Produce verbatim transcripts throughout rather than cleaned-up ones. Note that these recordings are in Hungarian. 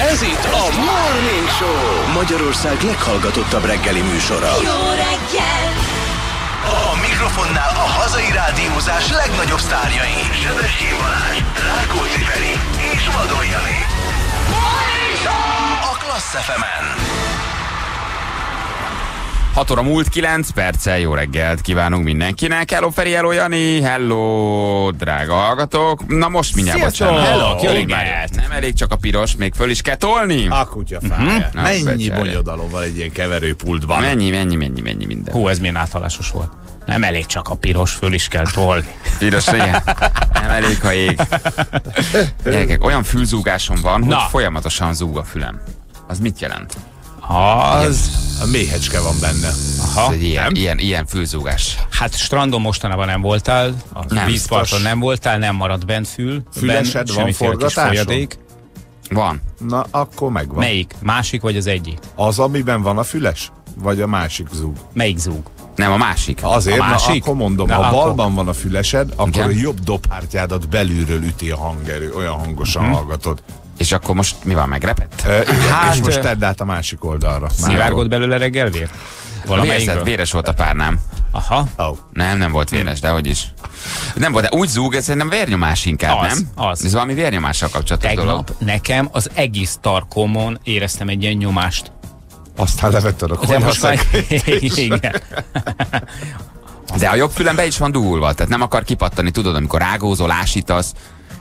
Ez itt a Morning Show, Magyarország leghallgatottabb reggeli műsora. Jó reggel! A mikrofonnál a hazai rádiózás legnagyobb sztárjai: Sebestyén Balázs, Rákóczi Ferenc és Vadon János. Morning Show! A Klassz ef em-en. hat óra múlt kilenc perccel jó reggelt kívánunk mindenkinek. Hello Feri, hello Jani, hello drága hallgatók. Na most mindjárt bocsánat. Hello, jó reggelt. Nem elég csak a piros, még föl is kell tolni. A kutyafája. Uh-huh. Mennyi bonyodalomval egy ilyen keverőpultban. Mennyi, mennyi, mennyi, mennyi minden. Hú, ez milyen áthalásos volt. Nem elég csak a piros, föl is kell tolni. Piros, igen. Nem elég, ha ég. Gyerekek, olyan fülzúgásom van, hogy na, folyamatosan zúg a fülem. Az mit jelent? Az... A méhecske van benne. Aha, ez ilyen, ilyen, ilyen fülzúgás. Hát strandon mostanában nem voltál, a nem, vízparton nem voltál, nem maradt bent fül. Fülesed ben, van forgatáson? Van. Na, akkor megvan. Melyik? Másik vagy az egyik? Az, amiben van a füles? Vagy a másik zúg? Melyik zúg? Nem, a másik. Azért, a másik? Na, akkor mondom, na, ha akkor... balban van a fülesed, akkor igen, a jobb dobhártyádat belülről üti a hangerő, olyan hangosan hmm. hallgatod. És akkor most mi van, megrepett? E, hát, és most tedd át a másik oldalra. Szivárgott belőle reggelvér? Valamelyikről? Véres volt a párnám. Aha. Oh. Nem, nem volt véres, de hogy is. Nem volt, de úgy zúg, ez nem vérnyomás inkább, az, nem? Az. Ez valami vérnyomással kapcsolatos dolog. Tegnap nekem az egész tarkomon éreztem egy ilyen nyomást. Aztán levetted a konyhaszak. Igen. De a jobb fülembe is van dugulva, tehát nem akar kipattani, tudod, amikor rágózol, ásítasz,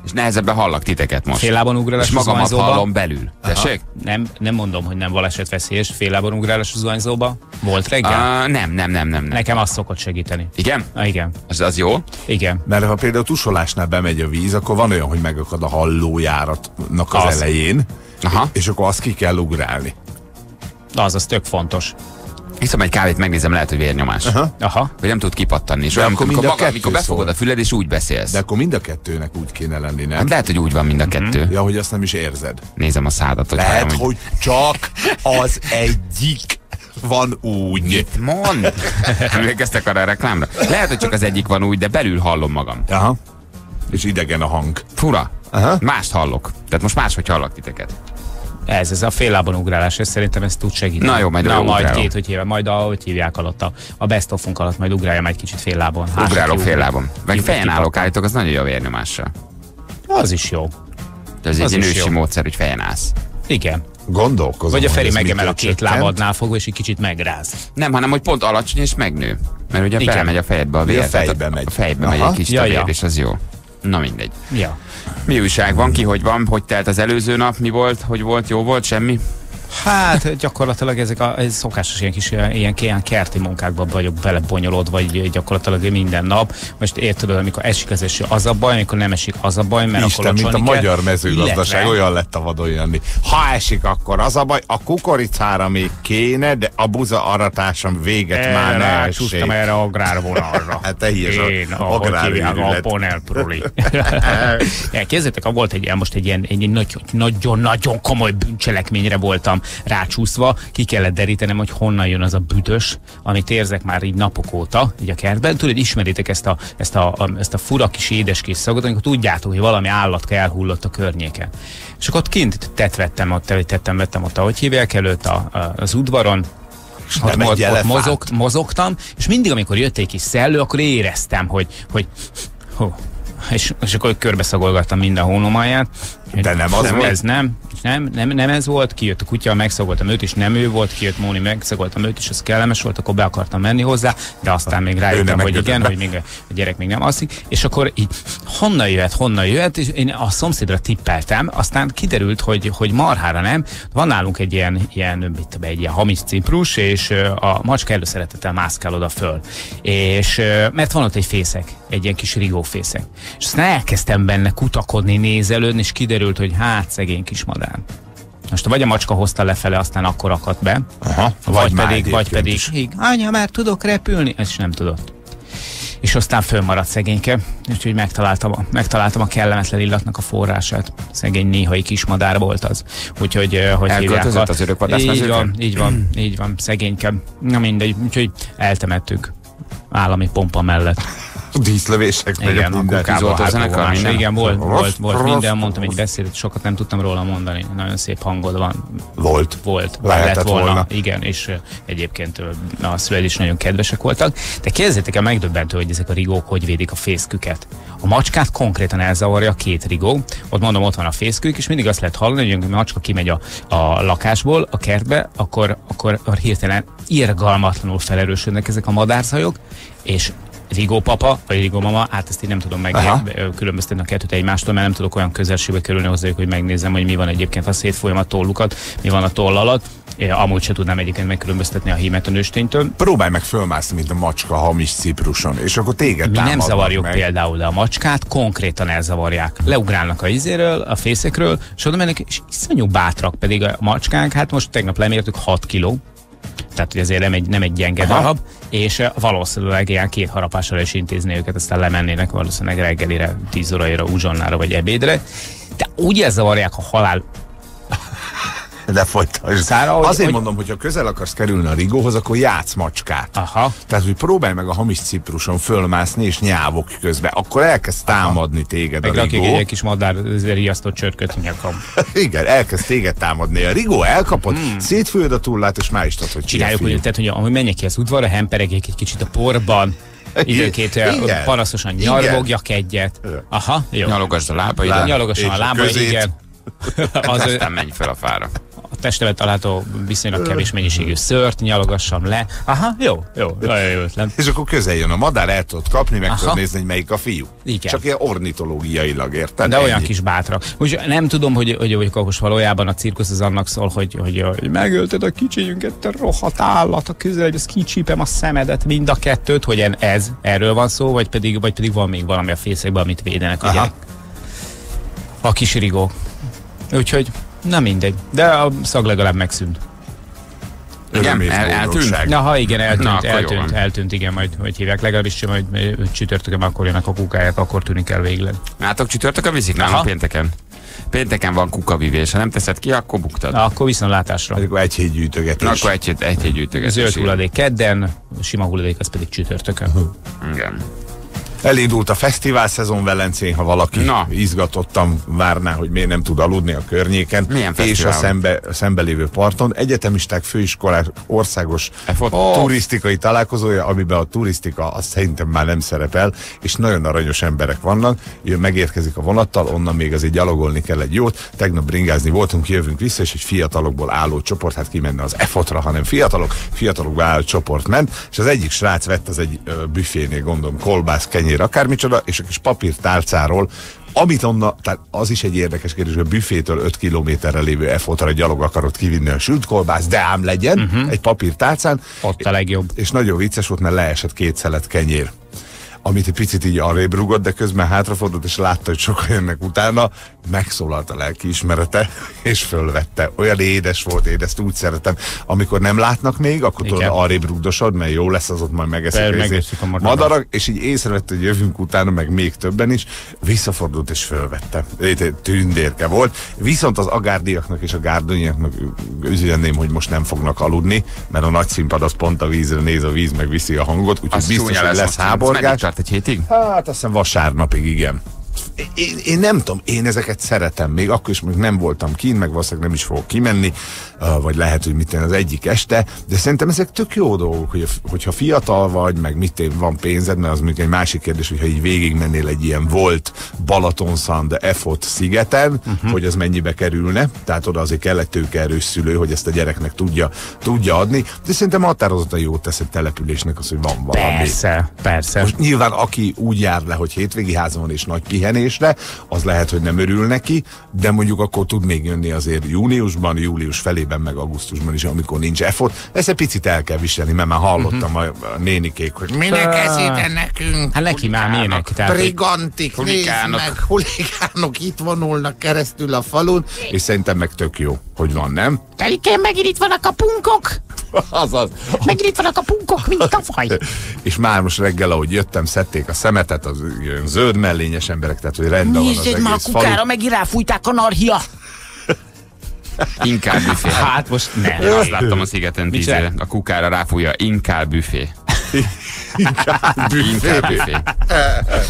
és nehezebben hallak titeket most. Féllábon ugrálás és magamat hallom belül. Tessék? Nem, nem mondom, hogy nem balesetveszélyes. Féllábon ugrálás zuhanyzóba volt reggel? Uh, nem, nem, nem, nem. Nekem az szokott segíteni. Igen? A, igen. Az, az jó? Igen. Mert ha például tusolásnál bemegy a víz, akkor van olyan, hogy megakad a hallójáratnak az, az elején, aha, és akkor azt ki kell ugrálni. Az, az tök fontos. Hiszem egy kávét, megnézem, lehet, hogy vérnyomás. Aha. Aha. Vagy nem tud kipattanni. És olyan, amikor, maga, amikor befogod szól a füled, és úgy beszélsz. De akkor mind a kettőnek úgy kéne lenni, nem? Hát lehet, hogy úgy van mind a kettő. Mm-hmm. Ja, hogy azt nem is érzed. Nézem a szádat. Hogy lehet, három, hogy csak az egyik van úgy. Mit mond? Emlékeztek arra a reklámra? Lehet, hogy csak az egyik van úgy, de belül hallom magam. Aha. És idegen a hang. Fura. Aha. Mást hallok. Tehát most máshogy hallak titeket. Ez, ez a féllábon ugrálás, és szerintem ez tud segíteni. Na jó, majd, na, majd két, hogy hívják, majd ahogy hívják alatt, a, a best of-unk alatt majd ugráljam egy kicsit féllábon. Ugrálok féllábon. Meg fejen állok, állítok, az nagyon jó a vérnyomással. Az is jó. De ez az egy ősi módszer, hogy fejen állsz. Igen. Gondolkozom. Vagy a Feri megemel a két lábadnál fogva, és egy kicsit megráz. Nem, hanem hogy pont alacsony és megnő. Mert ugye belemegy a fejedbe a vér. A fejbe megy. A fejbe megy egy kicsit a vér, és az jó. Na mindegy. Ja. Mi újság van, ki hogy van, hogy telt az előző nap, mi volt, hogy volt, jó volt, semmi? Hát gyakorlatilag ezek a ez szokásos ilyen kis ilyen, ilyen kerti munkákban vagyok belebonyolod, vagy gyakorlatilag minden nap. Most érted, amikor esik az eső, az a baj, amikor nem esik, az a baj, mert Isten, akkor mint a kell, magyar mezőgazdaság, illetve... olyan lett a Vadon Jani. Ha esik, akkor az a baj, a kukoricára még kéne, de a buza aratásom véget erre már ne esik. Csúsztam erre agrárvonalra. Hát te híves agrárvonalra. Képzeljétek, volt egy, most egy ilyen nagyon-nagyon komoly bűncselekményre voltam rácsúszva, ki kellett derítenem, hogy honnan jön az a büdös, amit érzek már így napok óta, így a kertben. Tudod, ismeritek ezt a, ezt a, a, ezt a fura kis édeskés szagot, amikor tudjátok, hogy valami állatka elhullott a környéken. És akkor ott kint tett vettem, ott, tettem, vettem ott, ahogy hívják, előtt a, a, az udvaron, ott, ott, ott mozog, mozogtam, és mindig, amikor jött egy kis szellő, akkor éreztem, hogy, hogy hó, és, és akkor körbeszagolgattam minden hónom alját. De nem az nem, ez nem, nem, nem, nem ez volt, kijött a kutya, megszagoltam őt, és nem ő volt, kijött Móni, megszagoltam őt, és az kellemes volt, akkor be akartam menni hozzá, de aztán még rájöttem, hogy igen, hogy még a gyerek még nem alszik, és akkor így honnan jöhet, honnan jöhet, és én a szomszédra tippeltem, aztán kiderült, hogy, hogy marhára nem, van nálunk egy ilyen, ilyen, mit tudom, egy ilyen hamis cimprus, és a macska előszeretettel mászkál oda föl, és mert van ott egy fészek, egy ilyen kis rigófészek, és aztán elkezdtem benne kutakodni, nézelődni, és kiderült, Derült, hogy hát szegény kis madár. Most vagy a macska hozta lefele, aztán akkor akadt be, aha, vagy, vagy pedig, vagy pedig, híg, anya, már tudok repülni? Ezt nem tudott. És aztán fölmaradt szegényke, úgyhogy megtaláltam a, megtaláltam a kellemetlen illatnak a forrását. Szegény néhai kismadár volt az. Úgyhogy, hogy hívják, az örökvadászmezőkön? Így van, így van, így van, szegényke. Na mindegy, úgyhogy eltemettük állami pompa mellett. díszlövések. Igen, a kukába a zenekar. Igen, volt, volt, volt minden, mondtam egy beszédet, sokat nem tudtam róla mondani. Nagyon szép hangod van. Volt. Volt. Lehetett volna. volna. Igen, és egyébként a szüleid is nagyon kedvesek voltak. De kérdezzétek el, megdöbbentő, hogy ezek a rigók hogy védik a fészküket. A macskát konkrétan elzavarja a két rigó. Ott mondom, ott van a fészkük, és mindig azt lehet hallani, hogy a macska kimegy a, a lakásból, a kertbe, akkor, akkor hirtelen irgalmatlanul felerősödnek ezek a madárszajok, és Rigó papa, vagy Rigó mama, hát ezt én nem tudom megkülönböztetni a kettőt egymástól, mert nem tudok olyan közelségbe kerülni hozzájuk, hogy megnézem, hogy mi van egyébként, a szétfolyam a tollukat, mi van a toll alatt. Én amúgy se tudnám egyébként megkülönböztetni a hímet a nősténytől. Próbálj meg fölmászni, mint a macska hamis Cipruson, és akkor téged támadnak. Mi nem zavarjuk meg például a macskát, konkrétan elzavarják. Leugrálnak a izéről, a fészekről, és oda mennek, és iszonyú bátrak, pedig a macskánk, hát most tegnap lemértük hat kiló. Tehát, hogy azért nem egy, nem egy gyenge darab, és valószínűleg ilyen két harapással is intézni őket, aztán lemennének valószínűleg reggelire, tíz óraira, uzsonnára vagy ebédre. De úgy elzavarják a halál... De folytasd. Szára, hogy, Azért hogy... mondom, hogy ha közel akarsz kerülni a rigóhoz, akkor játsz macskát. Aha. Tehát, hogy próbálj meg a hamis Cipruson fölmászni és nyávok közben. Akkor elkezd támadni Aha. téged meg a rigó. Megrakik egy kis madár riasztott csörköt a nyakam. Igen, elkezd téged támadni. A rigó elkapod, hmm. szétfőd a túllát, és már is tudod, hogy csináljuk. Úgy, tehát, hogy ahogy menjek ki az udvarra, hemperegjék egy kicsit a porban. Időként panaszosan nyalogjak egyet. Aha, jó. Nyalogasd a lábaidat. Nyalogasd a lábaidat, igen. Az, aztán menj fel a fára. A testemet található viszonylag kevés mennyiségű szőrt, nyalogassam le. Aha, jó, jó, nagyon jó ötlet. És akkor közel jön a madár, el tudod kapni, meg tudod nézni, hogy melyik a fiú. Igen. Csak ilyen ornitológiailag, érted? De ennyi. Olyan kis bátrak. Úgy nem tudom, hogy, hogy, hogy most valójában a cirkusz az annak szól, hogy, hogy, hogy megölted a kicsinyünket, te rohadt állat, a közel, hogy azt kicsípem a szemedet, mind a kettőt, hogy ez, erről van szó, vagy pedig, vagy pedig van még valami a fészekben, amit védenek a gyerek. A kis rigók. Úgyhogy na mindegy, de a szag legalább megszűnt. Igen, el, eltűnt? Na, ha igen, eltűnt, na, eltűnt, eltűnt, eltűnt, igen, majd hogy hívják, legalábbis majd csütörtökön akkor jönnek a kukáját, akkor tűnik el végleg. Látok, csütörtökön viszik nálam pénteken. Pénteken van kukavívés, ha nem teszed ki, akkor buktad. Na, akkor viszont látásra. Akkor egy hét gyűjtögetés. Na, akkor egy hét, egy hét gyűjtögetés. Zöld hulladék kedden, sima hulladék az pedig csütörtökön. Igen. Elindult a fesztivál szezon Velencén, ha valaki Na. izgatottan várná, hogy miért nem tud aludni a környéken. Milyen és a, szembe, a szembelévő parton. Egyetemisták főiskolák országos e fot oh. turisztikai találkozója, amiben a turisztika azt szerintem már nem szerepel, és nagyon aranyos emberek vannak. Megérkezik a vonattal, onnan még azért gyalogolni kell egy jót. Tegnap bringázni voltunk, jövünk vissza, és egy fiatalokból álló csoport, hát kimenne az e fotra, hanem fiatalok, fiatalokból álló csoport ment, és az egyik srác vett az egy büfénél, gondolom, kolbász, kenyér, akármicsoda, és a kis papírtárcáról, amit onna, tehát az is egy érdekes kérdés, hogy a büfétől öt kilométerre lévő e fotra gyalog akarod kivinni a sült kolbász, de ám legyen, uh-huh. egy papírtárcán. Ott a legjobb. És nagyon vicces volt, mert leesett két szelet kenyér, amit egy picit így arrébb rúgott, de közben hátrafordult, és látta, hogy sokan jönnek utána, megszólalt a lelki ismerete, és fölvette. Olyan édes volt, édes, úgy szeretem. Amikor nem látnak még, akkor tudod, arrébb rúgdosod, mert jó lesz, az ott majd megeszik a madarak, és így észrevett, hogy jövünk utána, meg még többen is, visszafordult, és fölvette. Tündérke volt. Viszont az agárdiaknak és a gárdonyaknak üzenném, hogy most nem fognak aludni, mert a nagy színpad az pont a vízre néz, a víz meg viszi a hangot, úgyhogy biztos, hogy lesz háborgás. Egy hétig? Hát azt hiszem vasárnapig, igen. Én, én nem tudom, én ezeket szeretem még, akkor is még nem voltam kín, meg valószínűleg nem is fogok kimenni, vagy lehet, hogy mit én az egyik este, de szerintem ezek tök jó dolgok, hogy, hogyha fiatal vagy, meg mit én van pénzed, mert az még egy másik kérdés, hogyha így végigmennél egy ilyen volt Balatonszand, e fot szigeten, uh-huh. hogy az mennyibe kerülne, tehát oda azért kell egy tőkeerős szülő, hogy ezt a gyereknek tudja, tudja adni, de szerintem határozottan jót tesz egy településnek az, hogy van valami. Persze, persze. Most nyilván aki úgy jár le, hogy hétvégi házon van és nagy pihenés, az lehet, hogy nem örül neki, de mondjuk akkor tud még jönni azért júniusban, július felében, meg augusztusban is, amikor nincs e fot. Ezt egy picit el kell viselni, mert már hallottam uh-huh. a, a nénikék, hogy minek ezért nekünk? Hát neki már miének? Brigantik, hulikánok. Nézd meg, hulikánok itt vonulnak keresztül a falun. És szerintem meg tök jó, hogy van, nem? Telikén megint itt vannak a punkok. Azaz. Megint itt vannak a punkok, mint tavaly. És már most reggel, ahogy jöttem, szedték a szemetet, az zöld mellényes emberek, tehát hogy rendben van az egész ma a kukára, falu. Megint ráfújták a narhia. Inkább büfé. Hát most ne. Azt láttam a Szigeten tíz éve. A kukára ráfújja, inkább büfé. inkább büfé.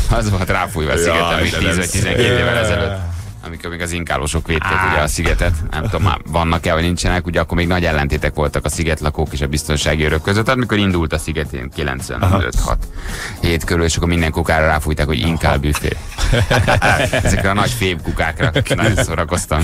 Az volt ráfújva a Szigeten, mint tíz-tizenkettő évvel ezelőtt. Amikor még az inkálósok védték ugye a Szigetet, nem tudom, már vannak-e, vagy nincsenek, ugye akkor még nagy ellentétek voltak a szigetlakók és a biztonsági örök között, amikor indult a Sziget kilencvenöt-hat hét körül, és akkor minden kukára ráfújták, hogy inkál büfé. Ezekre a nagy féb kukákra nagyon szórakoztam.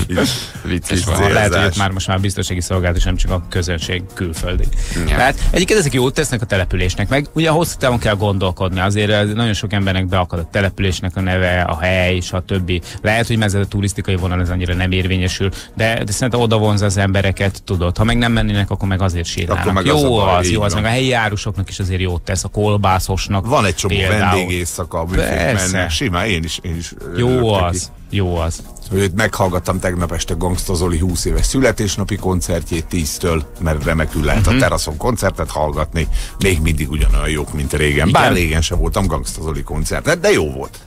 Vicces volt. Lehet, hogy már most már biztonsági szolgálat, és nem csak a közönség külföldi. Tehát egyébként ezek jót tesznek a településnek, meg ugye hosszú távon kell gondolkodni, azért nagyon sok embernek beakad a településnek a neve, a hely, és a többi. Lehet, hogy ez a turisztikai vonal ez annyira nem érvényesül, de, de szerintem oda vonz az embereket, tudod. Ha meg nem mennének, akkor meg azért sétálnak. Meg jó az, az, az jó az, van. Meg a helyi árusoknak is azért jót tesz, a kolbászosnak. Van egy csomó vendégészaka, a mennek, simán, én is, én is jó az, ki. Jó az. Őt meghallgattam tegnap este Gangsta Zoli húsz éves születésnapi koncertjét tíztől, mert remekül lehet a teraszon koncertet hallgatni. Még mindig ugyanolyan jók, mint régen. Bár igen? Régen sem voltam Gangsta Zoli koncertet, de jó volt.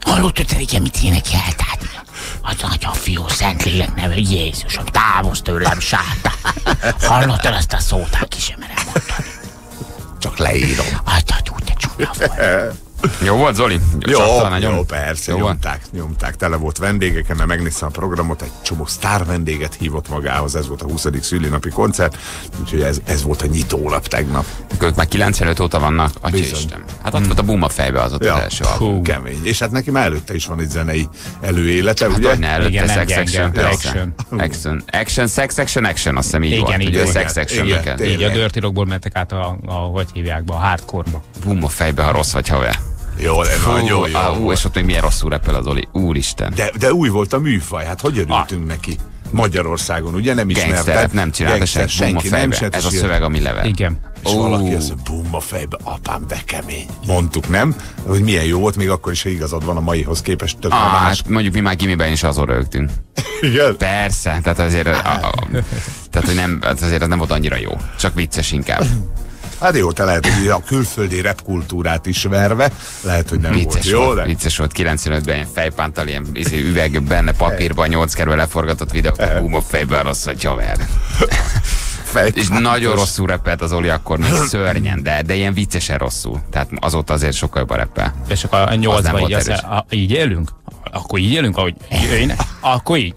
Hallottad te, hogy mit énekelt át? Az Atya, Fiú, Szentlélek neve, Jézusom, távozz tőlem, sátán! Hallottad azt a szót, hát ki sem merem mondani. Csak leírom. Atyatyú, te csúnya volt. Jó volt, Zoli? Jó, jó, jó persze, jó nyomták, nyomták. Tele volt vendégeken, mert megnéztem a programot, egy csomó sztár vendéget hívott magához, ez volt a huszadik szülinapi koncert, úgyhogy ez, ez volt a nyitólap tegnap. Ők már kilencvenöt óta vannak, Atyaisten. Hát ott hmm. volt a Boom a fejbe az ott ja. az első album. Kemény. És hát neki már előtte is van egy zenei előélete, hát, ugye? Hát igen, sex action, action. Action, action, sex action, action, azt hiszem így igen, volt. Így ugye sex action. Igen, így a dirty rockból mentek át a, a, hogy hívják be, a hardcore-ba. Boom a fejbe, ha rossz vagy, ha olyan. Jó, de fú, nagyon jó. Á, ú, és ott még milyen rosszul repel az Oli. Úristen. De, de új volt a műfaj, hát hogy örültünk ah. neki? Magyarországon, ugye nem ismerted? Nem csinálta senki, senki nem se ez a szöveg, ami level. Igen. És oh. valaki az bum a fejbe, apám, de kemény. Mondtuk, nem? Hogy milyen jó volt, még akkor is, ha igazad van a maihoz képest. Tök ah, hát mondjuk mi már gimiben is azon rögtünk. Igen? Persze, tehát azért, a, a, tehát, hogy nem, azért az nem volt annyira jó. Csak vicces inkább. Hát jó, te lehet, hogy a külföldi repkultúrát ismerve, lehet, hogy nem vicces volt jó, volt, de... Vicces volt, kilencvenötben ilyen fejpántal, ilyen üveg benne papírban, nyolc kerül leforgatott videók, húm a fejben rossz a csaver. És nagyon rosszul repelt az Oli akkor, még szörnyen, de, de ilyen viccesen rosszul. Tehát azóta azért sokkal jobban repel. És akkor a nyolcban így, az, a, így élünk? Akkor így élünk, ahogy én? Akkor így?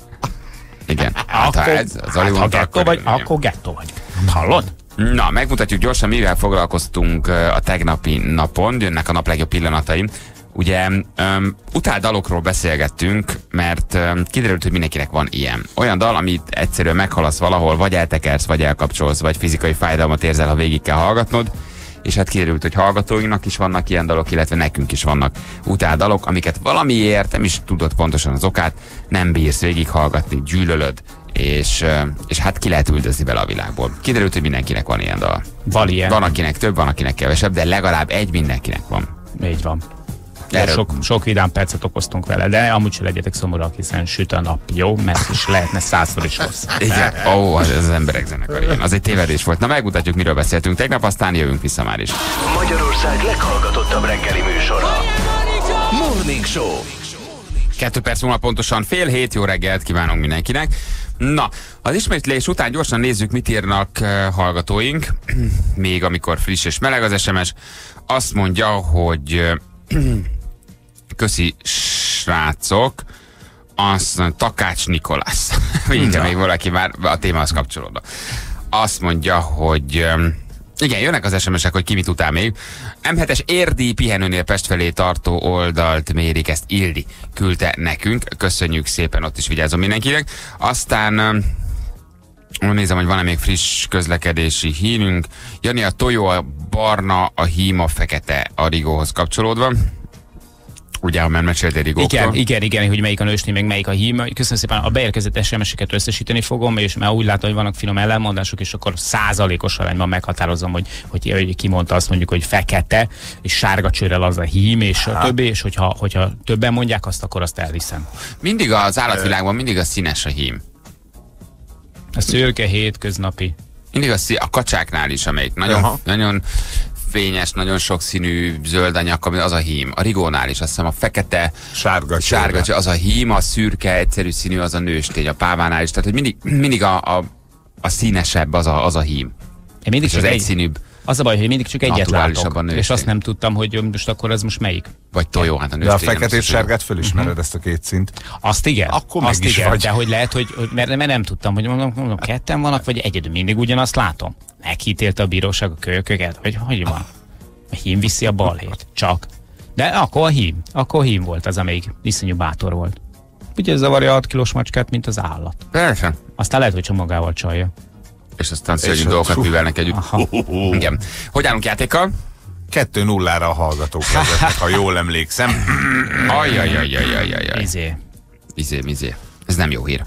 Igen. Hát, akkor, ha ez, az Oli hát, mondta, ha gettó vagy, én, akkor gettó vagy. Hallod? Na, megmutatjuk gyorsan, mivel foglalkoztunk a tegnapi napon, jönnek a nap legjobb pillanatai. Ugye um, utált dalokról beszélgettünk, mert um, kiderült, hogy mindenkinek van ilyen. Olyan dal, amit egyszerűen meghaladsz valahol, vagy eltekersz, vagy elkapcsolsz, vagy fizikai fájdalmat érzel, ha végig kell hallgatnod. És hát kiderült, hogy hallgatóinknak is vannak ilyen dalok, illetve nekünk is vannak utált dalok, amiket valamiért, nem is tudod pontosan az okát, nem bírsz végig hallgatni, gyűlölöd. És, és hát ki lehet üldözni vele a világból. Kiderült, hogy mindenkinek van ilyen dal. Van ilyen. Van, akinek több, van, akinek kevesebb, de legalább egy mindenkinek van. Így van. Erről... Sok, sok vidám percet okoztunk vele, de amúgy se legyetek szomorúak, hiszen süt a nap, jó? Mert is lehetne százszor is rossz. Igen, ó, az, az emberek zenekar, igen. Az egy tévedés volt. Na, megmutatjuk, miről beszéltünk tegnap, aztán jövünk vissza már is. Magyarország leghallgatottabb reggeli műsora. Morning Show. Kettő perc múlva pontosan fél hét, jó reggelt kívánunk mindenkinek. Na, az ismétlés után gyorsan nézzük, mit írnak uh, hallgatóink, még amikor friss és meleg az es em es. Azt mondja, hogy uh, köszi srácok, azt mondja, Takács Nikolász. Ugye még valaki már a témához kapcsolódva. Azt mondja, hogy... Um, igen, jönnek az es em esek, hogy ki mit utál még. em hetes Érdi pihenőnél Pest felé tartó oldalt mérik, ezt Ildi küldte nekünk. Köszönjük szépen, ott is vigyázom mindenkinek. Aztán nézem, hogy van-e még friss közlekedési hírünk. Jani, a tojó a barna, a híma fekete a rigóhoz kapcsolódva. Ugye, ha már meséltél rigóktól. Igen, igen, igen, hogy melyik a nősné, meg melyik a hím. Köszönöm szépen, a beérkezett es em eseket összesíteni fogom, és már úgy látom, hogy vannak finom ellenmondások, és akkor százalékos arányban meghatározom, hogy, hogy, hogy ki mondta azt mondjuk, hogy fekete, és sárga csőrrel az a hím, és a többi, és hogyha, hogyha többen mondják azt, akkor azt elhiszem. Mindig az állatvilágban mindig a színes a hím. A szürke hétköznapi. Mindig a, szí a kacsáknál is, amelyik nagyon, aha. nagyon fényes, nagyon sokszínű zöld anyag, az a hím. A rigónál is, azt hiszem a fekete, sárga, sárga az a hím, a szürke, egyszerű színű, az a nőstény, a pávánál is. Tehát, hogy mindig, mindig a, a, a színesebb az a, az a hím. Én mindig és csak az egy... egyszínűbb. Az a baj, hogy mindig csak egyet látok, és azt nem tudtam, hogy most akkor ez most melyik. Vagy tojó, hát a nőstény. De a feketét-sárgát fölismered, uh-huh. ezt a két szint. Azt igen, akkor azt igen, vagy. De hogy lehet, hogy, hogy mert, mert nem tudtam, hogy mondom, mondom ketten vannak, vagy egyedül mindig ugyanazt látom. Megítélte a bíróság a kölyköket, hogy hogy van. A hím viszi a balhét, csak. De akkor a hím, akkor a hím volt az, amelyik iszonyú bátor volt. Ugye zavarja hat kilós macskát, mint az állat. Persze. Aztán lehet, hogy csak magával csalja. És aztán szörnyű dolgokat művelnek együtt. Igen. Hogy állunk játékkal? kettő nullára a hallgatók vezetnek, ha jól emlékszem. Ajajajajajajajaj. Izé. Izé, izé. Ez nem jó hír.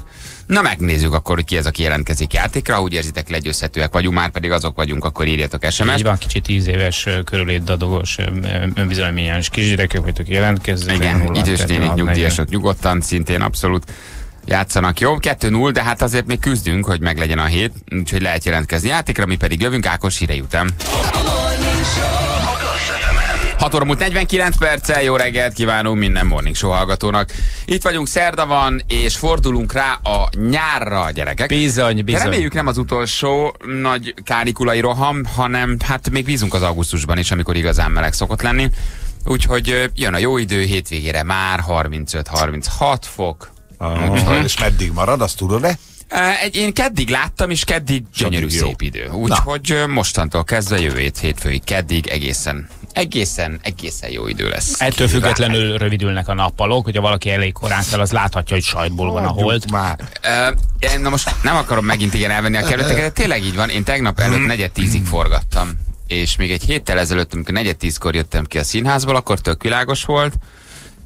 Na megnézzük akkor, hogy ki ez, aki jelentkezik játékra. Ha úgy érzitek, legyőzhetőek vagyunk, már pedig azok vagyunk, akkor írjatok es em es-t. Így van, kicsit tíz éves körülét dadogos, önbizalmányos kisgyerekek vagytok jelentkezni. Igen, idős nénik, nyugdíjasok nyugodtan, szintén abszolút játszanak, jó? kettő null, de hát azért még küzdünk, hogy meglegyen a hét, úgyhogy lehet jelentkezni játékra, mi pedig jövünk, Ákos hírei után. hat óra múlt negyvenkilenc perccel, jó reggelt kívánunk minden Morning Show hallgatónak. Itt vagyunk, szerda van, és fordulunk rá a nyárra, gyerekek. Bizony, bizony. De reméljük nem az utolsó nagy kánikulai roham, hanem hát még bízunk az augusztusban is, amikor igazán meleg szokott lenni. Úgyhogy jön a jó idő, hétvégére már harmincöt harminchat fok. Ah, uh-huh. És meddig marad, azt tudod-e? Én keddig láttam, és keddig gyönyörű jó. Szép idő. Úgyhogy mostantól kezdve jövő hét, hétfőig keddig egészen, egészen, egészen jó idő lesz. Ettől függetlenül rá. Rövidülnek a nappalok, hogyha valaki elég korán fel, az láthatja, hogy sajtból van a hold. Uh, na most nem akarom megint igen elvenni a kerületeket, de tényleg így van. Én tegnap előtt negyed tízig forgattam, és még egy héttel ezelőtt, amikor negyed tízkor jöttem ki a színházból, akkor tök világos volt.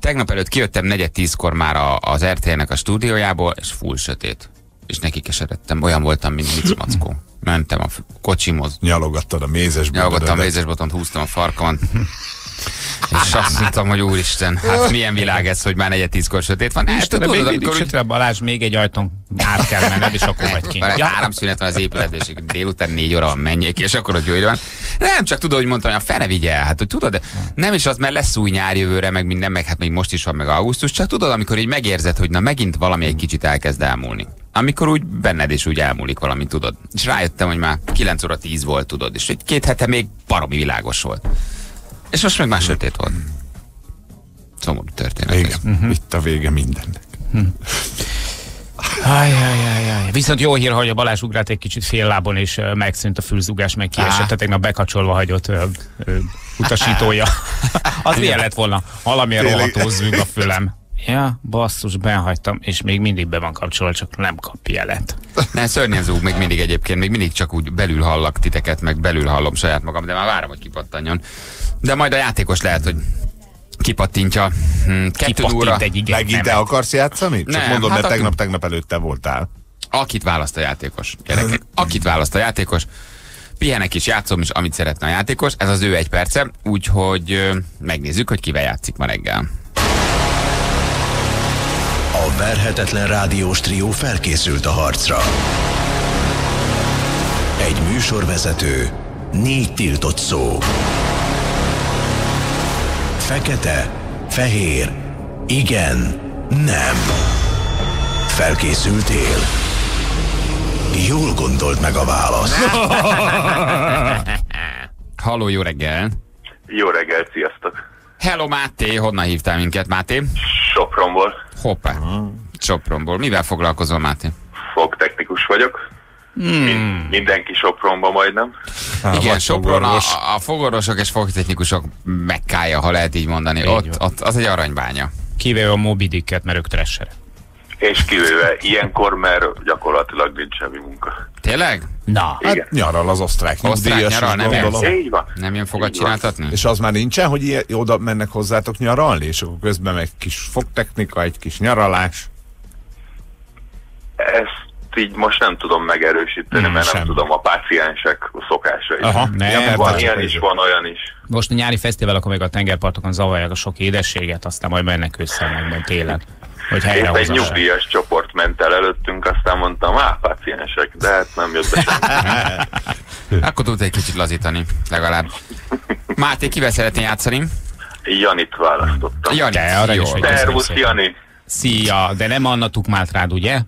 Tegnap előtt kijöttem negyed tízkor már a, az er té el-nek a stúdiójából, és full sötét. És neki keseredtem, olyan voltam, mint Mic Mackó. Mentem a kocsimoz. Nyalogattad a mézesbotont. Nyalogattam a mézesbotont, húztam a farkamon. És azt mondtam, hogy úristen, hát milyen világ ez, hogy már negyed tízkor sötét van. És tudod, még mindig sötét, Balázs, még egy ajtón át kell menned, és akkor vagy kint. Áramszünet van az épületben, és délután négy óra van, menjék, és akkor hogy jó idő van. Nem, csak tudod, hogy mondtam, hogy a fene vigye el, hát hogy tudod, nem is az, mert lesz új nyár jövőre, meg minden, meg hát még most is van, meg augusztus, csak tudod, amikor így megérzed, hogy na megint valami egy kicsit elkezd elmúlni. Amikor úgy benned is úgy elmúlik valami, tudod. És rájöttem, hogy már kilenc óra tíz volt, tudod, és egy két hete még baromi világos volt. És most meg már sötét volt. Szomorú történet. Igen, uh-huh. Itt a vége mindennek. Uh-huh. Ajajajajaj. Viszont jó hír, hogy a Balázs ugrált egy kicsit fél lábon, és uh, megszűnt a fülzugás, meg kiesett, ah. tegnap bekacsolva hagyott uh, uh, utasítója. Az milyen lett volna? Valamilyen rohatózzunk a fülem. Ja, basszus, behagytam, és még mindig be van kapcsolva, csak nem kap jelet. Nem, szörnyen zúg még mindig egyébként, még mindig csak úgy belül hallak titeket, meg belül hallom saját magam, de már várom, hogy kipattanjon. De majd a játékos lehet, hogy kipattintja. Hmm, Kipattint egy igen. Megint te akarsz játszani? Csak nem, mondom, hát mert tegnap-tegnap előtte voltál. Akit választ a játékos, gyerekek. Akit választ a játékos. Pihenek is, játszom is, amit szeretne a játékos. Ez az ő egy perce, úgyhogy megnézzük, hogy kivel játszik ma reggel. A verhetetlen rádiós trió felkészült a harcra. Egy műsorvezető, négy tiltott szó. Fekete, fehér, igen, nem. Felkészültél? Jól gondolt meg a választ. Halló, jó reggel! Jó reggel, sziasztok! Hello, Máté! Honnan hívtál minket, Máté? Sopronból. Hoppá, Sopronból. Mivel foglalkozol, Máté? Fogtechnikus vagyok. Hmm. Mind, mindenki Sopronban majdnem. Há, igen, Sopron a, a fogorvosok és fogtechnikusok mekkája, ha lehet így mondani. Ott, ott az egy aranybánya. Kivéve a Moby Dicket, mert ők tresserek. És kivéve ilyenkor, mert gyakorlatilag nincs semmi munka. Tényleg? Na. Hát igen. Nyaral az osztrák. Osztrák nyaral, nem jön. Így van. Nem jön fogat csináltatni? És az már nincsen, hogy ilyen, oda mennek hozzátok nyaralni, és akkor közben egy kis fogtechnika, egy kis nyaralás? Ezt így most nem tudom megerősíteni, nem, mert sem. Nem tudom a páciensek szokásait. Aha, ne, ja, van ilyen is, van olyan is. Most a nyári fesztivál, akkor még a tengerpartokon zavarják a sok édességet, aztán majd mennek össze meg télen. Épp egy nyugdíjas csoport ment el előttünk, aztán mondtam, á, páciensek, de hát nem jött be semmi. Akkor tudtál egy kicsit lazítani, legalább. Máté, kivel szeretnél játszani? Janit választottam. Jani, de, arra jó. Szervusz, Jani. Szia, de nem Anna Tukmált rád, ugye?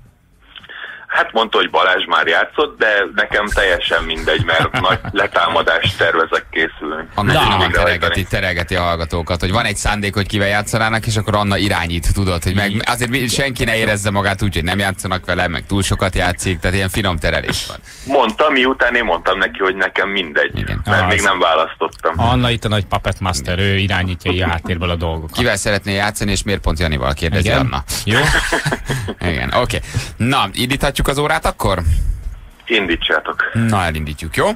Hát mondta, hogy Balázs már játszott, de nekem teljesen mindegy, mert nagy letámadást tervezek készülni. Annak teregeti, teregeti a hallgatókat, hogy van egy szándék, hogy kivel játszanának, és akkor Anna irányít, tudod, hogy meg azért senki ne érezze magát úgy, hogy nem játszanak vele, meg túl sokat játszik, tehát ilyen finom terelés van. Mondtam, miután én mondtam neki, hogy nekem mindegy, igen, mert ah, még nem választottam. Anna itt a nagy puppet master, ő irányítja ilyen háttérből a dolgokat. Kivel szeretné játszani, és miért pont Janival, kérdezi igen? Anna. Jó? Igen, oké. Okay. Na, indíthatjuk az órát akkor? Indítsátok. Na, elindítjuk, jó?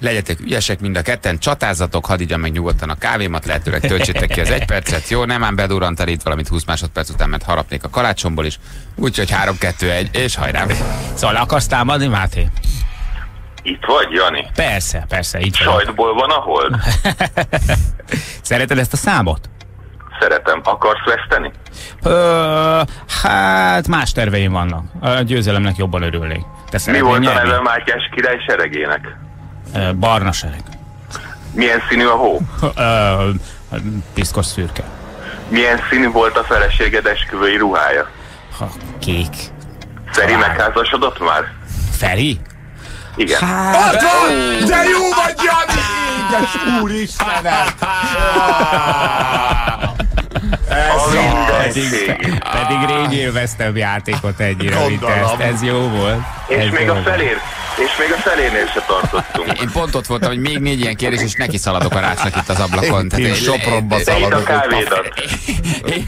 Legyetek ügyesek mind a ketten, csatázzatok, hadd igyam meg nyugodtan a kávémat, lehetőleg töltsétek ki az egy percet, jó? Nem ám bedurrantál itt valamit húsz másodperc után, mert harapnék a kalácsomból is. Úgyhogy három, kettő, egy, és hajrá! Szóval le akarsz támadni, Máté? Itt vagy, Jani? Persze, persze, itt vagy. Sajtból van a hold? Szereted ezt a számot? Szeretem. Akarsz veszteni? Ö, hát más terveim vannak. A győzelemnek jobban örülnék. Mi volt nyerni? A neve Mátyás király seregének? Ö, barna sereg. Milyen színű a hó? Ö, piszkos szürke. Milyen színű volt a feleséged esküvői ruhája? Ha, kék. Feri megházasodott már? Feri? Igen. Hát, ott van! De jó vagy, Jani! Édes úristenem! Ez pedig, pedig rég élveztem játékot ennyire, mint ezt. Ez jó volt. És ez még jó a felér, és még a felérnél se tartottunk. Én pont ott voltam, hogy még négy ilyen kérdés, és neki szaladok a rácsnak itt az ablakon. Én Sopronba szaladok.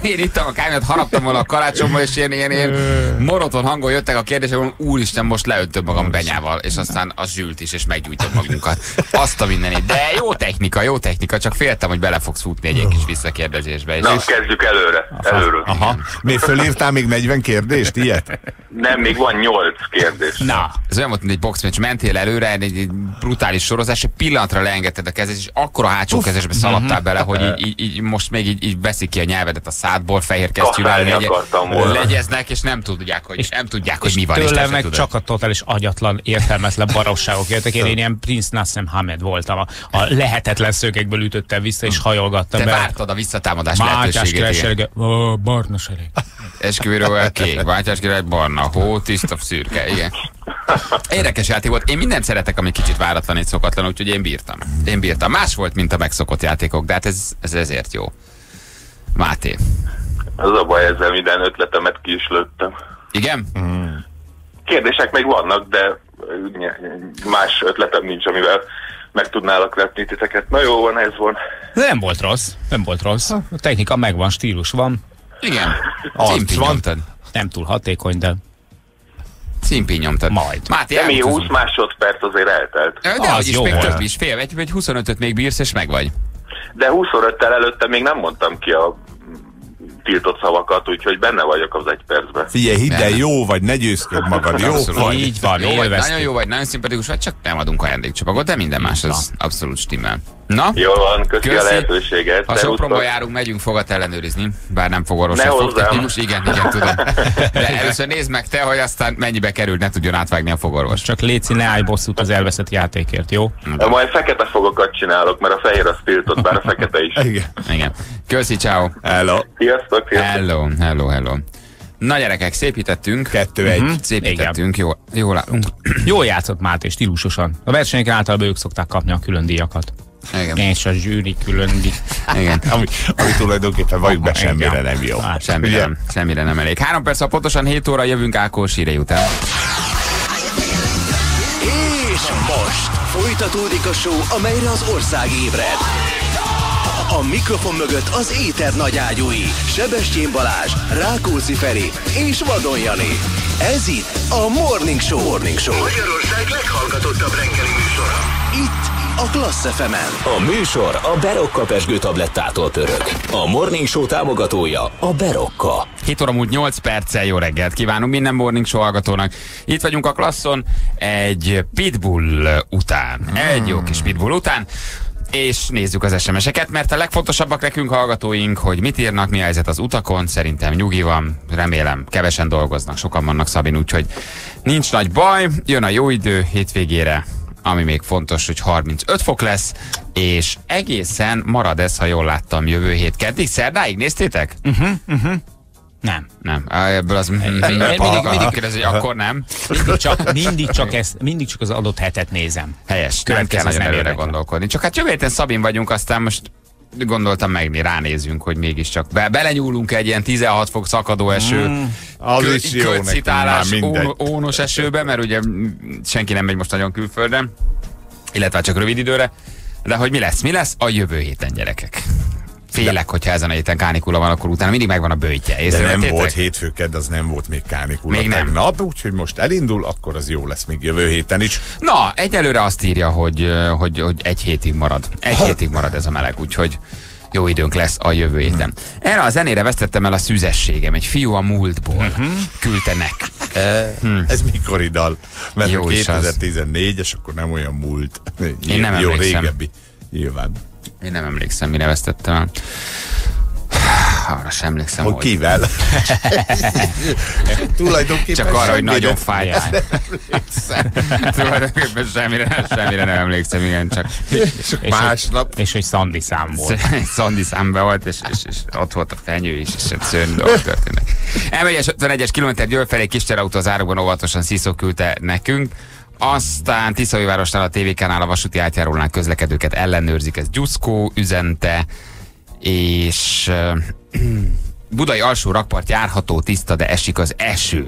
Én ittam a kávédat, haraptam volna a karácsomba, és ilyen, ilyen, ilyen moroton hangon jöttek a kérdések, úristen, most leöntöm magam benyával, és aztán az zsült is, és meggyújtom magunkat. Azt a mindenit. De jó technika, jó technika, csak féltem, hogy bele fogsz futni egy kis visszakérdezésbe. És na, kezdjük előre. Előről. Aha. Még fölírtál még negyven kérdést, ilyet? Nem, még van nyolc kérdés. Na, ez olyan volt, mint egy boxmeccs, mentél előre, egy, egy brutális sorozás, egy pillanatra leengedted a kezed, és akkora hátsó kezesbe szaladtál bele, hogy így, így, így most még így, így veszik ki a nyelvedet a szádból, fehér kesztyűvel legyeznek, és nem tudják, hogy, és nem tudják, hogy mi van. És tőlem meg csak a totális agyatlan, értelmetlen barosságok jöttek. Én, én ilyen Prince Nassem Hamed voltam, a, a lehetetlen szögekből ütöttem vissza, és hajolgattam. Te be. vártad a visszatámadás lehetőségét. Barna sereg. Esküvőről kék, Mátyás király barna, hó, tiszta szürke, igen. Érdekes játék volt. Én mindent szeretek, ami kicsit váratlan és szokatlan, úgyhogy én bírtam. Én bírtam. Más volt, mint a megszokott játékok, de hát ez, ez ezért jó. Máté. Az a baj, ezzel minden ötletemet ki is lőttem. Igen? Mm. Kérdések még vannak, de más ötletem nincs, amivel meg tudnálak vetni titeket. Na jó, van, ez van. Nem volt rossz. Nem volt rossz. A technika megvan, stílus van. Igen. Címpi nyomtad. Nem túl hatékony, de címpi nyomtad. Majd. Máté, de mi húsz másodperc azért eltelt. De az, az is, jó még több is. Fél, egy, egy huszonötöt még bírsz, és meg vagy. De huszonöttel előtte még nem mondtam ki a tiltott szavakat, úgyhogy benne vagyok az egy percben. Figyelj, hidd el, jó vagy, ne győzködj magad, jó vagy. Így van, jó vagy, nagyon jó vagy, nagyon szimpatikus vagy, csak nem adunk ajándékcsomagot, de minden más, az abszolút stimmel. Na? Jól van, köszi, köszi a lehetőséget. Ha Sopronba járunk, megyünk fogat ellenőrizni, bár nem fog orvosan fogtechnikus. Igen, igen, tudom. De először nézd meg te, hogy aztán mennyibe kerül, ne tudjon átvágni a fogorvos. Csak léci, ne állj bosszút az elveszett játékért, jó? De majd fekete fogakat csinálok, mert a fehér az tiltott, bár a fekete is. Igen. Igen. Köszi, ciao. Hello. Sziasztok, sziasztok. Hello, hello, hello. Na gyerekek, szépítettünk. Kettő-egy. Uh-huh. Szépítettünk, jól, jól állunk. Jól játszott Máté, stílusosan. A versenyek általában ők szokták kapni a külön díjakat. Igen. És a zsűri különdi. Igen. Ami, ami tulajdonképpen vagyunk be, semmire nem jó. Á, semmire, nem, semmire nem elég. Három perc, ha pontosan hét óra jövünk Ákos hírei után. És most folytatódik a show, amelyre az ország ébred. A mikrofon mögött az éter nagyágyúi, Sebestyén Balázs, Rákóczi Feri és Vadon Jani. Ez itt a Morning Show. Morning Show. Magyarország leghallgatottabb reggeli műsora. Itt a Klassz ef em-en. A műsor a Berokka pezsgő tablettától pörög. A Morning Show támogatója a Berokka. hét óra múlt nyolc perccel jó reggelt kívánunk minden Morning Show hallgatónak. Itt vagyunk a Klasszon egy pitbull után. Hmm. Egy jó kis pitbull után. És nézzük az es em es-eket, mert a legfontosabbak nekünk hallgatóink, hogy mit írnak, mi a helyzet az utakon. Szerintem nyugi van, remélem kevesen dolgoznak, sokan vannak, Szabin, úgyhogy nincs nagy baj. Jön a jó idő hétvégére, ami még fontos, hogy harmincöt fok lesz, és egészen marad ez, ha jól láttam, jövő hét keddig, szerdáig, néztétek? Uh-huh, uh-huh. Nem, nem. Ebből az mindig kérdezi, hogy akkor nem. Mindig csak, mindig, csak ezt, mindig csak az adott hetet nézem. Helyes, nem kell nagyon előre gondolkodni. Csak hát jövő héten Szabin vagyunk, aztán most gondoltam meg, ránézünk, hogy mégiscsak be, belenyúlunk egy ilyen tizenhat fok szakadó eső, mm, kötszitálás, ónos esőbe, mert ugye senki nem megy most nagyon külföldre, illetve csak rövid időre, de hogy mi lesz, mi lesz a jövő héten, gyerekek. Félek, hogyha ezen a héten kánikula van, akkor utána mindig megvan a böjtje. De nem volt hétfőked, az nem volt még kánikula. Még nem. Nap, úgyhogy most elindul, akkor az jó lesz még jövő héten is. Na, egyelőre azt írja, hogy, hogy, hogy egy hétig marad. Egy ha. hétig marad ez a meleg, úgyhogy jó időnk lesz a jövő héten. Hmm. Erre a zenére vesztettem el a szüzességem. Egy fiú a múltból uh -huh. küldte nek. E, hmm. Ez mikor idal? Mert kétezer-tizennégyes, akkor nem olyan múlt. Én nem jó, emlékszem. Régebbi. Nyilván. Én nem emlékszem, mire vesztettem el. Arra sem emlékszem, hogy... Kivel? Tulajdonképpen csak arra, hogy nagyon fájjál. Tulajdonképpen semmire, semmire nem emlékszem, igen, csak... És másnap... És hogy Szandi szám volt. Szandi számba volt, és, és, és ott volt a fenyő is, és egy szörnyű dolog történnek. Elmegyes ötvenegyes kilométer Győr felé kis terautó az árokban óvatosan Sziszó küldte nekünk. Aztán Tiszaújvárosnál a té vé-nál a vasúti átjárónál közlekedőket ellenőrzik, ez Gyuszkó üzente, és euh, Budai alsó rakpart járható, tiszta, de esik az eső.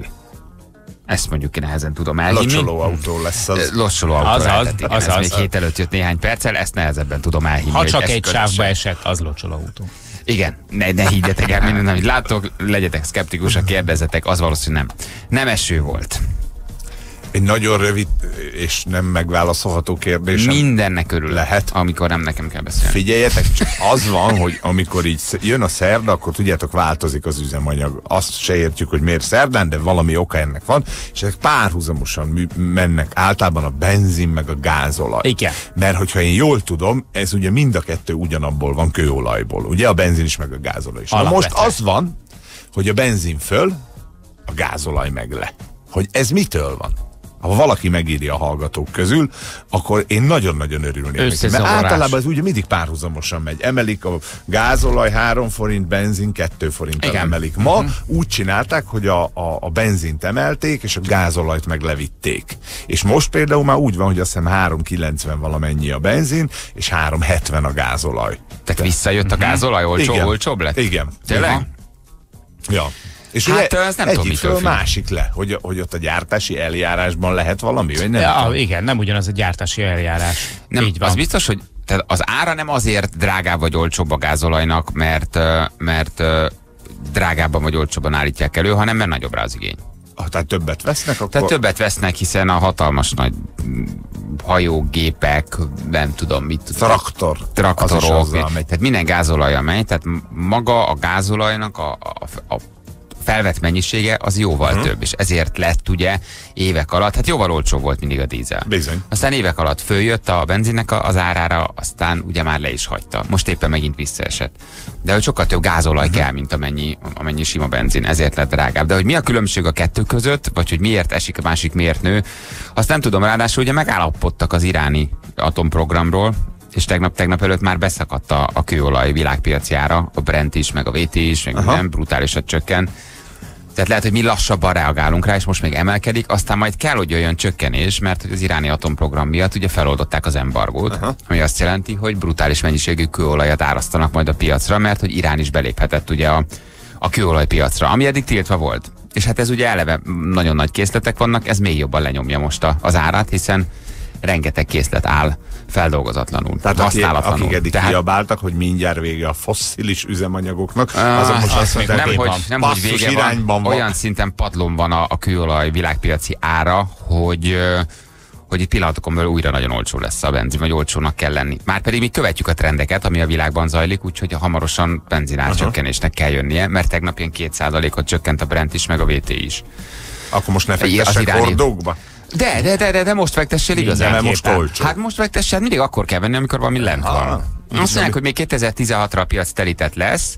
Ezt mondjuk én nehezen tudom elhinni. Locsoló autó lesz az. Locsoló autó az, lehetett, igen, az, az, ez az, még az. Hét előtt jött néhány perccel, ezt nehezebben tudom elhinni. Ha csak egy sávba esett, az locsoló autó. Igen, ne, ne higgyetek el mindent, amit láttok, legyetek szkeptikusak, kérdezzetek, az valószínű nem. Nem eső volt. Egy nagyon rövid és nem megválaszolható kérdés. Mindennek örül lehet, amikor nem nekem kell beszélni. Figyeljetek, csak az van, hogy amikor így jön a szerda, akkor tudjátok, változik az üzemanyag. Azt se értjük, hogy miért szerdán, de valami oka ennek van, és ezek párhuzamosan mennek általában a benzin meg a gázolaj. Igen. Mert hogyha én jól tudom, ez ugye mind a kettő ugyanabból van, kőolajból. Ugye a benzin is meg a gázolaj is. Na most az van, hogy a benzin föl, a gázolaj meg le. Hogy ez mitől van? Ha valaki megírja a hallgatók közül, akkor én nagyon-nagyon örülnék. Mert általában ez ugye mindig párhuzamosan megy. Emelik a gázolaj három forint, benzin kettő forint emelik. Ma uh-huh. úgy csinálták, hogy a, a, a benzint emelték, és a gázolajt meg levitték. És most például már úgy van, hogy azt hiszem három kilencven valamennyi a benzin, és három hetven a gázolaj. Tehát visszajött uh-huh. a gázolaj, olcsó, igen. olcsóbb lett? Igen. Tényleg? Ja. És hát ez nem tudom, mitől függ. Másik le, hogy, hogy ott a gyártási eljárásban lehet valami, vagy nem? Ja, igen, nem ugyanaz a gyártási eljárás. Nem, így van. Az biztos, hogy tehát az ára nem azért drágább vagy olcsóbb a gázolajnak, mert, mert drágábban vagy olcsóban állítják elő, hanem mert nagyobb rá az igény. Ah, tehát többet vesznek akkor? Tehát többet vesznek, hiszen a hatalmas nagy hajógépek, nem tudom mit tudom. Traktor. Traktorok. Tehát minden gázolajja megy, tehát maga a gázolajnak a, a, a felvett mennyisége az jóval uh-huh. több, és ezért lett ugye évek alatt, hát jóval olcsóbb volt mindig a dízel. Bizony. Aztán évek alatt följött a benzinnek az árára, aztán ugye már le is hagyta. Most éppen megint visszaesett. De hogy sokkal több gázolaj uh-huh. kell, mint amennyi, amennyi sima benzin, ezért lett drágább. De hogy mi a különbség a kettő között, vagy hogy miért esik a másik, miért nő, azt nem tudom, ráadásul ugye megállapodtak az iráni atomprogramról, és tegnap-tegnap előtt már beszakadt a, a kőolaj világpiacjára, a Brent is, meg a vé té is, meg nem, brutálisat csökken. Tehát lehet, hogy mi lassabban reagálunk rá, és most még emelkedik, aztán majd kell, hogy jöjjön csökkenés, mert az iráni atomprogram miatt ugye feloldották az embargót, aha. ami azt jelenti, hogy brutális mennyiségű kőolajat árasztanak majd a piacra, mert hogy Irán is beléphetett ugye a, a kőolajpiacra, ami eddig tiltva volt. És hát ez ugye eleve nagyon nagy készletek vannak, ez még jobban lenyomja most a, az árát, hiszen rengeteg készlet áll feldolgozatlanul, tehát használatlanul. Akik eddig tehát... kiabáltak, hogy mindjárt vége a fosszilis üzemanyagoknak, azok most azt mondták, nem, hogy, hogy nem úgy vége van, van. Olyan szinten padlón van a, a kőolaj világpiaci ára, hogy, hogy itt pillanatokon belül újra nagyon olcsó lesz a benzin, vagy olcsónak kell lenni. Márpedig mi követjük a trendeket, ami a világban zajlik, úgyhogy hamarosan benzinárcsökkenésnek kell jönnie, mert tegnap ilyen két százalékot csökkent a Brent is, meg a vé té is. Akkor most ne fektessek hordókba? De, de, de, de, de most fektessél igazán. De most olcsó. Hát most fektessél, mindig akkor kell venni, amikor valami lent van. Azt mondják, hogy még kétezer-tizenhatra a piac telített lesz,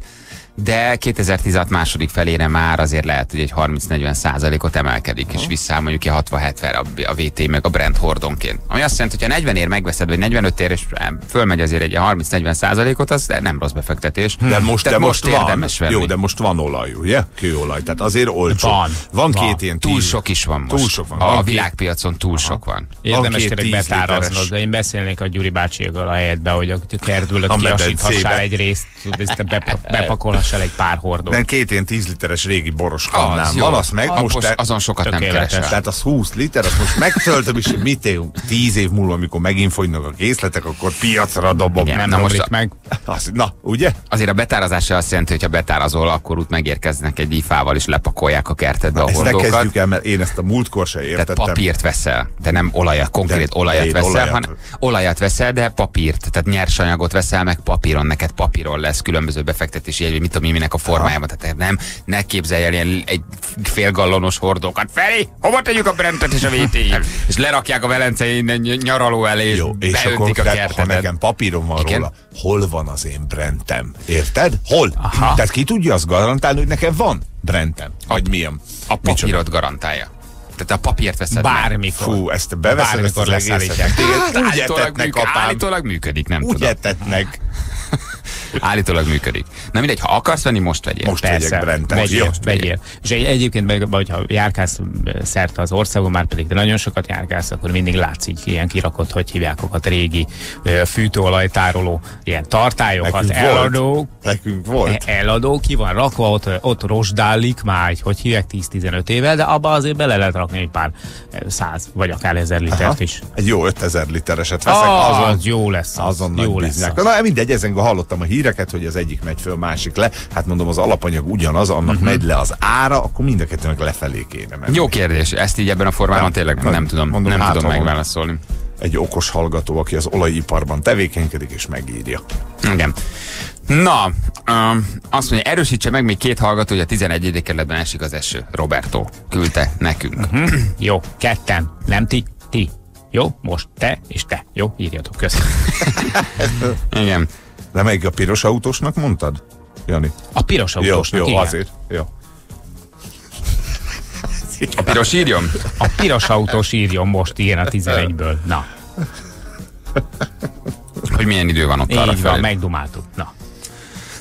de kétezer-tizenhat második felére már azért lehet, hogy egy harminc-negyven százalékot emelkedik, uh-huh. és vissza mondjuk ki hatvan-hetvenre a vé té meg a Brent hordonként. Ami azt jelenti, hogyha negyvenért megveszed, vagy negyvenötért, és fölmegy azért egy harminc-negyven százalékot, az nem rossz befektetés. De most, de most, most érdemes venni. Jó, de most van olaj, ugye? Kőolaj, tehát azért olcsó. Van, van, van. Két ilyen. Túl sok is van most. Túl sok van. A világpiacon túl Aha. sok van. Érdemes kerek betáraznod, de én beszélnék a Gyuri bácsiékkal a helyetbe, hogy a kerdülöt kiasíthassál egy részt, ezt bepakolhassál egy pár hordót. De két ilyen tíz literes régi boroskannám van, azt meg most te... azon sokat nem keresel. Tehát az húsz liter, azt most megtöltöm, és mit élünk tíz év múlva, amikor megint fogynak a készletek, akkor piacra dobom. Igen, nem na most a... meg. Azt, na, ugye? Azért a betárazása azt jelenti, hogyha betárazol, akkor úgy megérkeznek egy ifával, és lepakolják a kertedbe a hordókat. Ezt ne kezdjük el, mert én ezt a múltkor se értettem. Tehát papírt veszel, de nem olajat, konkrét de olajat veszel, olajat. hanem olajat veszel, de papírt, tehát nyersanyagot veszel, meg papíron, neked papíron lesz különböző befektetési egy, mit tudom én, minek a formájában, tehát nem, ne képzelj el ilyen egy félgallonos hordókat. Feri, hova tegyük a Brentet és a vé té-t? És lerakják a velencei nyaraló elé, jó, és beöntik a kertedet. Ha nekem papíron van Igen? róla, hol van az én Brentem? Érted? Hol? Aha. Tehát ki tudja azt garantálni, hogy nekem van Brentem? Vagy milyen? A papírot garantálja. Tehát a papírt veszed Bármikor. Meg. Fú, ezt beveszed, Bármikor ezt az egészet. Állítólag, műk, állítólag működik, nem tudom. Úgy etetnek. Állítólag működik. Na mindegy, ha akarsz venni, most vegyél. Most vegyek Brentet. Vegyél, vegyél. És egyébként, hogyha járkálsz szerte az országon, már pedig de nagyon sokat járkálsz, akkor mindig látsz így ilyen kirakott, hogy hívják okat, régi fűtőolajtároló ilyen tartályokat, nekünk eladók. Volt. Nekünk volt. Eladók, ki van rakva, ott, ott rozsdálik már, egy, hogy hívják, tíz-tizenöt éve, de abba azért bele lehet rakni egy pár száz, vagy akár ezer litert is. Egy jó ötezer litereset veszek. Ah, azon, jó lesz az. Azon jó lesz az. Na mindegy, ezen hallottam a híreket, hogy az egyik megy föl, másik le. Hát mondom, az alapanyag ugyanaz, annak uh-huh. megy le az ára, akkor mind a kettőnek lefelé kéne menni. Jó kérdés, ezt így ebben a formában nem, tényleg nem, nem tudom, mondom, nem hát tudom megválaszolni. Egy okos hallgató, aki az olajiparban tevékenykedik, és megírja. Igen. Na, um, azt mondja, erősítse meg még két hallgató, hogy a tizenegyedik kerületben esik az eső. Roberto küldte nekünk. Uh-huh. Jó, ketten, nem ti, ti. Jó, most te és te. Jó, írjatok, köszönöm. Igen. De meg a piros autósnak mondtad, Jani? A piros autósnak, jó, jó, igen. Azért, jó. A piros írjon? A piros autós írjon most, igen, a tizenegyből. Na. Hogy milyen idő van ott arra felé? Így van, megdumáltuk. Na.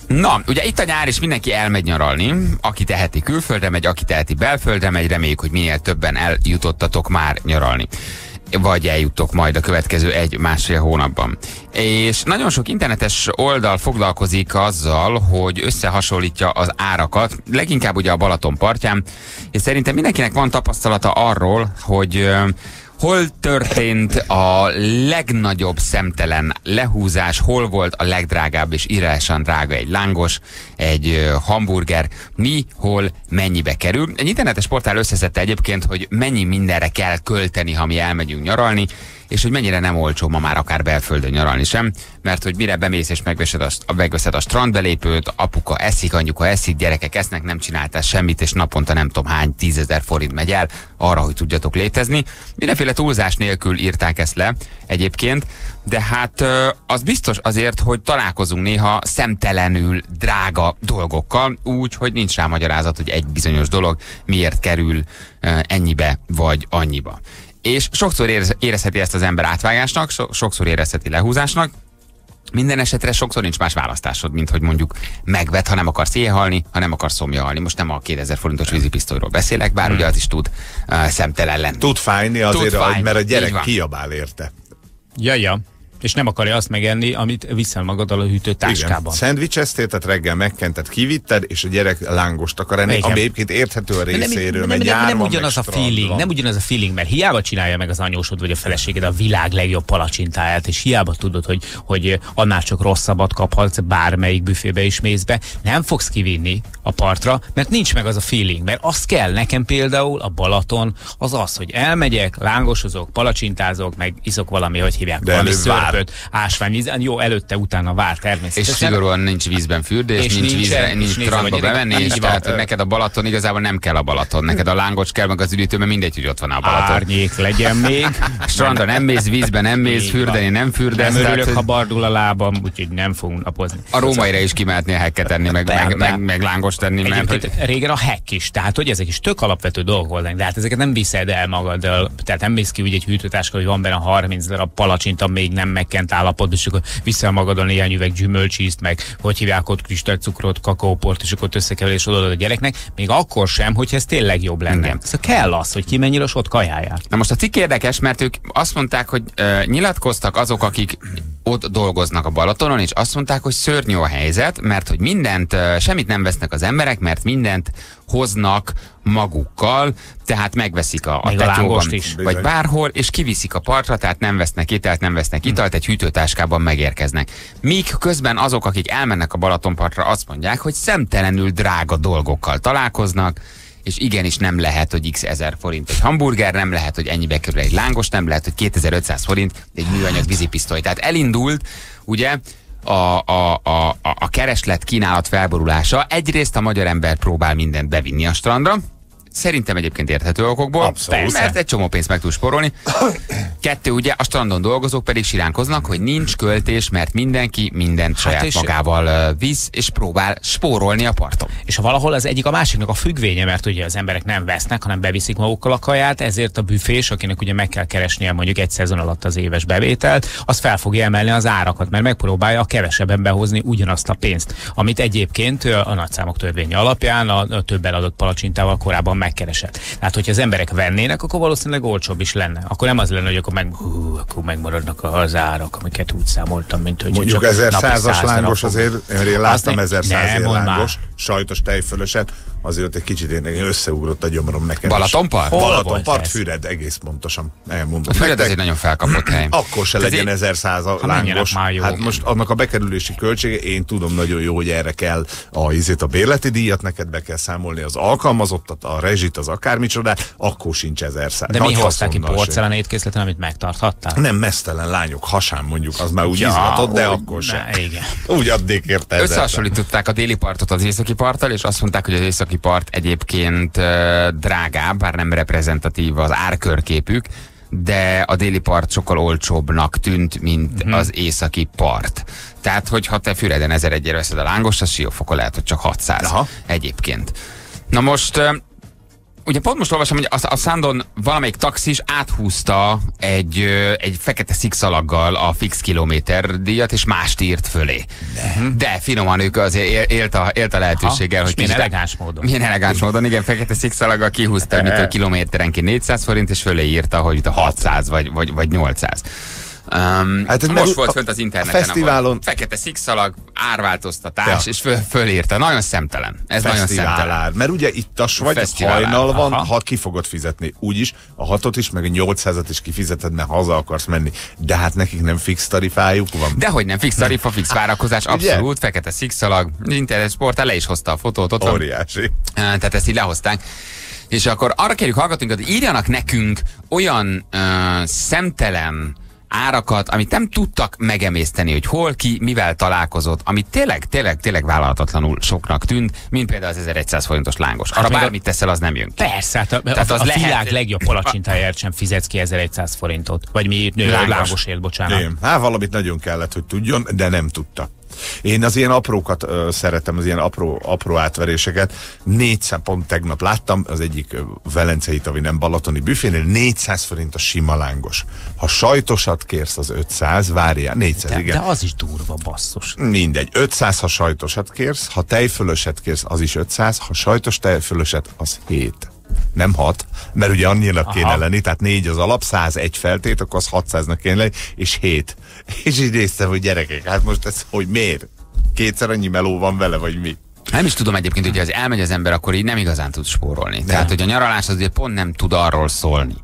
Na, ugye itt a nyár, és mindenki elmegy nyaralni, aki teheti külföldre megy, aki teheti belföldre megy, reméljük, hogy minél többen eljutottatok már nyaralni. Vagy eljuttok majd a következő egy-másfél hónapban. És nagyon sok internetes oldal foglalkozik azzal, hogy összehasonlítja az árakat, leginkább ugye a Balaton partján, és szerintem mindenkinek van tapasztalata arról, hogy hol történt a legnagyobb szemtelen lehúzás, hol volt a legdrágább és irreálisan drága egy lángos, egy hamburger, mi, hol, mennyibe kerül. Egy internetes portál összeszedte egyébként, hogy mennyi mindenre kell költeni, ha mi elmegyünk nyaralni, és hogy mennyire nem olcsó ma már akár belföldön nyaralni sem, mert hogy mire bemész és megveszed a, megveszed a strandbelépőt, apuka eszik, anyuka eszik, gyerekek esznek, nem csináltál semmit, és naponta nem tudom hány tízezer forint megy el arra, hogy tudjatok létezni. Mindenféle túlzás nélkül írták ezt le egyébként, de hát az biztos azért, hogy találkozunk néha szemtelenül drága dolgokkal, úgy, hogy nincs rá magyarázat, hogy egy bizonyos dolog miért kerül ennyibe vagy annyiba. És sokszor érezheti ezt az ember átvágásnak, so- sokszor érezheti lehúzásnak. Minden esetre sokszor nincs más választásod, mint hogy mondjuk megvedd, ha nem akarsz éhalni, ha nem akarsz szomjahalni. Most nem a kétezer forintos vízipisztolyról beszélek, bár hmm. ugye az is tud uh, szemtelen lenni. Tud fájni azért, tud fájni. Mert a gyerek kiabál érte. Jaja. Ja. És nem akarja azt megenni, amit viszel magaddal a hűtőtáskában. Szendvicseztél, tehát reggel megkented, kivitted, és a gyerek lángost akar enni, ami egyébként érthető a részéről, mert nyárban nem ugyanaz a feeling, nem ugyanaz a feeling, mert hiába csinálja meg az anyósod vagy a feleséged a világ legjobb palacsintáját, és hiába tudod, hogy, hogy annál csak rosszabbat kaphatsz, bármelyik büfébe is mész be, nem fogsz kivinni a partra, mert nincs meg az a feeling, mert azt kell nekem például a Balaton, az az, hogy elmegyek, lángosozok, palacsintázok, meg iszok valami, hogy hívják, valami szőr. cipőt, ásványvíz, jó, előtte, utána vár természetesen. És szigorúan nincs vízben fürdés, és nincs vízre, nincs strandba bemenni, és tehát neked a Balaton igazából nem kell a Balaton, neked a lángocs kell, meg az üdítő, mert mindegy, hogy ott van a Balaton. Árnyék legyen még. Strandra nem mész, vízben nem mész, fürdeni nem fürdesz. Nem örülök, ha bardul a lábam, úgyhogy nem fogunk napozni. A rómaira is kimehetnél hekket tenni, meg lángost tenni. Régen a hekk is, tehát hogy ezek is tök alapvető dolgok voltak, de hát ezeket nem viszed el magaddal, tehát nem mész ki úgy egy hűtőtáska, hogy van benne harminc darab palacsinta, még nem megkent állapotban, és akkor viszel magadon néhány üveg gyümölcsízt, meg hogy hívják ott kristálycukrot, kakaóport, és akkor összekeverés és odaadod a gyereknek, még akkor sem, hogyha ez tényleg jobb lenne. Szóval kell az, hogy kimenjél, és ott kajáljál. Na most a cikk érdekes, mert ők azt mondták, hogy uh, nyilatkoztak azok, akik ott dolgoznak a Balatonon, és azt mondták, hogy szörnyű a helyzet, mert hogy mindent, uh, semmit nem vesznek az emberek, mert mindent hoznak magukkal, tehát megveszik a, a tetyóban, vagy bárhol, és kiviszik a partra, tehát nem vesznek ételt, nem vesznek italt, egy hűtőtáskában megérkeznek. Míg közben azok, akik elmennek a Balatonpartra, azt mondják, hogy szemtelenül drága dolgokkal találkoznak, és igenis nem lehet, hogy x ezer forint egy hamburger, nem lehet, hogy ennyibe kerül egy lángos, nem lehet, hogy kétezer-ötszáz forint egy műanyag vízipisztoly. Tehát elindult, ugye, A, a, a, a kereslet kínálat felborulása. Egyrészt a magyar ember próbál mindent bevinni a strandra. Szerintem egyébként érthető okokból. Abszolút. Mert egy csomó pénzt meg tud sporolni. Kettő, ugye, a strandon dolgozók pedig siránkoznak, hogy nincs költés, mert mindenki mindent hát saját magával visz, és próbál spórolni a parton. És valahol az egyik a másiknak a függvénye, mert ugye az emberek nem vesznek, hanem beviszik magukkal a kaját, ezért a büfés, akinek ugye meg kell keresnie mondjuk egy szezon alatt az éves bevételt, az fel fogja emelni az árakat, mert megpróbálja a kevesebben behozni ugyanazt a pénzt, amit egyébként a nagyszámok törvénye alapján a több eladott palacsintával korábban megkeresett. Tehát, hogyha az emberek vennének, akkor valószínűleg olcsóbb is lenne. Akkor nem az lenne, hogy akkor, meg, hú, akkor megmaradnak az árak, amiket úgy számoltam, mint hogy mondjuk ezerszázas lángos azért, én láttam ezerszázas lángos, sajtos tejfölöset, azért egy kicsit én összeugrott a gyomrom nekem. Balatonpart? Balatonpart, Füred, egész pontosan. Elmondom. Füred ezért nagyon felkapott hely. Akkor se legyen ezerszáz a lángos. Hát most annak a bekerülési költsége, én tudom nagyon jó, hogy erre kell a, a bérleti díjat, neked be kell számolni az alkalmazottat, a rezsit, az akármicsodát, akkor sincs ezerszáz. De nagy mi hozták ki porcelán étkészleten, amit megtarthattál? Nem, mesztelen lányok hasán mondjuk, az már úgy ja, izgatott, de ó, akkor sem. Úgy addig érte. Összehasonlították a déli partot az északi parttal, és azt mondták, hogy az északi part egyébként drágább, bár nem reprezentatív az árkörképük, de a déli part sokkal olcsóbbnak tűnt, mint mm-hmm. az északi part. Tehát, hogyha te Füreden ezeregyre veszed a lángos, az Siófokon lehet, hogy csak hatszáz. Aha. Egyébként. Na most, ugye pont most olvasom, hogy a, a Sandon valamelyik taxis áthúzta egy, egy fekete szikszalaggal a fix kilométerdíjat, és mást írt fölé. De, De finoman ők azért élt a, élt a lehetőséggel. Aha, hogy milyen elegáns módon. Milyen elegáns módon, igen, fekete szikszalaggal kihúzta, hogy a kilométerenként négyszáz forint, és fölé írta, hogy itt a hatszáz vagy, vagy, vagy nyolcszáz. Um, hát most meg, volt a, fönt az interneten, a fesztiválon fekete szikszalag, árváltoztatás, ja. és föl, fölírta. Nagyon szemtelen. Ez nagyon szemtelen. Mert ugye ittas vagy, hajnal van, aha. ha ki fogod fizetni. Úgyis a hatot is, meg a nyolcszázat is kifizeted, mert haza akarsz menni. De hát nekik nem fix tarifájuk van. Dehogy nem fix tarifa, fix várakozás, abszolút, fekete szikszalag, internet sportál, le is hozta a fotót. Ott óriási. Van. Tehát ezt így lehozták. És akkor arra kérjük hallgatóinkat, hogy írjanak nekünk olyan uh, szemtelen árakat, amit nem tudtak megemészteni, hogy hol, ki, mivel találkozott, amit tényleg, tényleg, tényleg vállalhatatlanul soknak tűnt, mint például az ezerszáz forintos lángos. Arra hát bármit a... teszel, az nem jön ki. Persze, hát a, tehát a, az a lehet... világ legjobb palacsintáért sem fizetsz ki ezerszáz forintot. Vagy mi lángosért, bocsánat. Én. Hát valamit nagyon kellett, hogy tudjon, de nem tudta. Én az ilyen aprókat ö, szeretem, az ilyen apró, apró átveréseket. négyszáz, pont tegnap láttam, az egyik velencei, tavi nem balatoni büfénél, négyszáz forint a sima lángos. Ha sajtosat kérsz, az ötszáz, várjál, négyszáz, de, igen. De az is durva, basszus. Mindegy, ötszáz, ha sajtosat kérsz, ha tejfölöset kérsz, az is ötszáz, ha sajtos tejfölöset, az hét. Nem hat, mert ugye annyira kéne lenni, tehát négy az alap, százegy feltét, akkor az hatszáznak kéne lenni, és hét. És így néztem, hogy gyerekek, hát most ez, hogy miért? Kétszer annyi meló van vele, vagy mi? Nem is tudom egyébként, hogyha az elmegy az ember, akkor így nem igazán tud spórolni. Nem. Tehát, hogy a nyaralás az ugye pont nem tud arról szólni.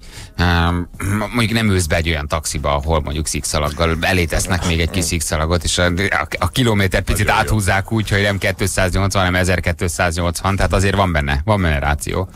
mondjuk nem ülsz be egy olyan taxiba, ahol mondjuk szikszalaggal elétesznek még egy kis szikszalagot, és a, a kilométer picit nagyon áthúzzák úgy, hogy nem kétszáznyolcvan, hanem ezerkétszáznyolcvan, tehát azért van benne, van benne ráció.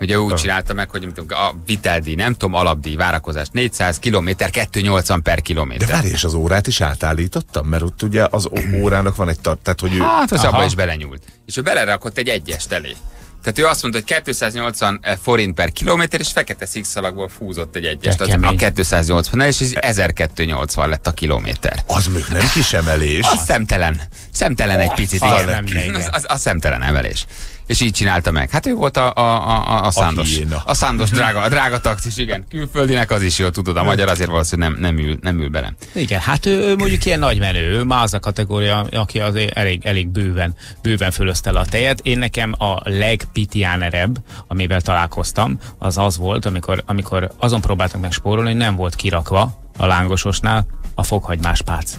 Ugye úgy csinálta meg, hogy a viteldíj, nem tudom, alapdíj, várakozás négyszáz kilométer, kétszáznyolcvan per kilométer. De várj, és az órát is átállítottam, mert ott ugye az órának van egy tart, tehát hogy ő... Hát, az abba is belenyúlt. És ő belerakott egy egyest elé. Tehát ő azt mondta, hogy kétszáznyolcvan forint per kilométer, és fekete szikszalagból fúzott egy egyest. Az a kétszáznyolcvannál, és ezerkétszáznyolcvan lett a kilométer. Az még nem kis emelés. Az szemtelen. Szemtelen egy picit. Az, igen, nem, az, az, az szemtelen emelés. És így csinálta meg. Hát ő volt a, a, a, a szándos. A, a szándos drága, a drága taxis, igen. Külföldinek az is jó, tudod, a magyar azért valószínűleg nem, nem, ül, nem ül bele. Igen, hát ő, ő mondjuk ilyen nagy menő, ő már az a kategória, aki azért elég, elég bőven, bőven fölöztel a tejet. Én nekem a legpitiánerebb, amivel találkoztam, az az volt, amikor, amikor azon próbáltak meg spórolni, hogy nem volt kirakva a lángososnál a fokhagymás pác.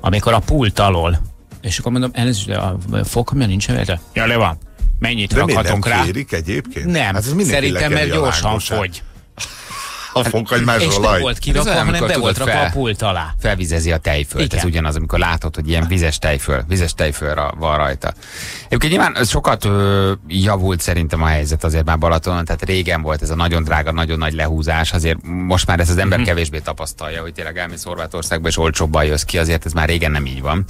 Amikor a pult alól, és akkor mondom, elnézést, a fokhagymás nincs erre? Ja, le van. Mennyit de rakhatunk rá? Kérik egyébként? Nem, hát szerintem, mert gyorsan fogy. A fokhagymásról laj. Volt kirakva, hanem be volt rakva a pult alá. Felvizezi a tejfölt. Ez ugyanaz, amikor látod, hogy ilyen vizes tejföl, vizes tejföl van rajta. Egyébként nyilván sokat ö, javult szerintem a helyzet azért már Balatonon, tehát régen volt ez a nagyon drága, nagyon nagy lehúzás, azért most már ezt az ember mm-hmm. kevésbé tapasztalja, hogy tényleg elmész Horvátországba és olcsóbban jössz ki, azért ez már régen nem így van.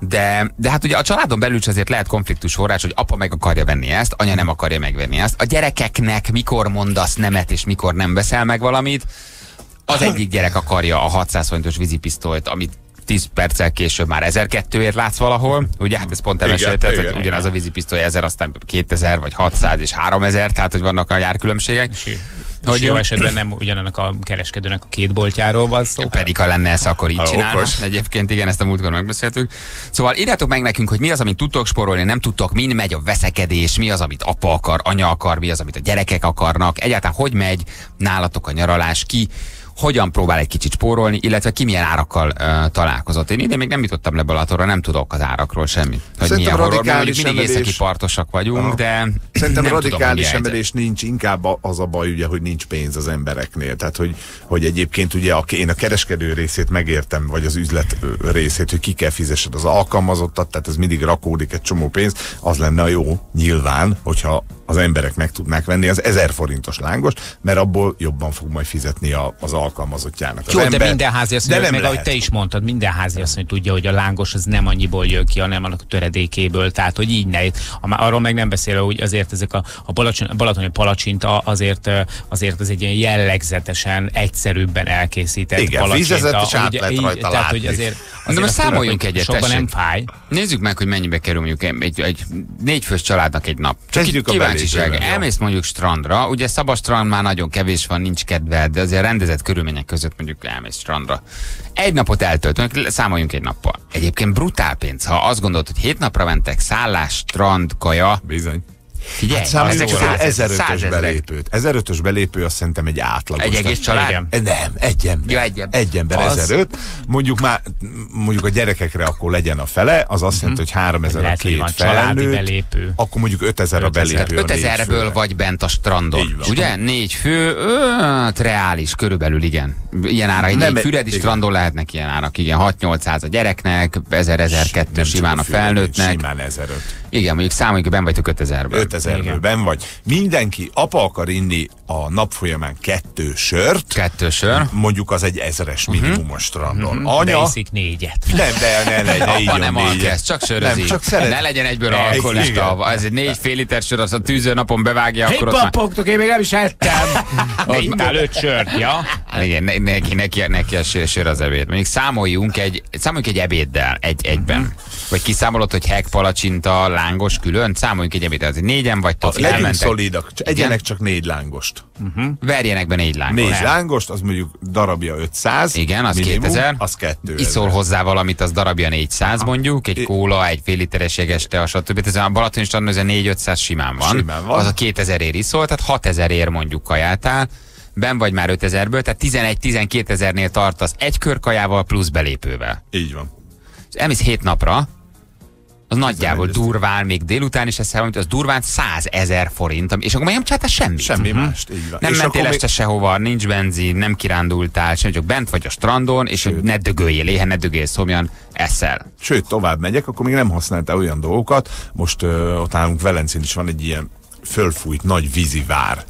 De, de hát ugye a családon belül is azért lehet konfliktus forrás, hogy apa meg akarja venni ezt, anya nem akarja megvenni ezt. A gyerekeknek mikor mondasz nemet, és mikor nem veszel meg valamit. Az egyik gyerek akarja a hatszáz forintos vízipisztolyt, amit tíz perccel később már ezerkétszázért látsz valahol. Ugye hát ez pont elmesélhetett, ugyanaz a vízipisztoly ezer, aztán kétezer, vagy hatszáz és háromezer, tehát hogy vannak a járkülönbségek. Sí. Hogy jó esetben nem ugyanannak a kereskedőnek a két boltjáról van szó. Pedig ha lenne ez, akkor így csinálna. Egyébként igen, ezt a múltkor megbeszéltük. Szóval írjátok meg nekünk, hogy mi az, amit tudtok spórolni, nem tudtok, min megy a veszekedés, mi az, amit apa akar, anya akar, mi az, amit a gyerekek akarnak, egyáltalán hogy megy nálatok a nyaralás, ki hogyan próbál egy kicsit spórolni, illetve ki milyen árakkal uh, találkozott. Én idén még nem jutottam le Balatonra, nem tudok az árakról semmit. Hogy milyen horror, mindig emelés... északi partosak vagyunk, a... de szerintem radikális tudom, emelés nincs, inkább az a baj, ugye, hogy nincs pénz az embereknél. Tehát, hogy, hogy egyébként ugye a, én a kereskedő részét megértem, vagy az üzlet részét, hogy ki kell fizessed az alkalmazottat, tehát ez mindig rakódik egy csomó pénz. Az lenne a jó, nyilván, hogyha az emberek meg tudnák venni az ezer forintos lángost, mert abból jobban fog majd fizetni a, az alkalmazottjának. Az jó, ember, de minden háziasszony, meg lehet. Ahogy te is mondtad, minden háziasszony tudja, hogy a lángos az nem annyiból jön ki, hanem annak a töredékéből, tehát hogy így ne. Arról meg nem beszélve, hogy azért ezek a, a Balaton, balatoni palacsinta azért, azért ez egy ilyen jellegzetesen, egyszerűbben elkészített igen, palacsinta. Igen, vízezett, és át lett rajta látni. Azért, azért most számoljunk egyet, tessék. Nem fáj. Nézzük meg, hogy mennyibe kerül mondjuk egy, egy négyfős családnak egy nap. Elmész mondjuk strandra, ugye szabad strand már nagyon kevés van, nincs kedved, de azért rendezett körülmények között mondjuk elmész strandra. Egy napot eltöltünk, számoljunk egy nappal. Egyébként brutál pénz, ha azt gondolod, hogy hét napra mentek, szállás, strand, kaja. Bizony. Figyelj, hát ezek ezerötös belépőt. ezerötös belépő azt szerintem egy átlagos. Egy egész család? Nem, egy ember. Ja, egy ember, egy ember ezeröt. Mondjuk már, mondjuk a gyerekekre akkor legyen a fele, az azt jelenti, hogy háromezer a két felnőtt, akkor mondjuk ötezer a belépő. ötezerből vagy bent a strandon. Ugye? Négy fő, öt reális, körülbelül igen. Ilyen ára, egy füredi strandon lehetnek ilyen árak. Igen, hat-nyolcszáz a gyereknek, ezer-ezerkétszáz simán a felnőttnek. Simán ezeröt. Igen, mondjuk számoljuk, hogy ben vagytok ötezerből. ötezerből ben vagy. Mindenki, apa akar inni a nap folyamán kettő sört. Kettő sör. Mondjuk az egy ezeres minimumos strandon. Uh-huh. Anya... Beiszik négyet. Nem, de ne legyen. Apa nem alkesz, csak sörözik. Csak szeret... Ne legyen egyből alkoholista. Ez egy négy fél liter sör, az a tűző napon bevágja. Hé, papogtok, én még nem is ettem. Ne ittál öt sört, ja? Igen, ne, neki, neki, neki a sör, sör az ebéd. Mondjuk számoljunk egy, számoljunk egy ebéddel, egy, egyben. Vagy kiszámolod, hogy hek, palacsinta, lángos külön, számoljunk egy ebéddel. Négyen vagytok, a legyünk szolidak, egyenek csak négy lángost. Uh-huh. Verjenek be négy lángost. Négy lángost, az mondjuk darabja ötszáz. Igen, az minimum, kétezer. Az kétezer. Iszol hozzá valamit, az darabja négyszáz mondjuk, egy kóla, egy fél literes jeges tea, stb. Ez a Balaton is tanulja, négy-ötszáz simán van. Simán van. Az a kétezerért iszol, tehát hatezerért mondjuk kajáltál. Ben vagy már ötezerből, tehát tizenegy-tizenkétezernél tartasz egy körkajával plusz belépővel. Így van. És elmész hét napra, Az nagyjából durván még délután is eszel valamit, az durván százezer forint, és akkor már nem csináltál semmit. Semmi mást, így van. Nem és mentél este még... sehova, nincs benzin, nem kirándultál, sem, csak bent vagy a strandon, és Sőt. ne dögöljél éhen, ne dögöljél szomjan, eszel. Sőt, tovább megyek, akkor még nem használtál olyan dolgokat, most ö, ott nálunk Velencén is van egy ilyen fölfújt nagy vízivár.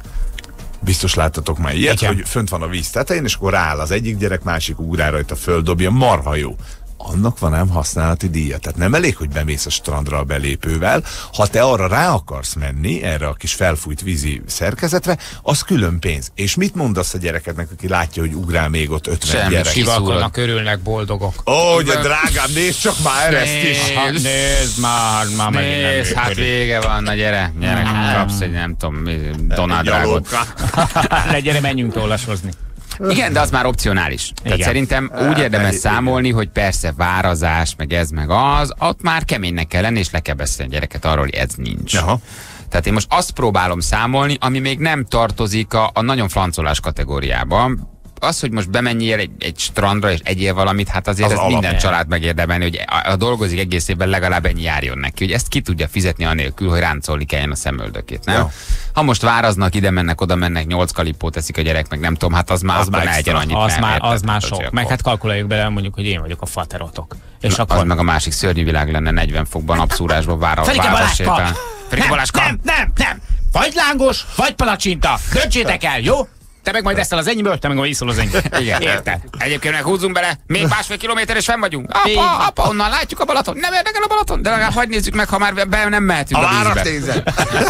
Biztos láttatok már ilyet, Igen. hogy fönt van a víz tetején, és akkor rááll az egyik gyerek, másik ugrál rajta, földobja, marha jó. Annak van ám használati díja. Tehát nem elég, hogy bemész a strandra a belépővel, ha te arra rá akarsz menni, erre a kis felfújt vízi szerkezetre, az külön pénz. És mit mondasz a gyerekednek, aki látja, hogy ugrál még ott ötven Semmi gyerek? Semmi, sivalkodnak, örülnek, boldogok. Ó, oh, de drágám, nézd csak már ezt is! Nézd, nézd már, már megint nem nézd, hát vége van, na gyere, gyere, kapsz egy nem tudom, Donald Drágot. Le, gyere, menjünk tollashozni. Igen, de az már opcionális. Igen. Tehát szerintem úgy érdemes számolni, hogy persze várazás, meg ez, meg az, ott már keménynek kell lenni, és le kell beszélni a gyereket arról, hogy ez nincs. Aha. Tehát én most azt próbálom számolni, ami még nem tartozik a, a nagyon flancolás kategóriában. Az, hogy most bemenjél egy, egy strandra, és egyél valamit, hát azért az ez minden család megérdemelni, hogy a, a dolgozik egész évben, legalább ennyi járjon neki, hogy ezt ki tudja fizetni anélkül, hogy ráncolni kelljen a szemöldökét, nem? Ja. Ha most váraznak, ide mennek, oda mennek, nyolc kalipót teszik a gyerek, meg nem tudom, hát az már az már egyen annyit az nem. Már, érted, az már sok. Meg hát kalkuláljuk bele, mondjuk, hogy én vagyok a faterotok. És na, akkor... Az meg a másik szörnyű világ lenne negyven fokban abszúrásban várasétán. Nem, nem, nem! Vagy lángos, vagy palacsinta! Döntsétek el, jó? Te meg majd eszel az ennyiből, te meg majd iszol az ennyiből. Igen. Érted? Egyébként meg húzzunk bele, még másfél kilométer és fenn vagyunk. Apa, apa, onnan látjuk a Balaton. Nem érdekel a Balaton, de legalább hagyd nézzük meg, ha már be nem mehetünk a, a vízbe. Nézed.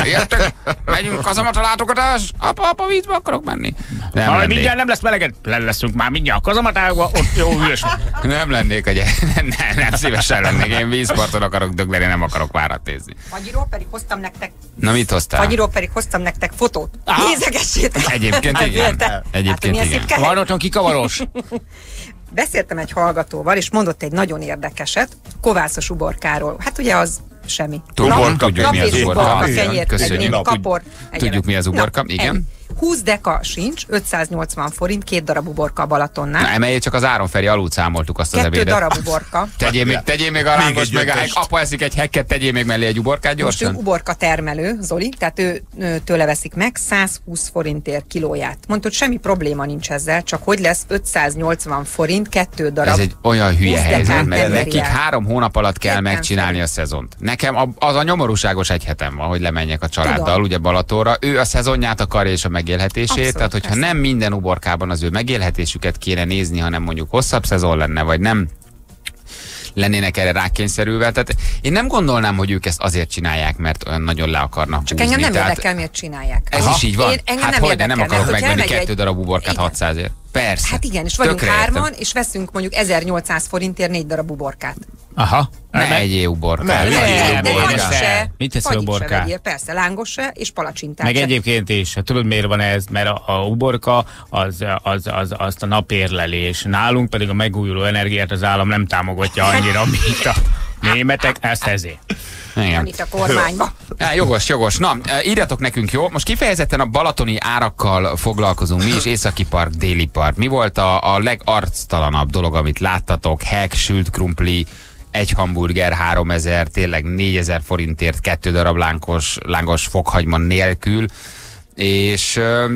Érted? Megyünk kazamata látogatás. Apa, apa, vízbe akarok menni. Nem ha, lennék. Mindjárt nem lesz meleged. Le leszünk már mindjárt a kazamatába, ott jó hűs. Nem lennék, hogy nem, nem, nem szívesen lennék. Én vízparton akarok dögleni, nem akarok várat nézni. Fagyiról pedig hoztam nektek. Na mit hoztál? Fagyiról pedig hoztam nektek fotót. Nézegessétek. Egyébként igen. Te, Egyébként hát, igen. Van otthon kikavaros? Beszéltem egy hallgatóval, és mondott egy nagyon érdekeset, kovászos uborkáról. Hát ugye az semmi. Uborka, tudjuk mi az uborka. Tudjuk mi az uborka, igen. húsz deka sincs, ötszáznyolcvan forint, két darab uborka a Balatonnál. Na, emeljél csak az áron, Feri, alul számoltuk azt az ebédet. Kettő darab uborka. Tegyél még, tegyél még a rángos, meg egy apa eszik egy hekket, tegyél még mellé egy uborkát gyorsan. Most ő uborka termelő, Zoli, tehát ő, ő tőle veszik meg száz húsz forintért kilóját. Mondtad, semmi probléma nincs ezzel, csak hogy lesz ötszáznyolcvan forint, kettő darab. Ez egy olyan hülye helyzet, mert nekik három hónap alatt kell Ketten megcsinálni forint. A szezont. Nekem az a nyomorúságos egy hetem van, hogy lemenjek a családdal, Tudom. ugye Balatonra. Ő a szezonját akarja és a megélhetését, Abszolút, tehát hogyha persze. nem minden uborkában az ő megélhetésüket kéne nézni, hanem mondjuk hosszabb szezon lenne, vagy nem lennének erre rákényszerülve. Tehát én nem gondolnám, hogy ők ezt azért csinálják, mert olyan nagyon le akarnak Csak húzni. Engem nem tehát érdekel, miért csinálják. Ez Aha. is így van. Én, engem hát nem hogy, de nem akarok megvenni kettő egy... darab uborkát hatszázért. Persze. Hát igen, és vagyunk hárman, és veszünk mondjuk ezernyolcszáz forintért négy darab uborkát. Aha. Ne, ne egyél uborkát. Mit teszi uborkát? Persze, lángos se, és palacsintát. Meg egyébként is, tudod miért van ez? Mert a, a uborka az, az, az, az a napérlelés. Nálunk pedig a megújuló energiát az állam nem támogatja annyira, mint a németek, ezt ezért. Igen. Itt a kormányba. Ja, jogos, jogos. Na, írjatok nekünk, jó? Most kifejezetten a balatoni árakkal foglalkozunk mi is, északi part, déli part. Mi volt a, a legarctalanabb dolog, amit láttatok? Hek, sült krumpli, egy hamburger háromezer, tényleg négyezer forintért, kettő darab lángos, lángos fokhagyma nélkül, és ö,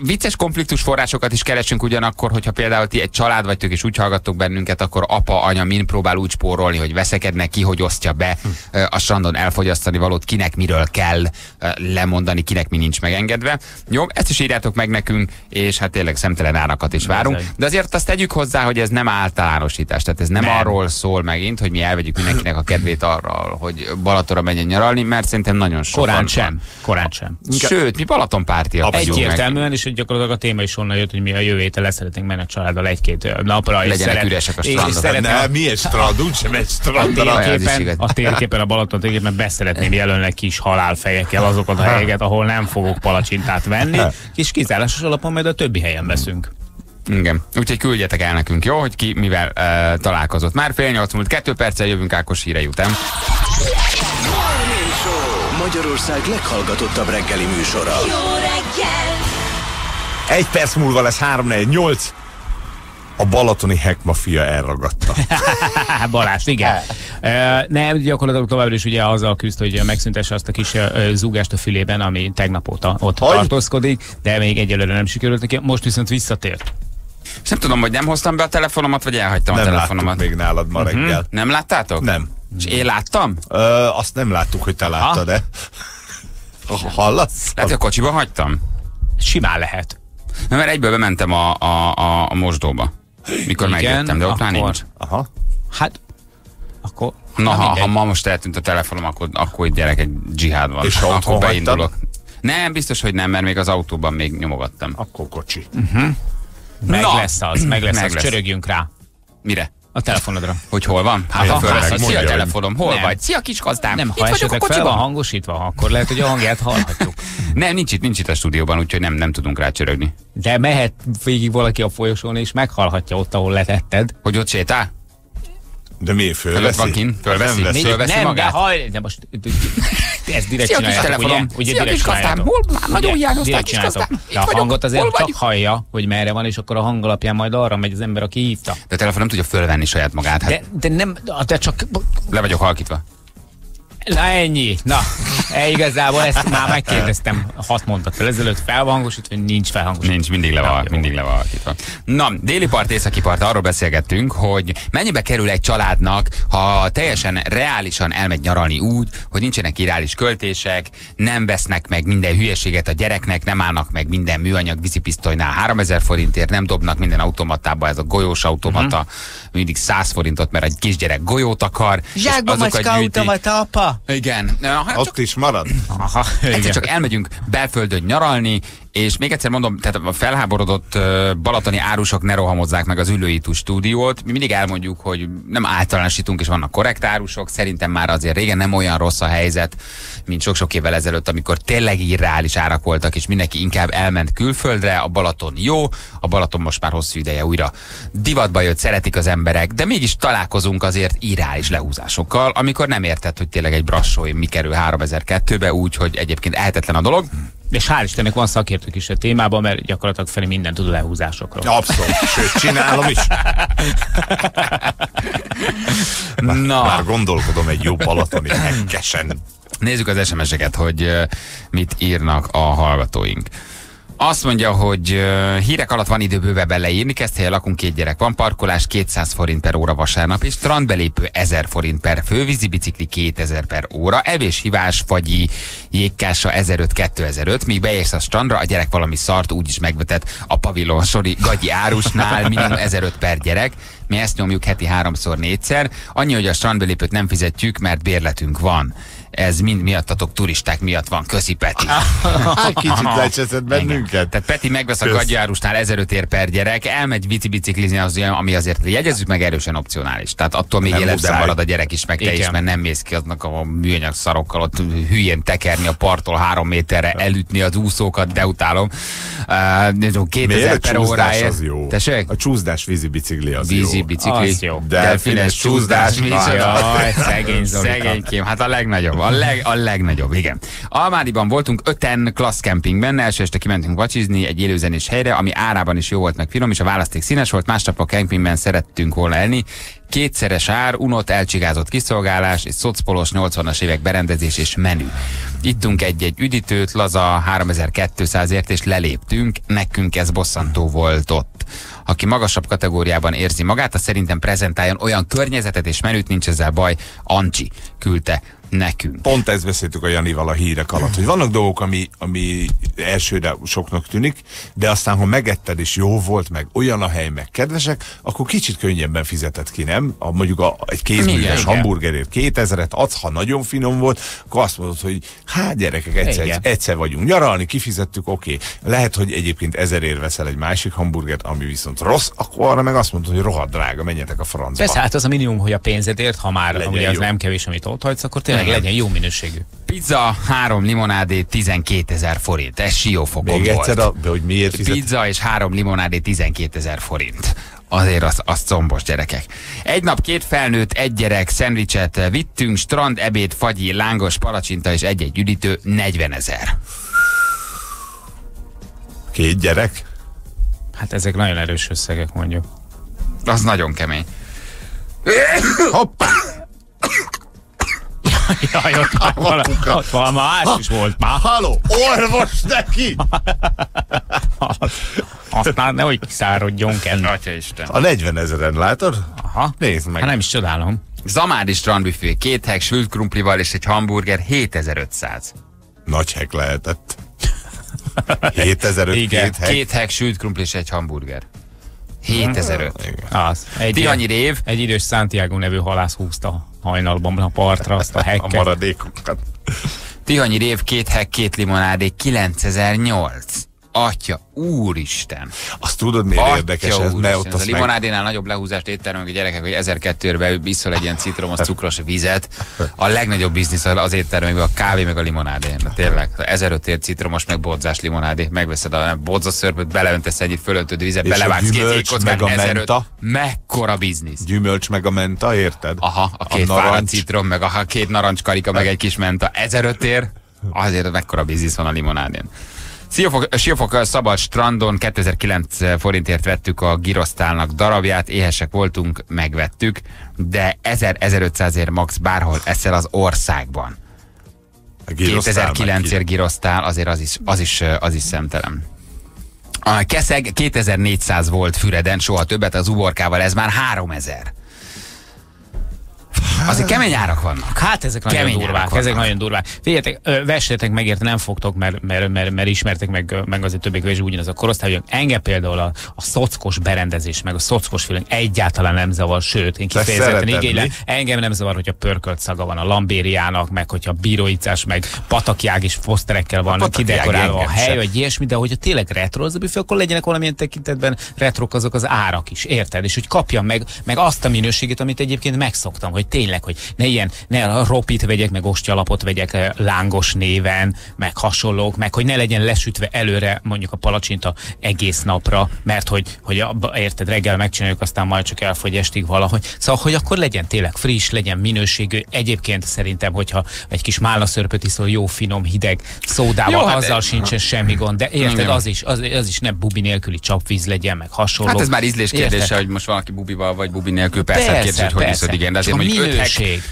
vicces konfliktus forrásokat is keresünk ugyanakkor, hogyha például ti egy család vagytok és úgy hallgattok bennünket, akkor apa, anya min próbál úgy spórolni, hogy veszekednek ki, hogy osztja be hm. a strandon elfogyasztani valót, kinek miről kell lemondani, kinek mi nincs megengedve. Jó, ezt is írjátok meg nekünk, és hát tényleg szemtelen árakat is várunk. De azért azt tegyük hozzá, hogy ez nem általánosítás, tehát ez nem, nem. arról szól megint, hogy mi elvegyük mindenkinek a kedvét arról, hogy Balatonra menjen nyaralni, mert szerintem nagyon sokan. Korán sem. Korán sem. Sőt, mi Balatonpártiak vagyunk. És gyakorlatilag a téma is onnan jött, hogy mi a jövő héten leszeretnénk menni a családdal egy-két napra. Legyenek szeret, üresek a strandok. Ne, milyen strand? Úgysem egy strandra. A térképen, a térképen, a Balaton térképen beszeretném jelölni kis halálfejekkel azokat a helyeket, ahol nem fogok palacsintát venni, és kizárásos alapon majd a többi helyen veszünk. Igen. Úgyhogy küldjetek el nekünk, jó? Hogy ki mivel uh, találkozott. Már fél nyolc múlt kettő perccel jövünk Ákos hírei után. Magyarország leghallgatottabb reggeli műsora. Jó reggel! Egy perc múlva lesz három negyvennyolc. a balatoni hackmafia elragadta. Balázs, igen. E, nem, gyakorlatilag továbbra is ugye azzal küzd, hogy megszüntesse azt a kis zúgást a fülében, ami tegnap óta ott hogy? tartózkodik, de még egyelőre nem sikerült neki. Most viszont visszatért. És nem tudom, hogy nem hoztam be a telefonomat, vagy elhagytam nem a telefonomat. Nem még nálad ma reggel. Uh-huh. Nem láttátok? Nem. És én láttam? Ö, azt nem láttuk, hogy te láttad, de hallasz? Lehet, a kocsiban hagytam. Simán lehet. Na, mert egyből bementem a, a, a, a mosdóba, mikor igen, megjöttem, de ott már nincs. Aha. Hát, akkor... Na, ha, ha ma most eltűnt a telefonom, akkor, akkor gyerek egy dzsihád van. És ha otthon beindulok. Nem, biztos, hogy nem, mert még az autóban még nyomogattam. Akkor kocsi. Uh-huh. Meg Na. lesz az, meg lesz meg az. Lesz. Csörögjünk rá. Mire? A telefonodra. Hogy hol van? Hát, ha fölvesz, hogy szia telefonom, hol nem. vagy? Szia kis gazdám, nem, itt vagyok a kocsiban. Van hangosítva, akkor lehet, hogy a hangját hallhatjuk. Nem, nincs itt, nincs itt a stúdióban, úgyhogy nem, nem tudunk rá csörögni. De mehet végig valaki a folyosón, és meghallhatja ott, ahol letetted. Hogy ott sétál? De mi fölveszi? Fölveszi? Nem, fölveszi nem magát? De haj, de most... Ezt direkt szia kis telefonom, ugye? Szia kis gazdám, hol már nagyon hiányoztál kis gazdám. De a hangot azért csak hallja, hogy merre van, és akkor a hang alapján majd arra megy az ember, aki hívta. De a telefon nem tudja fölvenni saját magát. Hát. De, de nem, de csak... Le vagyok halkítva. Na ennyi. Na, e, igazából ezt már megkérdeztem hat mondattal ezelőtt, felhangosítva, nincs felhangosítva. Nincs, mindig le van, mindig le van. Na, déli part, északi part, arról beszélgettünk, hogy mennyibe kerül egy családnak, ha teljesen reálisan elmegy nyaralni úgy, hogy nincsenek irreális költések, nem vesznek meg minden hülyeséget a gyereknek, nem állnak meg minden műanyag vízipisztolynál háromezer forintért, nem dobnak minden automatába, ez a golyós automata, uh-huh. mindig száz forintot, mert egy kisgyerek golyót akar. Zsákba macska automata, apa. Igen. Aha, ott csak... is marad. Aha, egyszer csak elmegyünk belföldön nyaralni, és még egyszer mondom, tehát a felháborodott uh, balatoni árusok ne rohamozzák meg az Üllőitú stúdiót. Mi mindig elmondjuk, hogy nem általánosítunk, és vannak korrekt árusok. Szerintem már azért régen nem olyan rossz a helyzet, mint sok-sok évvel ezelőtt, amikor tényleg irreális árak voltak, és mindenki inkább elment külföldre. A Balaton jó, a Balaton most már hosszú ideje újra divatba jött, szeretik az emberek, de mégis találkozunk azért irreális lehúzásokkal, amikor nem érted, hogy tényleg egy brassói mi kerül háromezer-kettőbe, úgyhogy egyébként elhetetlen a dolog. És hál' Istennek van szakértők is a témában, mert gyakorlatilag Feri minden tud a lehúzásokról. Abszolút, sőt, csinálom is. Már, Na. már gondolkodom egy jó balatoni hekkesen. Nézzük az es em es-eket, hogy mit írnak a hallgatóink. Azt mondja, hogy hírek alatt van idő bőve beleírni, Keszthelyen lakunk, két gyerek van, parkolás kétszáz forint per óra vasárnap, és strandbelépő ezer forint per fő, vízibicikli kétezer per óra, evés, hívás, fagyi, jégkása ezeröt-kétezer-öt, míg beérsz a strandra, a gyerek valami szart úgyis megvetett a pavilonsori gagyi árusnál, minimum ezeröt per gyerek. Mi ezt nyomjuk heti háromszor, négyszer. Annyi, hogy a strandbelépőt nem fizetjük, mert bérletünk van. Ez mind miattatok, turisták miatt van. Köszi, Peti. Kicsit lecseszed bennünket. Tehát Peti megvesz a gagyárusnál ezeröt per gyerek, elmegy biciklizni, az, ami azért jegyezzük meg, erősen opcionális. Tehát attól még életben marad a gyerek is, meg te is, mert nem mész ki aznak a műanyag szarokkal ott hülyén tekerni a parttól három méterre, elütni az úszókat, de utálom. kétezer per óráért. A csúszdás vízibicikli az jó. Bicikli, delfines csúszdás, szegény, szegénykém, hát a legnagyobb, a, leg, a legnagyobb, igen. Almádiban voltunk öten klassz kempingben, első este kimentünk vacsizni egy élőzenés helyre, ami árában is jó volt, meg finom, és a választék színes volt, másnap a kempingben szerettünk volna elni. Kétszeres ár, unott, elcsigázott kiszolgálás, és szocpolos nyolcvanas évek berendezés és menü. Ittunk egy-egy üdítőt, laza háromezer-kétszázért, és leléptünk, nekünk ez bosszantó volt ott. Aki magasabb kategóriában érzi magát, az szerintem prezentáljon olyan környezetet és menüt, nincs ezzel baj, Ancsi küldte nekünk. Pont ezt beszéltük a Janival a hírek alatt, hogy vannak dolgok, ami, ami elsőre soknak tűnik, de aztán, ha megetted és jó volt, meg olyan a hely, meg kedvesek, akkor kicsit könnyebben fizetett ki, nem? A, mondjuk a, egy kézműves hamburgerért kétezret adsz, ha nagyon finom volt, akkor azt mondod, hogy hát gyerekek, egyszer, egyszer, egyszer vagyunk nyaralni, kifizettük, oké. Okay. Lehet, hogy egyébként ezerért veszel egy másik hamburgert, ami viszont rossz, akkor arra meg azt mondod, hogy rohadt drága, menjetek a francba. Persze, hát az a minimum, hogy a pénzedért, ha már ugye az nem kevés, amit ott hagysz, akkor tényleg legyen jó minőségű. Pizza, három limonádé, tizenkét ezer forint. Ez Siófokon volt. Még egyszer, a, hogy miért fizet? Pizza és három limonádé, tizenkét ezer forint. Azért az, az combos, gyerekek. Egy nap két felnőtt, egy gyerek szendvicset vittünk, strand, ebéd, fagyi, lángos, palacsinta és egy-egy üdítő, negyvenezer. Két gyerek? Hát ezek nagyon erős összegek, mondjuk. Az nagyon kemény. Hoppá! Jaj, ott, a vala, ott valami más ha, is volt már. Halló, orvos neki! Azt már nehogy kiszárodjon kell. Atyaisten. A negyvenezeren látod? Aha. Nézd meg. Ha nem is csodálom. Zamárdi strandbüfé, két heg sült krumplival és egy hamburger hétezer-ötszáz. Nagy heg lehetett. hétezer-ötszáz. Igen, két heg, két heg sült krumpli és egy hamburger. hétezer-ötszáz. Tihanyi Rév. Egy idős Santiago nevű halász húzta hajnalban a partra azt a hekket. A maradékokat. Tihanyi Rév, két hek, két limonádé, kilencezer-nyolc. Atya, úristen! Azt tudod, miért Atya érdekes ez? Ne, ott ez a limonádénál meg... nagyobb lehúzást éttermek a gyerekek, hogy ezerkétszázba iszol egy ilyen citromos cukros vizet. A legnagyobb biznisz az éttermekben a kávé meg a limonádén. Tényleg, ezerötszáz citromos meg bodzás limonádé. Megveszed a bodzaszörpöt, beleöntesz ennyit, fölöntöd vizet, belevágsz két kockát, ezerötszáz. Mekkora biznisz! Gyümölcs meg a menta, érted? Aha, a két a fára citrom, meg a két narancskarika, meg egy kis menta. ezerötszáz, azért mekkora biznisz van a limonádén. Siófok, Siófok szabad strandon kétezer-kilenc forintért vettük a girosztálnak darabját, éhesek voltunk, megvettük, de ezer-ezerötszázért max bárhol eszel az országban. kétezer-kilencért girosztál, azért az is, az is, az is szemtelen. A keszeg kétezer-négyszáz volt Füreden, soha többet, az uborkával ez már háromezer. Azért kemény árak vannak. Hát ezek nagyon kemény durvák. Ezek vannak. Nagyon durvák. Figyeljetek, vessetek meg, érte nem fogtok, mert, mert, mert, mert ismertek meg, meg azért többé kevésbé ugyanaz a korosztály, hogy engem például a, a szockos berendezés, meg a szockos film egyáltalán nem zavar, sőt, én kifejezetten igénylem. Engem nem zavar, hogyha pörkölt szaga van a lambériának, meg hogyha bíróicás, meg patakjág és foszterekkel vannak kidekorálva a hely, vagy ilyesmi, de hogyha tényleg retro az a büfé, akkor legyenek valamilyen tekintetben retrok azok az árak is, érted? És hogy kapjam meg, meg azt a minőségét, amit egyébként megszoktam, hogy tényleg, hogy ne ilyen, ne a ropit vegyek, meg ostyalapot vegyek lángos néven, meg hasonlók, meg hogy ne legyen lesütve előre mondjuk a palacsinta egész napra, mert hogy, hogy abba, érted, reggel megcsináljuk, aztán majd csak elfogy estig valahogy. Szóval, hogy akkor legyen tényleg friss, legyen minőségű. Egyébként szerintem, hogyha egy kis málnaszörpöt iszol jó finom hideg szódával, jó, hát azzal de... sincsen semmi gond, de érted, az is, az, az is ne bubi nélküli csapvíz legyen, meg hasonló. Hát ez már ízlés kérdése, hogy most valaki bubival vagy bubi nélkül, persze, persze képzeld, hogy persze. Iszod, igen, de azért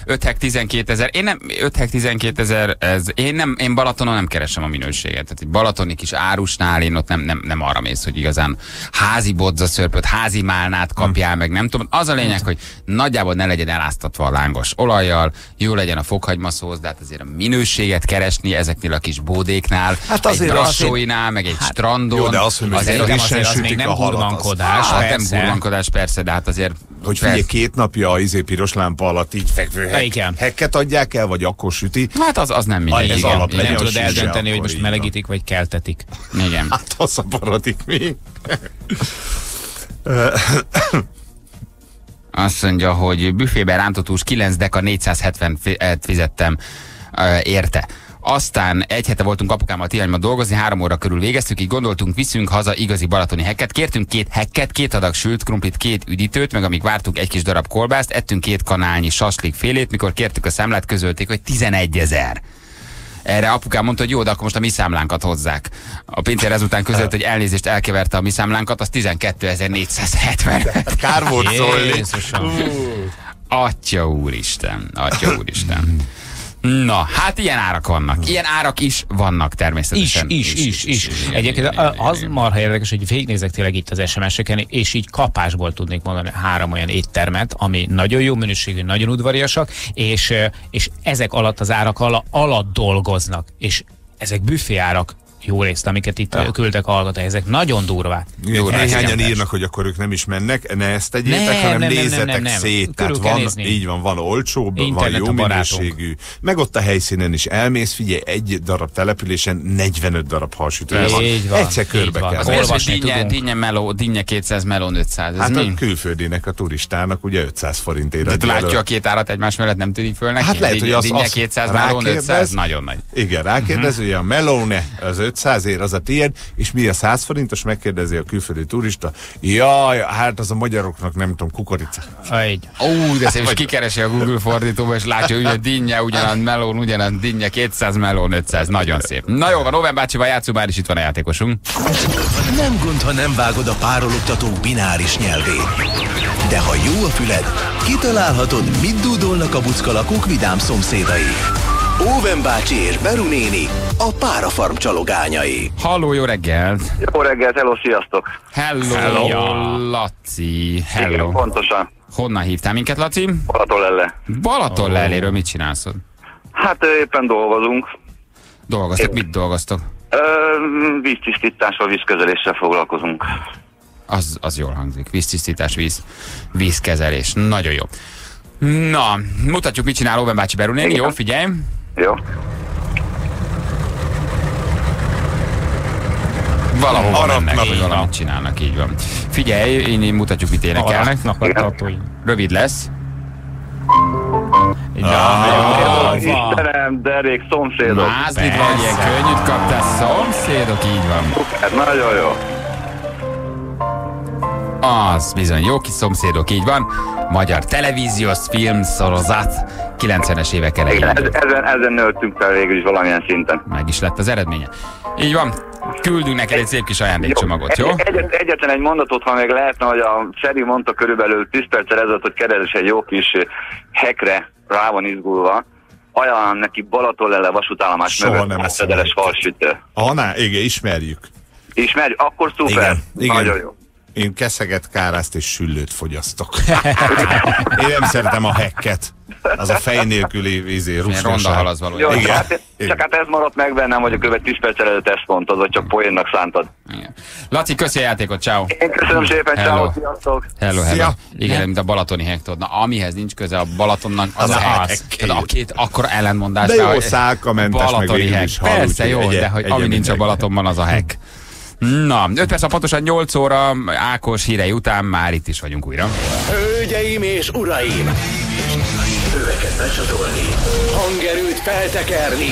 öt hek tizenkét ezer, én nem, öt hek tizenkét ezer, ez, én, nem, én Balatonon nem keresem a minőséget. Tehát egy balatoni kis árusnál én ott nem, nem, nem arra mész, hogy igazán házi bodzaszörpöt, házi málnát kapjál meg, nem tudom. Az a lényeg, hogy nagyjából ne legyen eláztatva a lángos olajjal, jó legyen a fokhagymaszóz, de hát azért a minőséget keresni ezeknél a kis bódéknál, hát egy brassóinál, meg egy hát, strandon. Jó, de az, hogy azért, azért, azért az még nem burmankodás, hát nem burmankodás, persze, de hát azért... Hogy figyelj, két napja a izé piros lámpa alatt így fekvő hek, hekket adják el, vagy akkor süti. Hát az, az nem mindegy. Ez alap legyen, nem tudod eldönteni, hogy most melegítik, vagy keltetik. Igen. Hát az a baradik még. Azt mondja, hogy büfében rántott hús kilenc deka, négyszázhetvenet fizettem érte. Aztán egy hete voltunk apukámmal Tihanyban dolgozni, három óra körül végeztük, így gondoltunk, viszünk haza igazi balatoni hekket. Kértünk két hekket, két adag sült krumplit, két üdítőt, meg amíg vártuk, egy kis darab kolbászt, ettünk két kanálnyi saslik félét, mikor kértük a számlát, közölték, hogy tizenegyezer. Erre apukám mondta, hogy jó, de akkor most a mi számlánkat hozzák. A pincér ezután közölt, hogy elnézést, elkeverte a mi számlánkat, az tizenkétezer-négyszázhetven. Kár volt szólni. Atya úristen, atya úristen. Na, hát ilyen árak vannak. Ilyen árak is vannak természetesen. Is, is, is. is, is. is. Egyébként az marha érdekes, hogy végignézek tényleg itt az es em eseken, és így kapásból tudnék mondani három olyan éttermet, ami nagyon jó minőségű, nagyon udvariasak, és, és ezek alatt az árak alatt, alatt dolgoznak. És ezek büfé árak. Jó részt, amiket itt ja. küldtek hallgatók, ezek nagyon durvák. Jó, néhányan írnak, hogy akkor ők nem is mennek, ne ezt tegyétek, nem, hanem nem, nézzetek nem, nem, nem. szét. Tehát van, így van, van olcsóbb, internet van jó minőségű. Meg ott a helyszínen is elmész, figyelj, egy darab településen negyvenöt darab halsütője van. van. Egyszer körbe van. kell. Az az dinnye, dinnye, meló, dinnye kétszáz, melón ötszáz. Hát a külföldének, a turistának ugye ötszáz forint ér. De látja a két árat egymás mellett, nem tűnik föl neki? Hát lehet, hogy az ötszáz, nagyon nagy. Igen, rákérdez, a melóne az ötszázért az a tiéd, és mi a száz forintos, megkérdezi a külföldi turista. Jaj, hát az a magyaroknak nem tudom, kukorica. Ó, de szép, és kikeresi a Google fordítóba, és látja, ugyan dinnye, ugyanaz melón, ugyanaz dinnye, kétszáz melón, ötszáz, nagyon szép. Na jó van, Oven bácsival játszunk, már is itt van a játékosunk. Nem gond, ha nem vágod a párologtatók bináris nyelvét. De ha jó a füled, kitalálhatod, mit dúdolnak a buckalakók vidám szomszédai. Óven bácsi és Beru néni, a Párafarm csalogányai. Halló, jó reggelt! Jó reggelt, hello, sziasztok! Hello, hello. Ja, Laci! Hello. Igen, pontosan. Honnan hívtál minket, Laci? Balatonlelle. Balatonlelléről mit csinálsz? Hát éppen dolgozunk. Dolgoztok? Épp. Mit dolgoztok? Víztisztítással, vízkezeléssel foglalkozunk. Az, az jól hangzik. Víztisztítás, víz, vízkezelés. Nagyon jó. Na, mutatjuk, mit csinál Oven bácsi Beru néni, jó? Figyelj! Jó. Valahol arapnak, mennek, valamit csinálnak, így van. Figyelj, én mutatjuk, mit énekelnek. Rövid lesz. Így van. Istenem, derék, szomszédok. Mázlid vagy, ilyen könnyűt kaptál, szomszédok, így van. Nagyon jó. Az bizony, jó kis szomszédok, így van. Magyar televíziós filmszorozat kilencvenes évek elején. Ezen, ezen nőttünk fel végül is valamilyen szinten. Meg is lett az eredménye. Így van, küldünk neked egy szép kis ajándékcsomagot, jó? jó? Egy, egyet, egyetlen egy mondatot, ha még lehetne, hogy a Cseri mondta körülbelül tíz perccel ezelőtt, hogy keres egy jó kis hekre rá van izgulva. Ajánlom neki Balatonlelle vasútállomás mögött a szedeles falsütő. Aná, igen, ismerjük. Ismerjük, akkor szuper. Igen, nagyon igen. Jó. Én keszeget, kárászt és süllőt fogyasztok. Én nem szeretem a hekket. Az a fej nélküli izé, rondahalaz valójában. Jó, hát, csak hát ez maradt meg bennem, hogy a követ tíz perccel előtt ezt mondtad, vagy csak poénnak szántad. Igen. Laci, köszi a játékot, ciao. Én köszönöm szépen, ciao, sziasztok. Hello, hello. Szia. Igen, mint a balatoni hek, tudod. Na, amihez nincs köze a Balatonnak, az, az a hek. A, a két akkora ellenmondás. De jó, szálkamentes, meg végül is hal. Persze, jó, de hogy ami nincs a Balatonban, az a hek. Na, öt perc, pontosan nyolc óra, Ákos hírei után már itt is vagyunk újra. Hölgyeim és uraim! Öveket becsatolni, hangerőt feltekerni,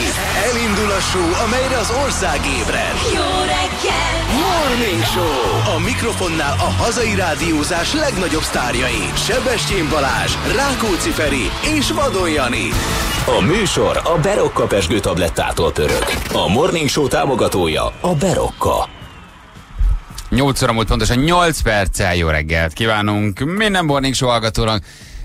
elindul a show, amelyre az ország ébred. Jó reggel! Morning Show! A mikrofonnál a hazai rádiózás legnagyobb sztárjai, Sebestyén Balázs, Rákóczi Feri és Vadon Jani. A műsor a Berokka pezsgő tablettától pörög. A Morning Show támogatója a Berokka. nyolc óra múlt pontosan nyolc perccel, jó reggelt kívánunk minden Morning Show hallgatónak.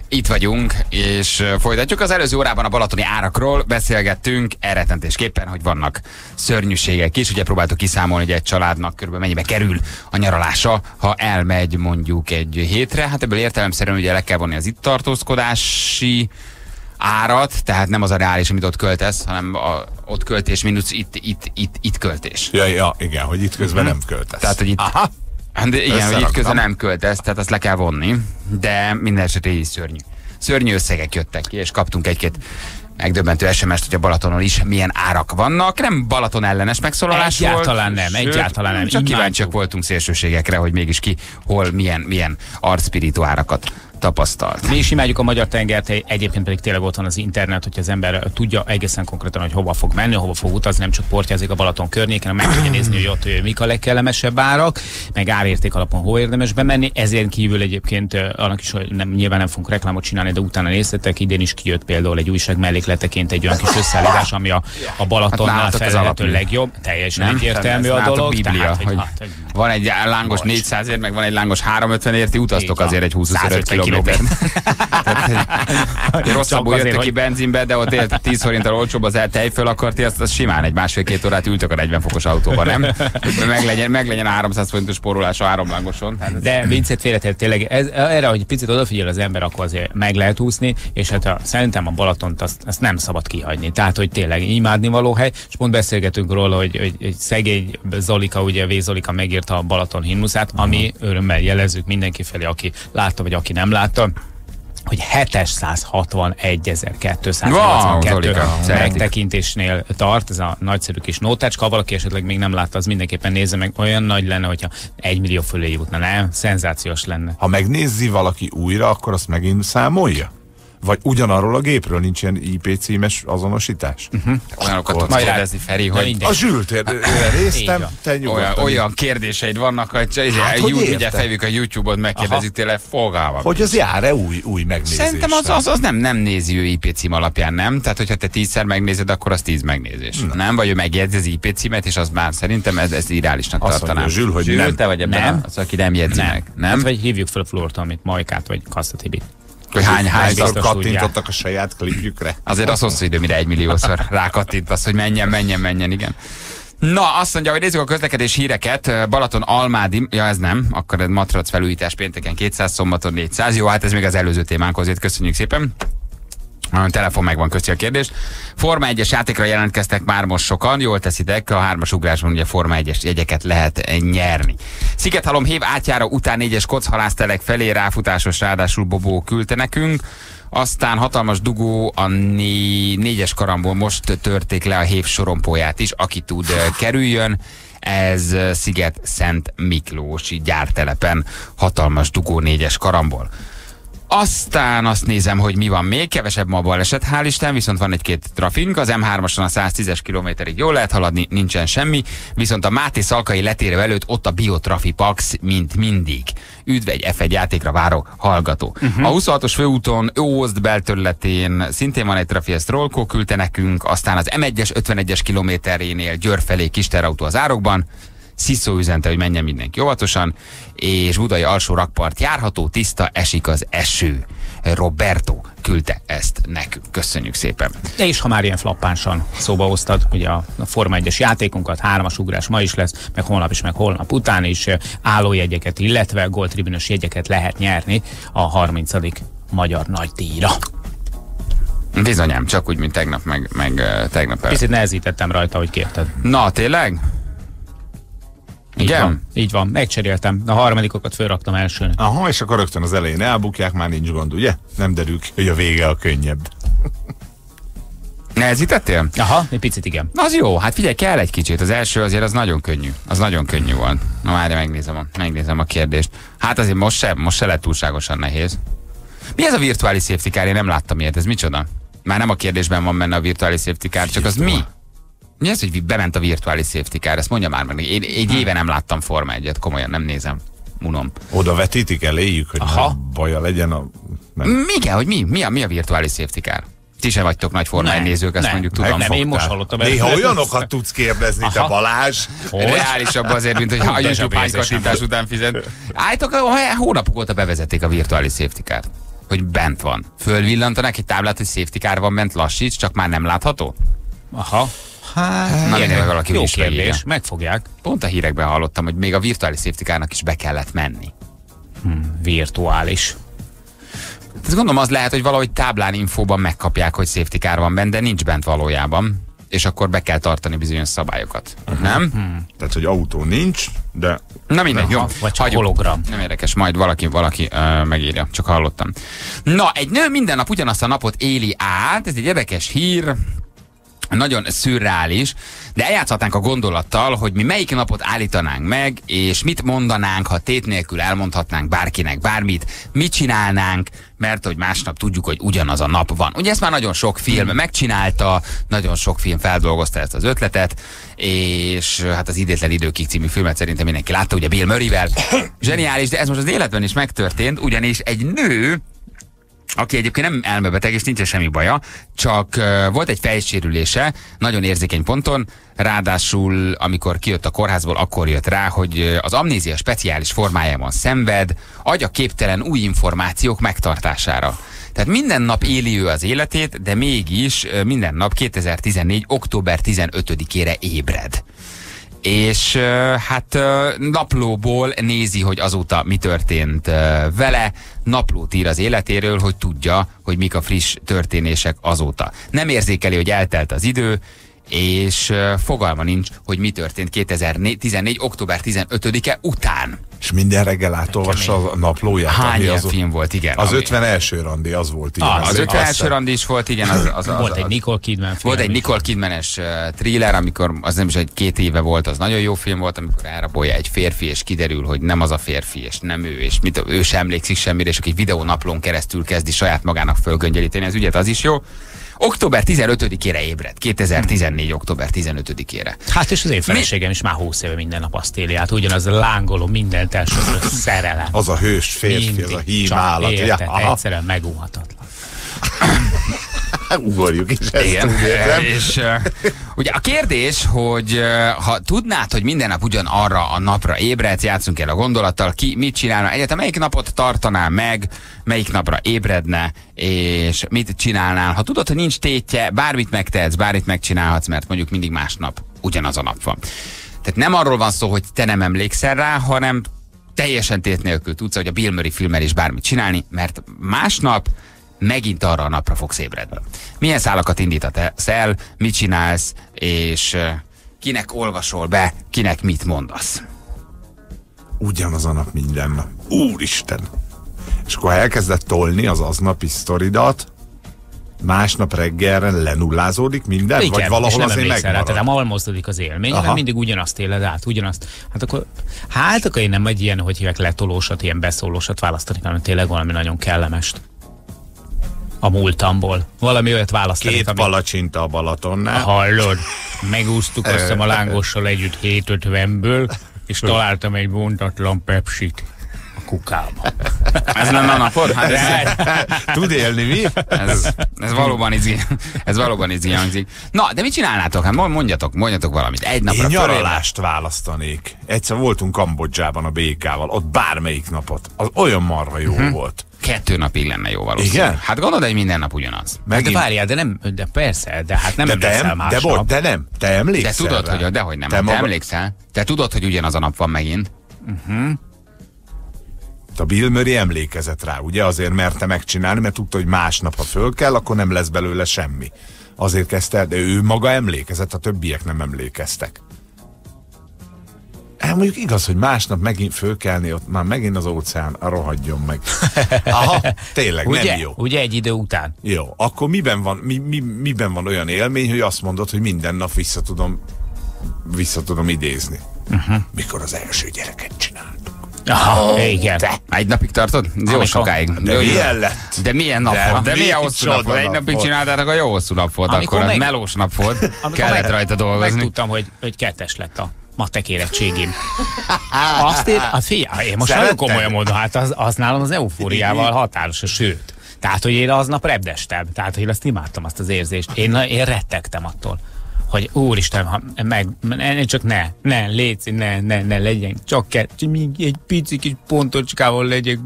Itt vagyunk, és folytatjuk. Az előző órában a balatoni árakról beszélgettünk, elrettentésképpen, hogy vannak szörnyűségek is. Ugye próbáltuk kiszámolni, hogy egy családnak körülbelül mennyibe kerül a nyaralása, ha elmegy mondjuk egy hétre. Hát ebből értelemszerűen ugye le kell vonni az itt tartózkodási árat, tehát nem az a reális, amit ott költesz, hanem a, ott költés minusz itt, itt, itt, itt költés. Ja, ja, igen, hogy itt közben mm-hmm. nem költesz. Tehát, hogy itt, aha, de igen, hogy itt közben nem költesz, tehát azt le kell vonni, de minden esetre így szörnyű. Szörnyű összegek jöttek ki, és kaptunk egy-két megdöbbentő es em est, hogy a Balatonon is milyen árak vannak. Nem Balaton ellenes megszólalás volt. Egyáltalán nem, egyáltalán nem. Csak kíváncsiak voltunk szélsőségekre, hogy mégis ki, hol, milyen, milyen arcpirító árakat tapasztalt. Mi is imádjuk a magyar tengert, egyébként pedig tényleg ott van az internet, hogy az ember tudja egészen konkrétan, hogy hova fog menni, hova fog utazni, nem csak portyázik a Balaton környéken, hanem meg tudja nézni, hogy ott hogy mik a legkellemesebb árak, meg árérték alapon hol érdemes bemenni. Ezért kívül egyébként annak is, hogy nem, nyilván nem fogunk reklámot csinálni, de utána néztetek, idén is kijött például egy újság mellékleteként egy olyan kis összeállítás, ami a, a Balatonnál felelhető legjobb, teljesen nem, egyértelmű a dolog. A Biblia, tehát, hogy, hát, van egy lángos négyszázért, meg van egy lángos háromszázötven érti, utaztok azért egy húsz-huszonöt rosszabbul jöttek ki benzinbe, de ott élt tíz forinttal olcsóbb az eltej, föl akarti, azt, azt simán egy másfél-két órát ültök a negyven fokos autóban, nem? Meglegyen, meglegyen a háromszáz forintos spórolás a háromlángoson. Hát ez... De viccet félretett tényleg, ez, erre, hogy picit odafigyel az ember, akkor azért meg lehet úszni, és hát a, szerintem a Balatont azt, azt nem szabad kihagyni. Tehát, hogy tényleg imádnivaló hely, és pont beszélgetünk róla, hogy, hogy, hogy szegény Zolika, ugye V. Zolika megírta a Balaton himnuszát, ami örömmel jelezzük mindenki felé, aki látta, vagy aki nem látta, hogy hétszázhatvanegyezer-kétszáznyolcvankettő wow, megtekintésnél tart, ez a nagyszerű kis nótácska, ha valaki esetleg még nem látta, az mindenképpen nézze meg, olyan nagy lenne, hogyha egy millió fölé jutna, nem? Szenzációs lenne. Ha megnézi valaki újra, akkor azt megint számolja? Vagy ugyanarról a gépről nincs ilyen i pé címes azonosítás? Uh-huh. Olyanokat tudsz kérdezni, Feri, hogy... A zsűltérre résztem, te nyugodtan. Olyan, olyan kérdéseid vannak, hogy, hát, hogy ugye fejük a YouTube-ot, megkérdezik tényleg fogával. Hogy az jár-e új, új megnézés? Szerintem az, az, az nem, nem nézi ő i pé cím alapján, nem? Tehát, hogyha te tízszer megnézed, akkor az tíz megnézés. Hmm. Nem? Vagy ő megjegyzi az i pé címet, és az már szerintem ez, ez irálisnak tartanám. Azt mondja, Zsül, hogy te vagy ebben az, aki nem jegyzi meg. Nem? Vagy hívjuk fel a Flort, amit Majkát vagy Kasztatibit. Hogy hány hányszor kattintottak a saját klipjükre. Azért azt hosszú idő, mire egymilliószor rákattint az, hogy menjen, menjen, menjen, igen. Na, azt mondja, hogy nézzük a közlekedés híreket. Balaton Almádi, ja ez nem, akkor egy matrac felújítás pénteken kétszáz, szombaton négyszáz. Jó, hát ez még az előző témánkhoz, itt köszönjük szépen. A telefon megvan, köszi a kérdést. Forma egyes játékra jelentkeztek már most sokan, jól teszitek, a hármas ugrásban ugye Forma egyes jegyeket lehet nyerni. Szigethalom hév átjára után négyes kochalásztelek felé ráfutásos, ráadásul Bobó küldte nekünk. Aztán hatalmas dugó a né négyes karamból, most törték le a hév sorompóját is, aki tud kerüljön. Ez Sziget Szent Miklósi gyártelepen hatalmas dugó négyes karamból. Aztán azt nézem, hogy mi van még, kevesebb ma baleset, hál' Isten, viszont van egy-két trafink, az M hármason a száztízes kilométerig jól lehet haladni, nincsen semmi, viszont a Máté Szalkai letérő előtt ott a Biotrafipax, mint mindig. Üdv egy ef egy játékra váró hallgató. Uh-huh. A huszonhatos főúton, Ózd belterületén szintén van egy trafi, ezt Rolkó küldte nekünk, aztán az M egyes ötvenegyes kilométerénél Győr felé kisterautó az árokban, Sziszó üzente, hogy menjen mindenki óvatosan, és Budai alsó rakpart járható, tiszta, esik az eső. Roberto küldte ezt nekünk. Köszönjük szépen. De is, ha már ilyen flappánsan szóba hoztad, ugye a Forma egyes játékunkat, hármas ugrás ma is lesz, meg holnap is, meg holnap után is állójegyeket, illetve goltribünös jegyeket lehet nyerni a harmincadik Magyar Nagy Díjra. Bizonyám, csak úgy, mint tegnap, meg, meg tegnap előtt. Picit nehezítettem rajta, hogy kérted. Na, tényleg? Így van, így van, megcseréltem. A harmadikokat fölraktam elsőn. Aha, és akkor rögtön az elején elbukják, már nincs gond, ugye? Nem derül ki, hogy a vége a könnyebb. Nehezítettél? Aha, egy picit igen. Az jó, hát figyelj, kell egy kicsit. Az első azért az nagyon könnyű. Az nagyon könnyű volt. Na már megnézem a, megnézem a kérdést. Hát azért most se, most se lett túlságosan nehéz. Mi ez a virtuális safety car? Én nem láttam ilyet, ez micsoda? Már nem a kérdésben van benne a virtuális safety car, csak az mi? Mi az, hogy bement a virtuális safety car? Ezt mondja már meg. Én egy éve nem láttam Forma egyet, komolyan nem nézem. Unom. Oda vetítik eléjük, hogy baja legyen a... Nem. Igen, hogy mi? Mi a, mi a virtuális safety car? Ti sem vagytok nagy Forma egy nézők, ezt nem, mondjuk tudom. Nem, én most hallottam. Néha olyanokat tudsz kérdezni, te Balázs. Reálisabb azért, mint hogy a YouTube hány kattintás után fizet. Állítok, hónapok óta bevezették a virtuális safety car-t. Hogy bent van. Fölvillantanak egy táblát, hogy safety car van bent, lassíts, csak már nem látható? Aha. Hát, na, mindegy, valaki jó kérdés, megfogják. Pont a hírekben hallottam, hogy még a virtuális safety carnak is be kellett menni. Hmm, virtuális. Ezt gondolom, az lehet, hogy valahogy táblán infóban megkapják, hogy safety car van bent, de nincs bent valójában, és akkor be kell tartani bizonyos szabályokat. Uh-huh. Nem? Hmm. Tehát, hogy autó nincs, de... Na mindegy, jó. Vagy csak hologram. Nem érdekes, majd valaki, valaki uh, megírja, csak hallottam. Na, egy nő minden nap ugyanazt a napot éli át, ez egy érdekes hír, nagyon szürreális, de eljátszhatnánk a gondolattal, hogy mi melyik napot állítanánk meg, és mit mondanánk, ha tét nélkül elmondhatnánk bárkinek bármit, mit csinálnánk, mert hogy másnap tudjuk, hogy ugyanaz a nap van. Ugye ezt már nagyon sok film megcsinálta, nagyon sok film feldolgozta ezt az ötletet, és hát az Idétlen Időkig című filmet szerintem mindenki látta, ugye Bill Murrayvel. Zseniális, de ez most az életben is megtörtént, ugyanis egy nő, aki egyébként nem elmebeteg, és nincs semmi baja, csak uh, volt egy fejsérülése, nagyon érzékeny ponton, ráadásul amikor kijött a kórházból, akkor jött rá, hogy az amnézia speciális formájában szenved, agya képtelen új információk megtartására. Tehát minden nap éli ő az életét, de mégis minden nap kétezer-tizennégy. október tizenötödikére ébred. És hát naplóból nézi, hogy azóta mi történt vele, naplót ír az életéről, hogy tudja, hogy mik a friss történések azóta. Nem érzékeli, hogy eltelt az idő, és fogalma nincs, hogy mi történt kétezer-tizennégy október tizenötödike után. És minden reggel átolvassa a naplóját. Hány ilyen az... film volt, igen. Az ami... ötven első randi, az volt ilyen. Ah, az ötven első randi is volt, igen. Az, az, az, az, volt egy Nicole Kidman film. Volt egy Nicole Kidmanes thriller, amikor az nem is egy két éve volt, az nagyon jó film volt, amikor elrabolja egy férfi, és kiderül, hogy nem az a férfi, és nem ő, és mit, ő sem emlékszik semmire, és aki videónaplón keresztül kezdi saját magának fölgöngyölíteni az ügyet, az is jó. október tizenötödikére ébredt, kétezer-tizennégy október tizenötödikére. Hát és az én feleségem is már húsz éve minden nap azt éli át, ugyanaz a lángoló mindent elsősorban szerelem. Az a hős férfi, mindig, az a hím állat. Érted, egyszerűen megúhatatlan. Ugorjuk is ezt. Igen, és uh, ugye a kérdés, hogy uh, ha tudnád, hogy minden nap ugyan arra a napra ébredsz, játszunk el a gondolattal, ki mit csinálna, egyáltalán melyik napot tartaná meg, melyik napra ébredne, és mit csinálnál. Ha tudod, hogy nincs tétje, bármit megtehetsz, bármit megcsinálhatsz, mert mondjuk mindig másnap ugyanaz a nap van. Tehát nem arról van szó, hogy te nem emlékszel rá, hanem teljesen tét nélkül tudsz, hogy a Bill Murray filmmel is bármit csinálni, mert másnap megint arra a napra fogsz ébredni. Milyen szálakat indítasz el, mit csinálsz, és kinek olvasol be, kinek mit mondasz. Ugyanaz a nap minden nap. Úristen! És akkor elkezdett tolni az aznapi sztoridat, másnap reggelre lenullázódik minden, igen, vagy valahol azért megmarad. Nem almozódik az élmény, hanem mindig ugyanazt éled át, ugyanazt. Hát akkor, hát akkor én nem egy ilyen, hogy hívják, letolósat, ilyen beszólósat választani, hanem tényleg valami nagyon kellemest a múltamból. Valami olyat választanék. Két palacsinta a Balatonnál. Hallod, megúsztuk aztán a lángossal együtt hét ötvenből, és találtam egy bontatlan Pepsit a kukába. Ez lenne a napod? Hát ez... Tud élni, mi? Ez, ez valóban izi, ez valóban izi hangzik. Na, de mit csinálnátok? Hát mondjatok, mondjatok valamit. Egy napra én nyaralást választanék. Egyszer voltunk Kambodzsában a bé ká-val, ott bármelyik napot. Az olyan marha jó hm. volt. Kettő napig lenne jó valószínűleg. Igen? Hát gondolod, hogy minden nap ugyanaz. Megint... Hát de várjál, de nem, de persze, de hát nem emlékszel másnap. De volt, de nem, te emlékszel. De tudod, hogy, dehogy nem, te, maga... te emlékszel. Te tudod, hogy ugyanaz a nap van megint. Uh-huh. A Bill Murray emlékezett rá, ugye? Azért merte megcsinálni, mert tudta, hogy másnap, ha föl kell, akkor nem lesz belőle semmi. Azért kezdte, de ő maga emlékezett, a többiek nem emlékeztek. Hát mondjuk igaz, hogy másnap megint fölkelni, ott már megint az óceán, rohadjon meg. Aha, tényleg, ugye, nem jó. Ugye egy idő után. Jó, akkor miben van, mi, mi, miben van olyan élmény, hogy azt mondod, hogy minden nap vissza tudom, vissza tudom idézni. Uh-huh. Mikor az első gyereket csináltuk. Aha, oh, igen. Te. Egy napig tartod? Jó amikor, sokáig. De, de milyen lett? De milyen nap de, volt? De milyen hosszú nap volt? Egy napig csináltátok a jó hosszú nap volt, amikor akkor meg, melós nap volt, kellett meg, rajta dolgozni. Megtudtam, hogy, hogy kettes lett a matek érettségim. Azt ér, a figyelj, én most nagyon komolyan mondom, hát az, az nálam az eufóriával határos, sőt. Tehát, hogy én aznap repdestem. Tehát, hogy én azt imádtam, azt az érzést. Én, én rettegtem attól, hogy úristen, ha meg, ne, csak ne, ne, léci, ne, ne, ne legyen, csak egy pici kis pontocskával legyek,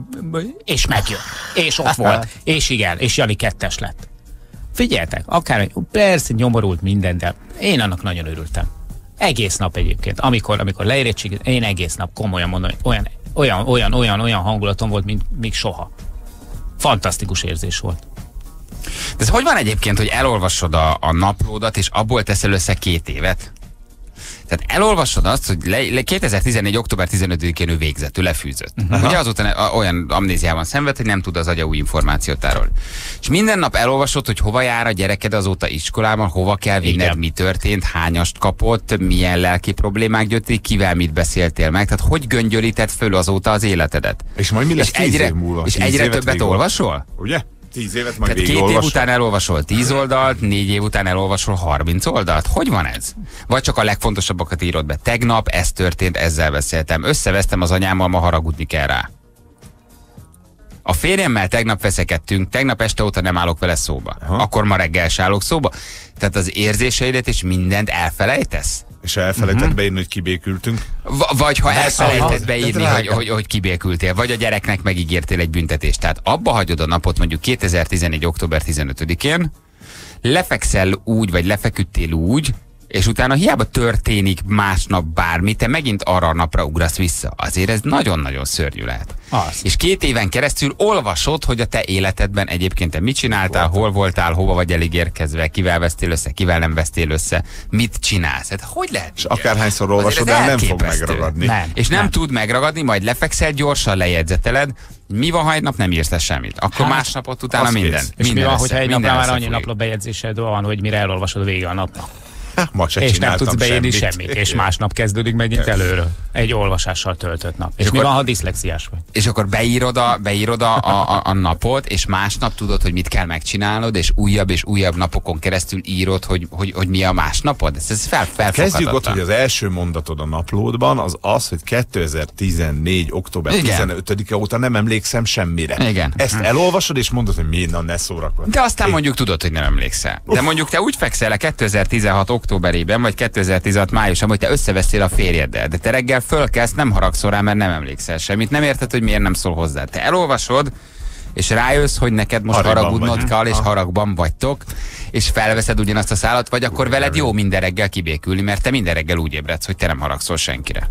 és megjön. És ott volt. És igen, és Jani kettes lett. Figyeltek, akár, persze nyomorult minden, de én annak nagyon örültem. Egész nap egyébként, amikor, amikor leérettségiztem, én egész nap komolyan mondom, olyan, olyan, olyan, olyan, olyan hangulatom volt, mint még soha. Fantasztikus érzés volt. De ez hogy van egyébként, hogy elolvasod a, a naplódat, és abból teszel össze két évet? Tehát elolvasod azt, hogy le, le kétezer-tizennégy október tizenötödikén ő végzett, ő lefűzött. Uh-huh. Ugye azóta olyan amnéziában szenved, hogy nem tud az agya új információt erről. És minden nap elolvasod, hogy hova jár a gyereked azóta iskolában, hova kell vinned, mi történt, hányast kapott, milyen lelki problémák gyötték, kivel mit beszéltél meg. Tehát hogy göngyölíted föl azóta az életedet. És majd mi lesz tíz év múlva? És egyre többet olvasol? Ugye? tíz évet majd végig olvasol. Két év után elolvasol tíz oldalt, négy év után elolvasol harminc oldalt. Hogy van ez? Vagy csak a legfontosabbakat írod be. Tegnap ez történt, ezzel beszéltem. Összevesztem az anyámmal, ma haragudni kell rá. A férjemmel tegnap veszekedtünk, tegnap este óta nem állok vele szóba. Aha. Akkor ma reggel se állok szóba. Tehát az érzéseidet és mindent elfelejtesz? És ha elfelejtett uh-huh. beírni, hogy kibékültünk? V vagy ha elfelejtett beírni, hogy, hogy, hogy kibékültél, vagy a gyereknek megígértél egy büntetést. Tehát abba hagyod a napot mondjuk kétezer-tizennégy október tizenötödikén, lefekszel úgy, vagy lefeküdtél úgy, és utána hiába történik másnap bármi, te megint arra a napra ugrasz vissza. Azért ez nagyon-nagyon szörnyű lehet. Az. És két éven keresztül olvasod, hogy a te életedben egyébként te mit csináltál, voltam. Hol voltál, hova vagy elég érkezve, kivel vesztél össze, kivel nem vesztél össze, mit csinálsz. Hát hogy lehet? És akárhányszor olvasod, de nem fog megragadni. Nem, és nem, nem tud megragadni, majd lefekszel, gyorsan lejegyzeteled, mi van, ha egy nap nem írsz le semmit? Akkor hát, másnapot utána minden. És minden mi van, hogyha egy napra már annyi napló bejegyzésed van, hogy mire elolvasod vége a napnak? És nem tudsz beírni semmit. semmit, és másnap kezdődik megint előről. Egy olvasással töltött nap. És, és mi van, ha diszlexiás vagy? És akkor beírod, a, beírod a, a, a napot, és másnap tudod, hogy mit kell megcsinálnod, és újabb és újabb napokon keresztül írod, hogy, hogy, hogy mi a másnapod. Ez, ez fel, felfoghatatlan. Kezdjük ott, hogy az első mondatod a naplódban az az, hogy kétezer-tizennégy október tizenötödike óta nem emlékszem semmire. Igen. Ezt hm. elolvasod, és mondod, hogy miért ne szórakozz. De aztán Én... mondjuk tudod, hogy nem emlékszel. De mondjuk te úgy fekszel le kétezer-tizenhat októberében, vagy kétezer-tizenhat májusban, hogy te összeveszél a férjeddel, de te reggel fölkelsz, nem haragszol rá, mert nem emlékszel semmit, nem érted, hogy miért nem szól hozzá. Te elolvasod, és rájössz, hogy neked most Haragban haragudnod kell, és haragban vagytok, és felveszed ugyanazt a szállat, vagy akkor veled jó minden reggel kibékülni, mert te minden reggel úgy ébredsz, hogy te nem haragszol senkire.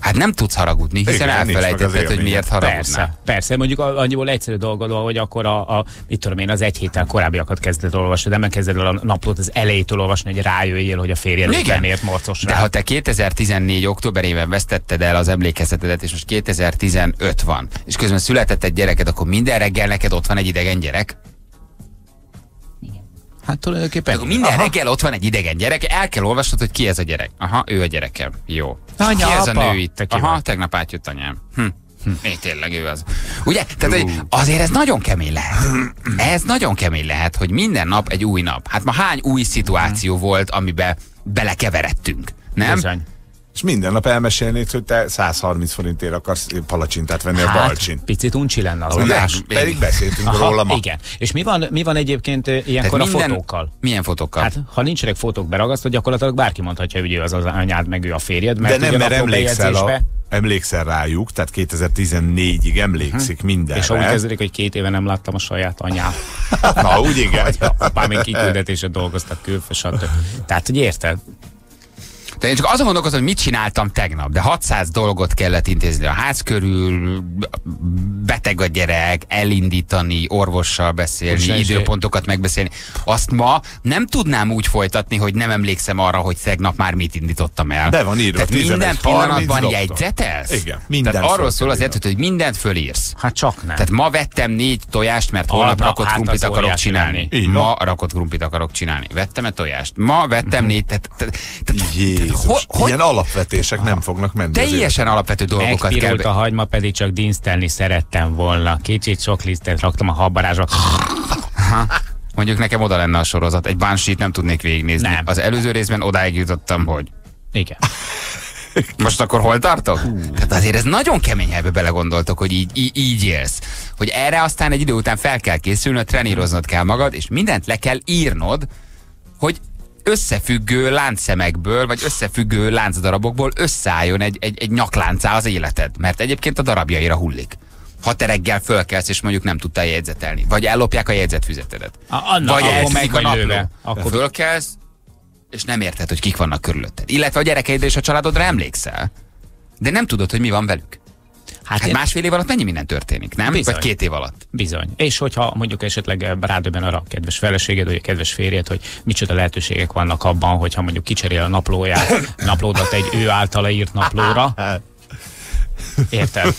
Hát nem tudsz haragudni, hiszen elfelejtetted, hogy miért haragudnál. Persze, persze, mondjuk annyiból egyszerű dolgod, hogy akkor a, a, mit tudom én, az egy héttel korábbiakat kezded olvasni, de megkezded el a naplót az elejétől olvasni, hogy rájöjjél, hogy a férjed miért morcos rá. De ha te kétezer-tizennégy októberében vesztetted el az emlékezetedet, és most kétezer-tizenöt van, és közben született egy gyereked, akkor minden reggel neked ott van egy idegen gyerek? Hát tulajdonképpen. Akkor minden Aha. reggel ott van egy idegen gyerek, el kell olvasnod, hogy ki ez a gyerek. Aha, ő a gyerekem. Jó. Anya, ki ez apa? A nő itt? Aha, van. Tegnap átjött anyám. Hm. Én tényleg ő az. Ugye? Tehát, hogy azért ez nagyon kemény lehet. Ez nagyon kemény lehet, hogy minden nap egy új nap. Hát ma hány új szituáció volt, amiben belekeveredtünk, nem? Bizony. És minden nap elmesélnéd, hogy te száz harminc forintért akarsz palacsintát venni hát, a balcsin. Picit uncsi lenne az adás. Pedig beszéltünk Aha, róla ma. Igen. És mi van, mi van egyébként ilyenkor a fotókkal? Milyen fotókkal? Hát, ha nincsenek fotók beragasztva, gyakorlatilag bárki mondhatja, hogy ő az az anyád, meg ő a férjed. Mert de nem, mert emlékszel, a, emlékszel rájuk, tehát kétezer-tizennégyig emlékszik hm. mindenre. És ha úgy kezdődik, hogy két éve nem láttam a saját anyám. Na, úgy igen. Apám még kiküldetésen dolgoztak külföldön. Tehát, hogy érted? De én csak azon gondolkozom, hogy mit csináltam tegnap, de hatszáz dolgot kellett intézni a ház körül, beteg a gyerek, elindítani, orvossal beszélni, most időpontokat megbeszélni. Azt ma nem tudnám úgy folytatni, hogy nem emlékszem arra, hogy tegnap már mit indítottam el. De van írva. Tehát minden pillanatban jegyzetelsz? Igen. Minden. Tehát arról szól az életet, hogy mindent fölírsz. Hát csak nem. Tehát ma vettem négy tojást, mert holnap rakott krumplit akarok csinálni. Ma rakott krumplit akarok csinálni. Vettem-e tojást? Ma vettem négy. Jézus, ho, ho, ilyen alapvetések nem fognak menni. Teljesen alapvető dolgokat kell. Megpirult a hagyma, pedig csak dinsztelni szerettem volna. Kicsit sok lisztet raktam a habbarázsra. Mondjuk nekem oda lenne a sorozat. Egy Banshee-t nem tudnék végignézni. Nem. Az előző részben odáig jutottam, hogy... Igen. Most akkor hol tartok? Hú. Tehát azért ez nagyon kemény helybe belegondoltok, hogy így, így, így élsz. Hogy erre aztán egy idő után fel kell készülnöd, treníroznod kell magad, és mindent le kell írnod, hogy... összefüggő láncszemekből, vagy összefüggő láncdarabokból összeálljon egy, egy, egy nyakláncá az életed, mert egyébként a darabjaira hullik. Ha te reggel fölkelsz, és mondjuk nem tudtál jegyzetelni, vagy ellopják a jegyzetfüzetedet, a, vagy elszűnik a napló, akkor fölkelsz, és nem érted, hogy kik vannak körülötted. Illetve a gyerekeidre és a családodra emlékszel, de nem tudod, hogy mi van velük. Hát, hát én... másfél év alatt mennyi minden történik, nem? Bizony. Vagy két év alatt. Bizony. És hogyha mondjuk esetleg rádöbben arra a kedves feleséged, vagy a kedves férjed, hogy micsoda lehetőségek vannak abban, hogyha mondjuk kicserél a naplóját, naplódat egy ő általa írt naplóra. Érted?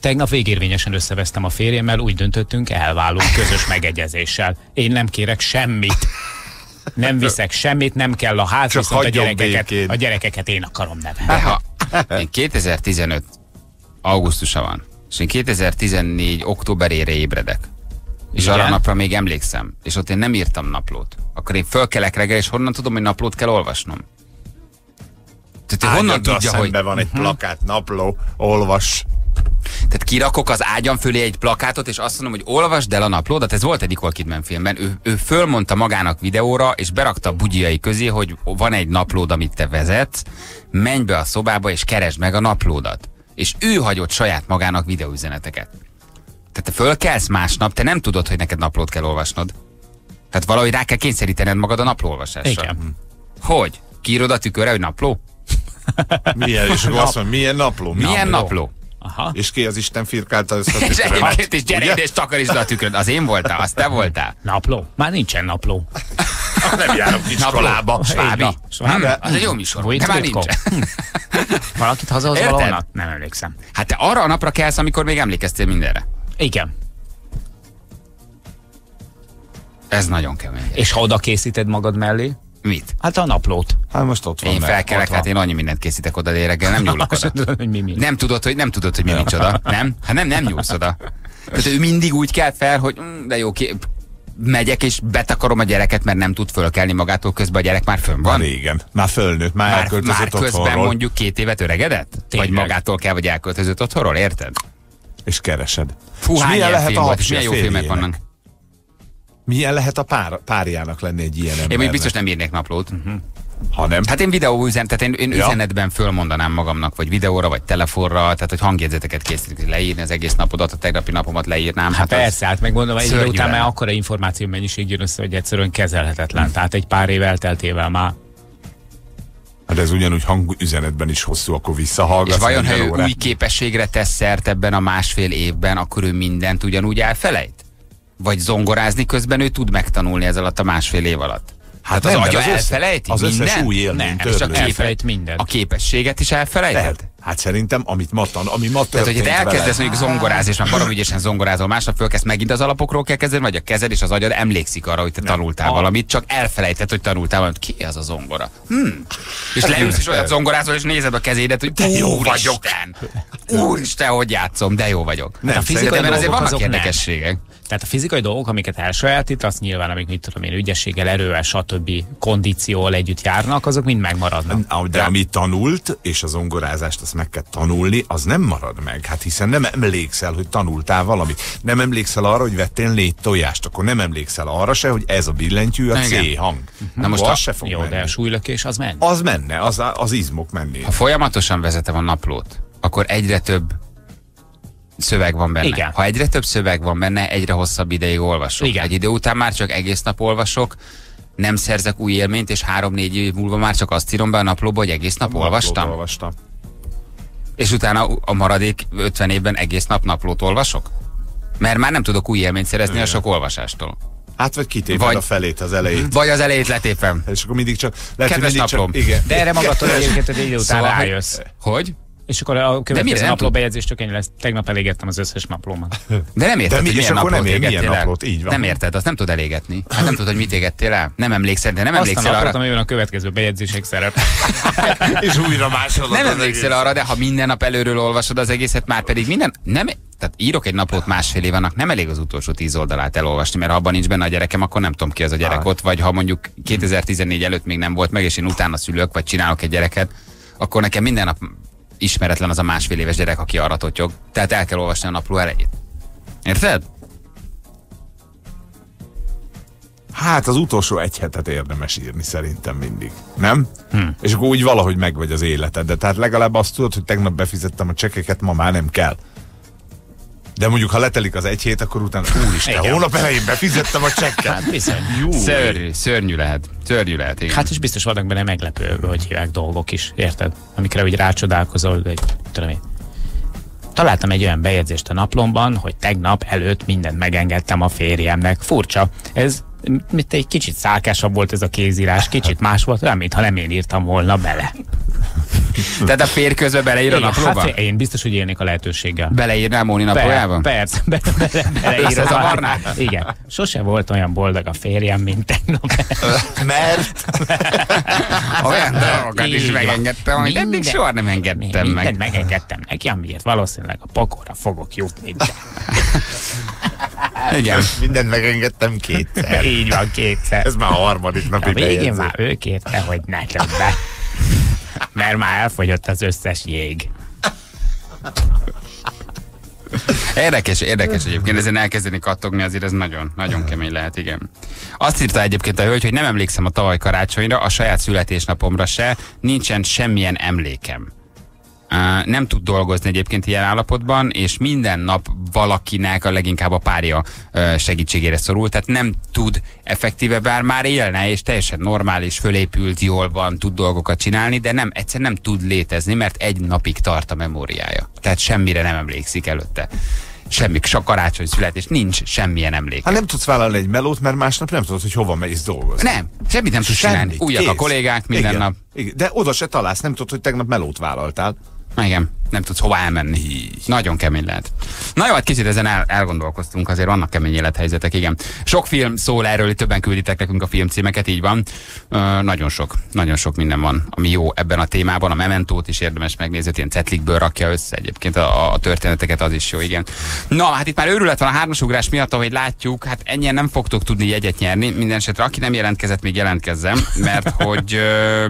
Tegnap végérvényesen összevesztem a férjemmel, úgy döntöttünk, elválunk közös megegyezéssel. Én nem kérek semmit. Nem viszek semmit, nem kell a ház, csak viszont a gyerekeket, a gyerekeket én akarom nevelni. Én kétezer-tizenöt augusztusa van, és én kétezer-tizennégy októberére ébredek, és igen? Arra napra még emlékszem, és ott én nem írtam naplót. Akkor én fölkelek reggel, és honnan tudom, hogy naplót kell olvasnom? Tehát honnan tudja, hogy... van egy plakát, napló, olvas. Tehát kirakok az ágyam fölé egy plakátot, és azt mondom, hogy olvasd el a naplódat. Ez volt egy Nicole Kidman filmben. Ő, ő fölmondta magának videóra, és berakta a bugyjai közé, hogy van egy naplód, amit te vezetsz, menj be a szobába, és keresd meg a naplódat. És ő hagyott saját magának videóüzeneteket. Tehát te fölkelsz másnap, te nem tudod, hogy neked naplót kell olvasnod. Tehát valahogy rá kell kényszerítened magad a naplóolvasásra. Igen. Hogy? Kiírod a tükörre, hogy napló? Milyen, és Nap... azt mondja, milyen napló? Milyen napló? napló? Aha. És ki az Isten firkálta össze a tükrömet? És gyere ide, és takarítsd a tükröt. Az én voltál, az te voltál. Napló? Már nincsen napló. Nem járok iskolába. Svábi. Svábi. Hmm, az egy jó műsor. Hú, de már nincsen. Valakit hazahoz valónak? Nem emlékszem. Hát te arra a napra kelsz, amikor még emlékeztél mindenre. Igen. Ez nagyon kemény. És ha oda készíted magad mellé? Mit? Hát a naplót. Hát most ott van. Én felkelek, hát én annyi mindent készítek oda reggel, nem nyúlok oda. Nem tudod, hogy, nem tudod, hogy mi nincs oda. Nem? Hát nem, nem nyúlsz oda. Tehát ő mindig úgy kelt fel, hogy de jó, kép, megyek és betakarom a gyereket, mert nem tud fölkelni magától, közben a gyerek már fönn van. Már igen, már fölnőtt, már, már elköltözött már közben otthonról. Mondjuk két évet öregedett? Tényleg. Vagy magától kell, vagy elköltözött otthonról, érted? És keresed. Fú, és milyen lehet a milyen jó filmek vannak. Milyen lehet a pár, párjának lenni egy ilyen embernek? Én biztos nem írnék naplót. Uh-huh. Ha nem? Hát én videóüzen, tehát én, én ja. üzenetben fölmondanám magamnak, vagy videóra, vagy telefonra, tehát hogy hangjegyzeteket készítik, leírni az egész napodat, a tegnapi napomat leírnám. Hát, hát persze, hát megmondom, egy idő után már akkora információ mennyiség jön össze, hogy egyszerűen kezelhetetlen. Hmm. Tehát egy pár év elteltével már. Hát ez ugyanúgy hangüzenetben is hosszú, akkor visszahallgatsz. És vajon, ha ő új képességre tesz szert ebben a másfél évben, akkor ő mindent ugyanúgy elfelejt? Vagy zongorázni közben ő tud megtanulni ez alatt a másfél év alatt. Hát, hát az agya elfelejti az minden? Összes új élmény elfelejt mindent. A képességet is elfelejt? Lehet. Hát szerintem, amit ma tan, ami ma történt. Tehát, hogy te elkezdesz mondjuk zongorázni, és már barom ügyesen zongorázol, másnap fölkezd, megint az alapokról kell kezdeni, vagy a kezed és az agyad emlékszik arra, hogy te nem tanultál a... valamit, csak elfelejtett, hogy tanultál valamit. Ki az a zongora? Hm. És leülsz, és olyat zongorázol, és nézed a kezédet, hogy te jó vagyok. Úristen, hogy játszom, de jó vagyok. Nem, hát a fizikai dolgok, azért vannak érdekességek. Tehát a fizikai dolgok, amiket elsajátít, azt nyilván, amik mit tudom én, ügyességgel, erővel, stb. Kondícióval együtt járnak, azok mind megmaradnak. De ami tanult, és a zongorázást azt meg kell tanulni, az nem marad meg. Hát hiszen nem emlékszel, hogy tanultál valamit. Nem emlékszel arra, hogy vettél négy tojást, akkor nem emlékszel arra se, hogy ez a billentyű a C hang. Na most az se fog jó, menni. De a súlylökés az menne. Az menne, az, az izmok mennének. Ha folyamatosan vezetem a naplót, akkor egyre több szöveg van benne. Igen. Ha egyre több szöveg van benne, egyre hosszabb ideig olvasok. Igen. Egy idő után már csak egész nap olvasok, nem szerzek új élményt, és három-négy év múlva már csak azt írom be a naplóba, hogy egész nap olvastam. olvastam. És utána a maradék ötven évben egész nap naplót olvasok? Mert már nem tudok új élményt szerezni igen. a sok olvasástól. Hát vagy kitéped vagy, a felét az elejét. Vagy az elejét letépem. És akkor mindig csak... Lehet, kedves mindig naplom. Csak, igen. De erre magadtól egyébként, hogy egy idő után rájössz. Hogy? És akkor a következő napló bejegyzés tök ennyi lesz. Tegnap elégettem az összes naplómat. De nem érted, de hogy milyen naplót égettél el. Így van. Nem érted, azt nem tud elégetni. Hát nem tudod, hogy mit égettél el. Nem emlékszel, de nem azt emlékszel arra. Aztán a következő bejegyzések szerep. És újra másolat. Nem emlékszel arra, de ha minden nap előről olvasod az egészet, már pedig minden... Nem, tehát írok egy naplót másfél év, annak nem elég az utolsó tíz oldalát elolvasni, mert ha abban nincs benne a gyerekem, akkor nem tudom ki az a gyerek ott, vagy ha mondjuk kétezer-tizennégy előtt még nem volt meg, és én utána szülök, vagy csinálok egy gyereket, akkor nekem minden nap ismeretlen az a másfél éves gyerek, aki arra totyog. Tehát el kell olvasni a napló elejét. Érted? Hát az utolsó egy hetet érdemes írni szerintem mindig. Nem? Hm. És akkor úgy valahogy megvagy az életed. De tehát legalább azt tudod, hogy tegnap befizettem a csekkeket, ma már nem kell. De mondjuk, ha letelik az egy hét, akkor utána úristen, hónap elején befizettem a csekket. Hát bizony. Szörnyű, szörnyű lehet. Szörnyű lehet, igen. Hát és biztos vannak benne meglepő, hogy hívják dolgok is, érted? Amikre úgy rácsodálkozol, hogy tudom én. Találtam egy olyan bejegyzést a naplomban, hogy tegnap előtt mindent megengedtem a férjemnek. Furcsa. Ez mint egy kicsit szálkásabb volt ez a kézírás, kicsit más volt, olyan, mintha nem én írtam volna bele. Tehát a fér közben beleír a naplóba? Hát én biztos, hogy élnék a lehetőséggel. Beleírnál Móni naplójába? Persze, be, be, be, beleír az a igen. Sose volt olyan boldog a férjem, mint tegnap. Mert? Olyan dolgokat is megengedtem, amit eddig soha nem engedtem meg. Mindent megengedtem neki, amiért valószínűleg a pokorra fogok jutni. Igen. Mindent megengedtem kétszer. Így van, kétszer. Ez már a harmadik napi bejegyzés. A végén már ő kérte, hogy ne többet. Mert már elfogyott az összes jég. Érdekes, érdekes egyébként. Ezen elkezdeni kattogni azért ez nagyon, nagyon kemény lehet, igen. Azt írta egyébként a hölgy, hogy nem emlékszem a tavaly karácsonyra, a saját születésnapomra se, nincsen semmilyen emlékem. nem tud dolgozni egyébként ilyen állapotban, és minden nap valakinek, a leginkább a párja segítségére szorul, tehát nem tud effektíve, bár már élne, és teljesen normális, fölépült, jól van, tud dolgokat csinálni, de nem, egyszer nem tud létezni, mert egy napig tart a memóriája. Tehát semmire nem emlékszik előtte. Semmi, csak karácsony születés, nincs semmilyen emléke. Hát nem tudsz vállalni egy melót, mert másnap nem tudod, hogy hova mész dolgozni. Nem, semmit nem tudsz csinálni. Újak a kollégák minden igen, nap. Igen. De oda se találsz, nem tudod, hogy tegnap melót vállaltál. Igen, nem tudsz hova elmenni. Nagyon kemény lehet. Na jó, hát kicsit ezen el, elgondolkoztunk, azért vannak kemény élethelyzetek, igen. Sok film szól erről, többen külditek nekünk a filmcímeket, így van. Ö, nagyon sok, nagyon sok minden van, ami jó ebben a témában. A Mementót is érdemes megnézni, ilyen cetlikből rakja össze egyébként a, a történeteket, az is jó, igen. Na, hát itt már őrület van a hármasugrás miatt, ahogy látjuk, hát ennyien nem fogtok tudni jegyet nyerni. Minden esetre, aki nem jelentkezett, még jelentkezzem, mert hogy ö,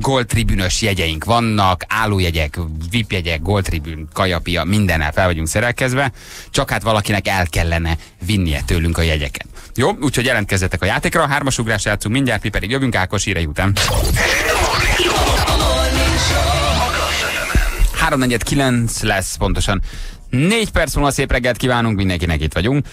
goldtribünös jegyeink vannak, állójegyek, vé i pé-jegyek, goldtribün, kajapia, mindennel fel vagyunk szerelkezve, csak hát valakinek el kellene vinnie tőlünk a jegyeket. Jó, úgyhogy jelentkezzetek a játékra, a hármasugrás játszunk mindjárt, mi pedig jövünk Ákos hírei után. háromnegyed kilenc lesz pontosan. négy perc múlva szép reggelt kívánunk, mindenkinek itt vagyunk.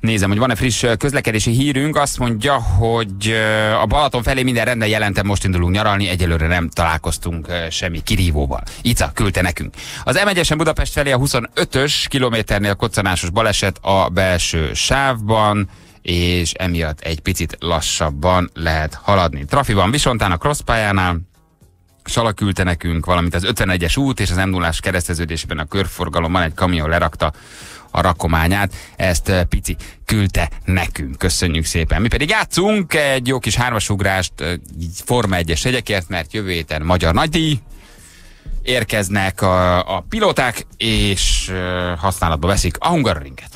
Nézem, hogy van-e friss közlekedési hírünk, azt mondja, hogy a Balaton felé minden rendben, jelentem, most indulunk nyaralni, egyelőre nem találkoztunk semmi kirívóval. Ica küldte nekünk. Az M egyesen Budapest felé a huszonötös kilométernél koccanásos baleset a belső sávban, és emiatt egy picit lassabban lehet haladni. Trafi van Visontán a crosspályánál, Sala küldte nekünk, valamint az ötvenegyes út és az M nullás kereszteződésben a körforgalomban egy kamion lerakta a rakományát, ezt Pici küldte nekünk. Köszönjük szépen. Mi pedig játszunk egy jó kis hármasugrást Forma egyes jegyekért, mert jövő héten Magyar Nagy Díj, érkeznek a, a pilóták, és használatba veszik a Hungaroringet.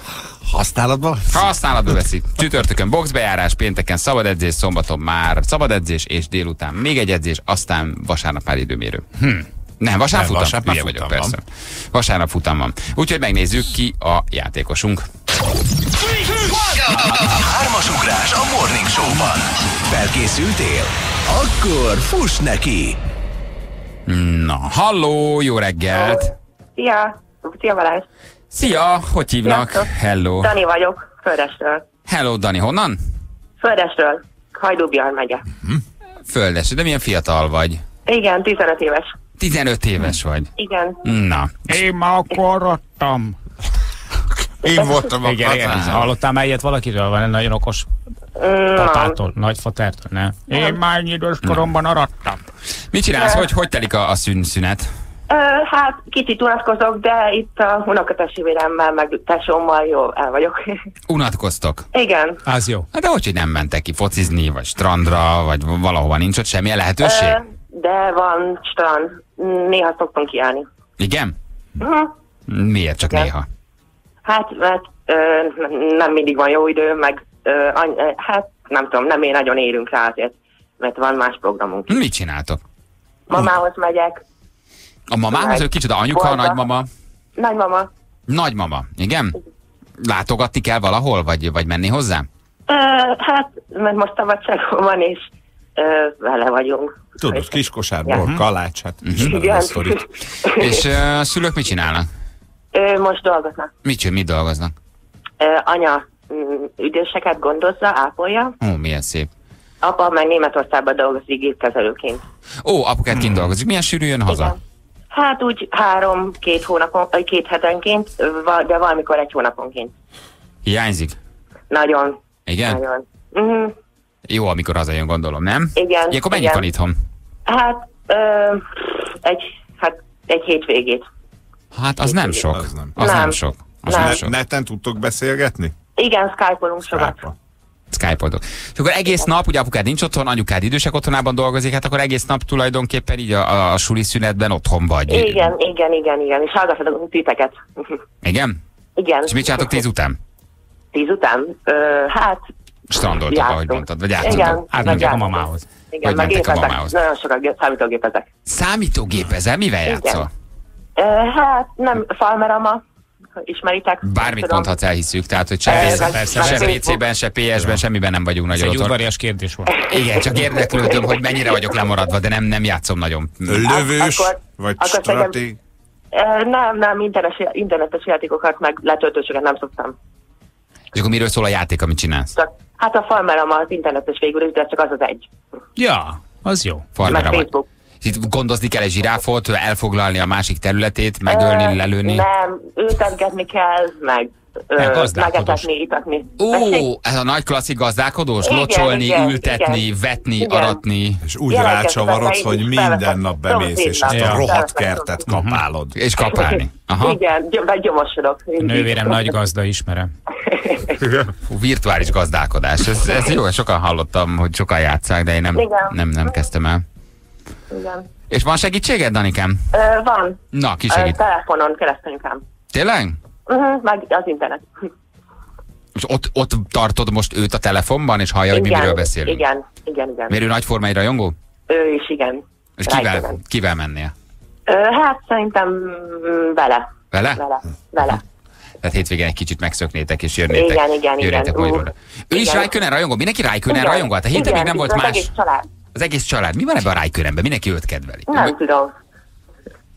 Használatba? Használatba veszik. Csütörtökön boxbejárás, pénteken szabad edzés, szombaton már szabad edzés, és délután még egy edzés, aztán vasárnap már időmérő. Hm. Nem, vasárnap futam. Vasárnap futam vagyok, persze. Van. Vasárnap futam van. Úgyhogy megnézzük ki a játékosunk. Hármas ugrás a Morning Show-ban. Felkészültél? Akkor fuss neki! Na, halló, jó reggelt! Szia! Szia Balázs! Szia! Hogy hívnak? Sziasztok. Hello! Dani vagyok, Földesről. Hello, Dani, honnan? Földesről, Hajdú-Bihar megye. Uh-huh. Földes, de milyen fiatal vagy? Igen, tizenöt éves. tizenöt éves vagy? Igen. Na. Én ma akkor adtam. Én voltam a igen, igen. Hallottál már ilyet valakiről? Van egy nagyon okos papától, nagyfatártól, ne? Nem. Én már idős koromban arattam. Mit csinálsz? Hogy, hogy telik a, a szűnszünet? Ö, hát kicsit unatkozok, de itt a unokatestvéremmel, meg tesómmal jó, el vagyok. Unatkoztok? Igen. Az jó. Hát de hogy, hogy nem mentek ki focizni, vagy strandra, vagy valahova, nincs ott semmilyen lehetőség? Ö, De van strand. Néha szoktunk kiállni. Igen? Uh-huh. Miért csak igen. Néha? Hát, mert ö, nem mindig van jó idő, meg ö, any, hát nem tudom, nem én nagyon érünk rá azért, mert van más programunk. Mit csináltok? Mamához megyek. A mamához? Ő kicsoda anyuka, bolda. A nagymama? Nagymama. Nagymama, igen? Látogatni kell valahol, vagy, vagy menni hozzá? Ö, hát, mert most szabadságon van, és ö, vele vagyunk. Tudod, kiskosárból, ja. Kalács, hát ismerem szorít. És uh, a szülők mit csinálnak? Ő most dolgoznak. Mit csinál, mit dolgoznak? Ö, anya üdéseket gondozza, ápolja. Ó, milyen szép. Apa meg Németországban dolgozik gépkezelőként. Ó, apukát hmm. kint dolgozik. Milyen sűrű jön haza? Igen. Hát úgy három-két hónapon, két hetenként, de valamikor egy hónaponként. Hiányzik? Nagyon. Igen? Nagyon. Uh-huh. Jó, amikor hazajön, gondolom, nem? Igen. Ilyenkor mennyit van itthon? Hát, ö, egy, hát egy hétvégét. Hát az hétvégét. Nem sok. Az nem, az nem. nem sok. Az nem. Nem sok. Neten tudtok beszélgetni? Igen, Skype-olunk sokat. Skype-oltok. És akkor egész nap, ugye apukád nincs otthon, anyukád idősek otthonában dolgozik, hát akkor egész nap tulajdonképpen így a, a suli szünetben otthon vagy. Igen, igen, igen, igen. És hallgassatok titeket. Igen? Igen. És mit csináltok tíz után? Tíz után? Ö, hát... Strandoltok, ahogy mondtad, vagy játszottak. Átmentek a mamához. Igen, vagy mentek a mamához. Nagyon sokat számítógépezek. Számítógépezek? Mivel játszol? Hát nem, Farmrama, ismeritek. Bármit mondhatsz, elhiszük, tehát hogy sem vé cében, se pé esben, semmiben nem vagyunk nagyon. Ez egy udvarias kérdés volt. Igen, csak érdeklődöm, hogy mennyire vagyok lemaradva, de nem, nem játszom nagyon. Lövős, vagy stratégia? Nem, nem, internetes játékokat meg letöltősöket nem szoktam. És akkor miről szól a játék, amit csinálsz? Hát a Farmrama az internetes végül is, de csak az az egy. Ja, az jó. Farmrama. Facebook. Itt gondozni kell egy zsiráfot, elfoglalni a másik területét, megölni, lelőni? Nem, ültetgetni kell, meg megetetni, itatni. Ó, ez a nagy klasszik gazdálkodós? Igen, locsolni, igen, ültetni, igen, vetni, igen, aratni. És úgy rácsavarodsz, hogy minden nap bemész, és azt a rohadt kertet kapálod. És kapálni. Aha. Igen, vagy gyomosodok. Nővérem nagy gazda, ismerem. Virtuális gazdálkodás. Ez, ez jó, sokan hallottam, hogy sokan játsszák, de én nem, nem, nem kezdtem el. Igen. És van segítséged, Danikám? Ö, van. Na, ki segít? Ö, telefonon keresztanyukám. Tényleg? Uh-huh, meg az internet. És ott, ott tartod most őt a telefonban, és hallja, igen, hogy mi miről beszélünk? Igen, igen, igen. Miért ő nagyformai rajongó? Ő is, igen. És kivel, kivel mennél? Ö, hát szerintem vele. Vele? Vele. Vele. Tehát hétvégén egy kicsit megszöknétek és jönnétek. Igen, igen, jönnétek, igen. Ő igen. Is Räikkönen rajongó? Mindenki Räikkönen rajongó? Hát a héten még nem volt más. Az egész család. Az egész család. Mi van ebben a Räikkönenben? Mindenki őt kedveli. Nem Amik... tudom.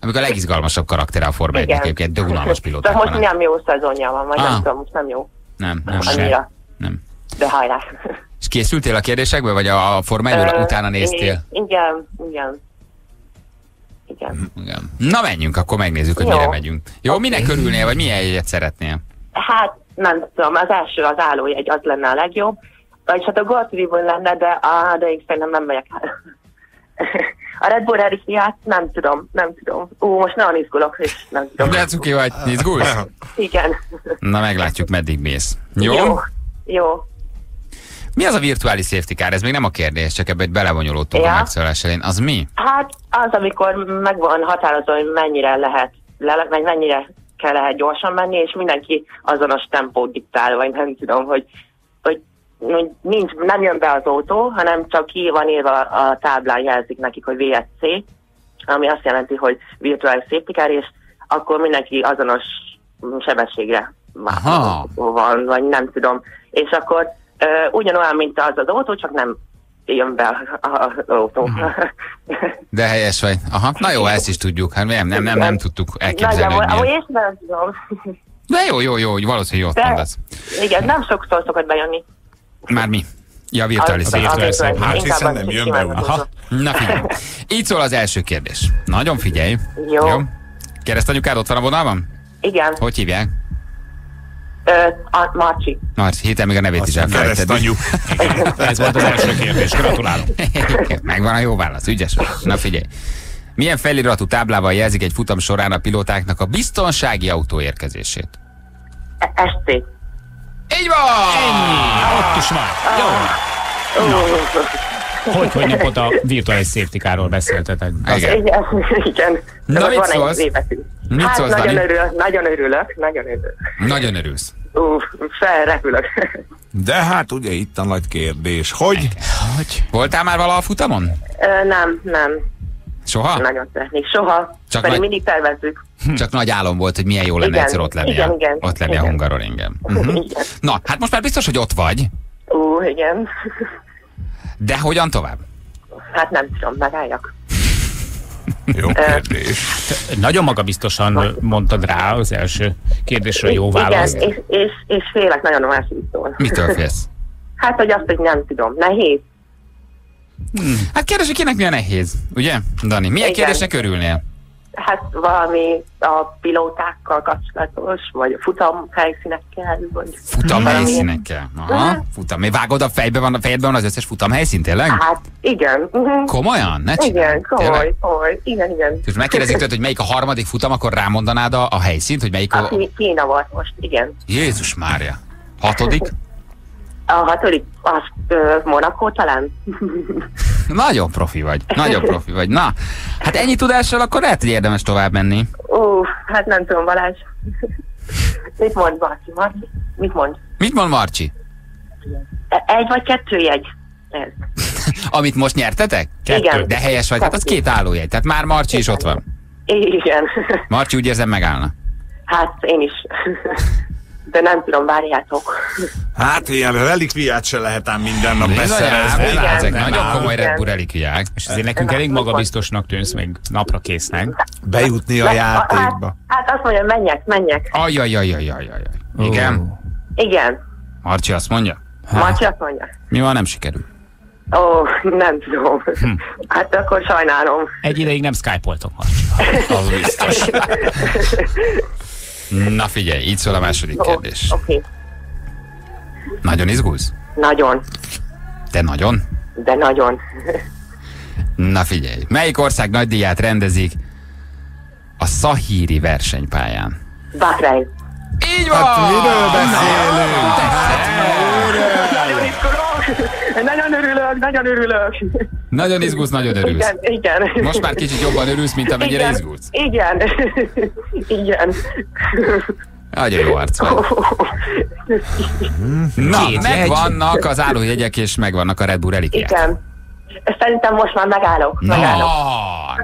Amikor a legizgalmasabb karaktere a Forma egynek egyébként, de unalmas pilóták. De most nem jó szezonja van, vagy ah. nem tudom, most nem jó. Nem, nem annyira. Nem. De hajrá. És készültél a kérdésekből, vagy a Forma egyről utána néztél? Igen, igen. Igen. Igen. Na menjünk, akkor megnézzük, hogy jó. Mire megyünk. Jó, okay. Minek körülnél, vagy milyen jegyet szeretnél? Hát nem tudom, az első, az állójegy, az lenne a legjobb. Vagyis hát a Goldtribune lenne, de á, de én szerintem nem megyek el. A Red Bull Erikniát nem tudom, nem tudom. Ú, most nagyon izgulok, és nem tudom. De cuki vagy, izgulsz? Igen. Na meglátjuk, meddig mész. Jó? Jó. Jó. Mi az a virtuális safety car? Ez még nem a kérdés, csak ebbe belevonyolódtunk ja. a megszólás elén. Az mi? Hát az, amikor megvan határozó, hogy mennyire lehet, le, mennyire kell lehet gyorsan menni, és mindenki azonos tempót diktál, vagy nem tudom, hogy, hogy nincs, nem jön be az autó, hanem csak ki van írva a táblán, jelzik nekik, hogy vé es cé, ami azt jelenti, hogy virtuális safety car, és akkor mindenki azonos sebességre van, vagy nem tudom. És akkor ö, ugyanolyan, mint az az autó, csak nem jön be az autó. De helyes vagy. Aha. Na jó, ezt is tudjuk. Hát nem, nem, nem, nem tudtuk elképzelni. Ahogy én nem tudom. De jó, jó, jó, valószínűleg jót mondasz. Igen, nem sokszor szokott bejönni. Már mi? Ja, virtuális safety car. Hát hiszen nem jön be. Aha. Na figyelj. Így szól az első kérdés. Nagyon figyelj. Jó. Jó. Keresztanyukád ott van a vonalban? Igen. Hogy hívják? Ö, a Marci. Marci, héten még a nevét is elfelejtettem. Ez volt az első kérdés. Gratulálok. Megvan a jó válasz. Ügyes vagy. Na figyelj. Milyen feliratú táblával jelzik egy futam során a pilótáknak a biztonsági autó érkezését? es cé. Így van! Ennyi! Ott is van! Jó! Hogy, hogy napot a virtuális safety carról beszéltetek? Igen. Igen, igen. Na mit szólsz? Hát szólsz, nagyon, örül, nagyon örülök, nagyon örülök. Nagyon örülsz. Uff, felrepülök. De hát ugye itt a nagy kérdés, hogy? Hogy? Voltál már valaha futamon? Ö, nem, nem. Soha? Nagyon szeretnék, soha. Csak pedig nagy... mindig tervezzük. Csak nagy álom volt, hogy milyen jó lenne igen, egyszer ott lenni igen, a, igen, ott lenni igen. a Hungaroringen. Uh-huh. Na, hát most már biztos, hogy ott vagy. Ó, igen. De hogyan tovább? Hát nem tudom, megálljak. Jó kérdés. Hát, nagyon magabiztosan mondtad rá az első kérdésre, jó választ. Igen, és, és, és félek nagyon a másiktól. Mitől félsz? Hát, hogy azt, hogy nem tudom, nehéz. Hmm. Hát kérdés, hogy kinek milyen nehéz, ugye, Dani? Milyen igen. kérdésnek örülnél? Hát valami a pilótákkal kapcsolatos, vagy a futam helyszínekkel, vagy... Futam helyszínekkel? Aha, futam. Mi vágod a fejbe van, a fejedben van az összes futam helyszín, tényleg? Hát, igen. Uh-huh. Komolyan? Ne csinálj, igen, komoly, komoly. Igen, igen. És megkérdezik tőled, hogy melyik a harmadik futam, akkor rámondanád a, a helyszínt, hogy melyik a... Kína volt most, igen. Jézus Mária. Hatodik? A hatodik, azt ö, Monaco talán. Nagyon profi vagy, nagyon profi vagy. Na, hát ennyi tudással akkor lehet, hogy érdemes tovább menni. Uff, hát nem tudom, Balázs. Mit mond Marci? Marci? Mit mond? Mit mond Marci? Egy vagy kettő jegy. Amit most nyertetek? Kettő. Igen. De helyes vagy, hát az két állójegy, tehát már Marci is ott van. Igen. Marci úgy érzem megállna. Hát én is. De nem tudom, várjátok. Hát ilyen relikviát se lehet ám minden nap beszerezni. Ezek nagyon komoly Red Bull relikviák. És azért nekünk elég magabiztosnak tűnsz, még napra késznek. Bejutni a játékba. Hát azt mondja, menjek, menjek. Ajajajajajajaj. Igen? Igen. Marci azt mondja? Marci azt mondja. Mi van, nem sikerül? Ó, nem tudom. Hm. Hát akkor sajnálom. Egy ideig nem Skype-oltok, Marci. Az biztos. Na figyelj, így szól a második kérdés. Oké. Okay. Nagyon izgulsz? Nagyon. De nagyon? De nagyon. Na figyelj, melyik ország nagydíját rendezik a szahíri versenypályán? Bahrein. Így van! Hát miről beszélünk? Nagyon izgulok! Nagyon örülök, nagyon örülök! Nagyon izgulsz, nagyon örülsz. Igen, igen. Most már kicsit jobban örülsz, mint amennyire izgulsz. Igen, igen. Nagyon jó arc vagy. Na, megvannak az állójegyek, és megvannak a Red Bull relikviák. Igen. Szerintem most már megállok. Na, megállok.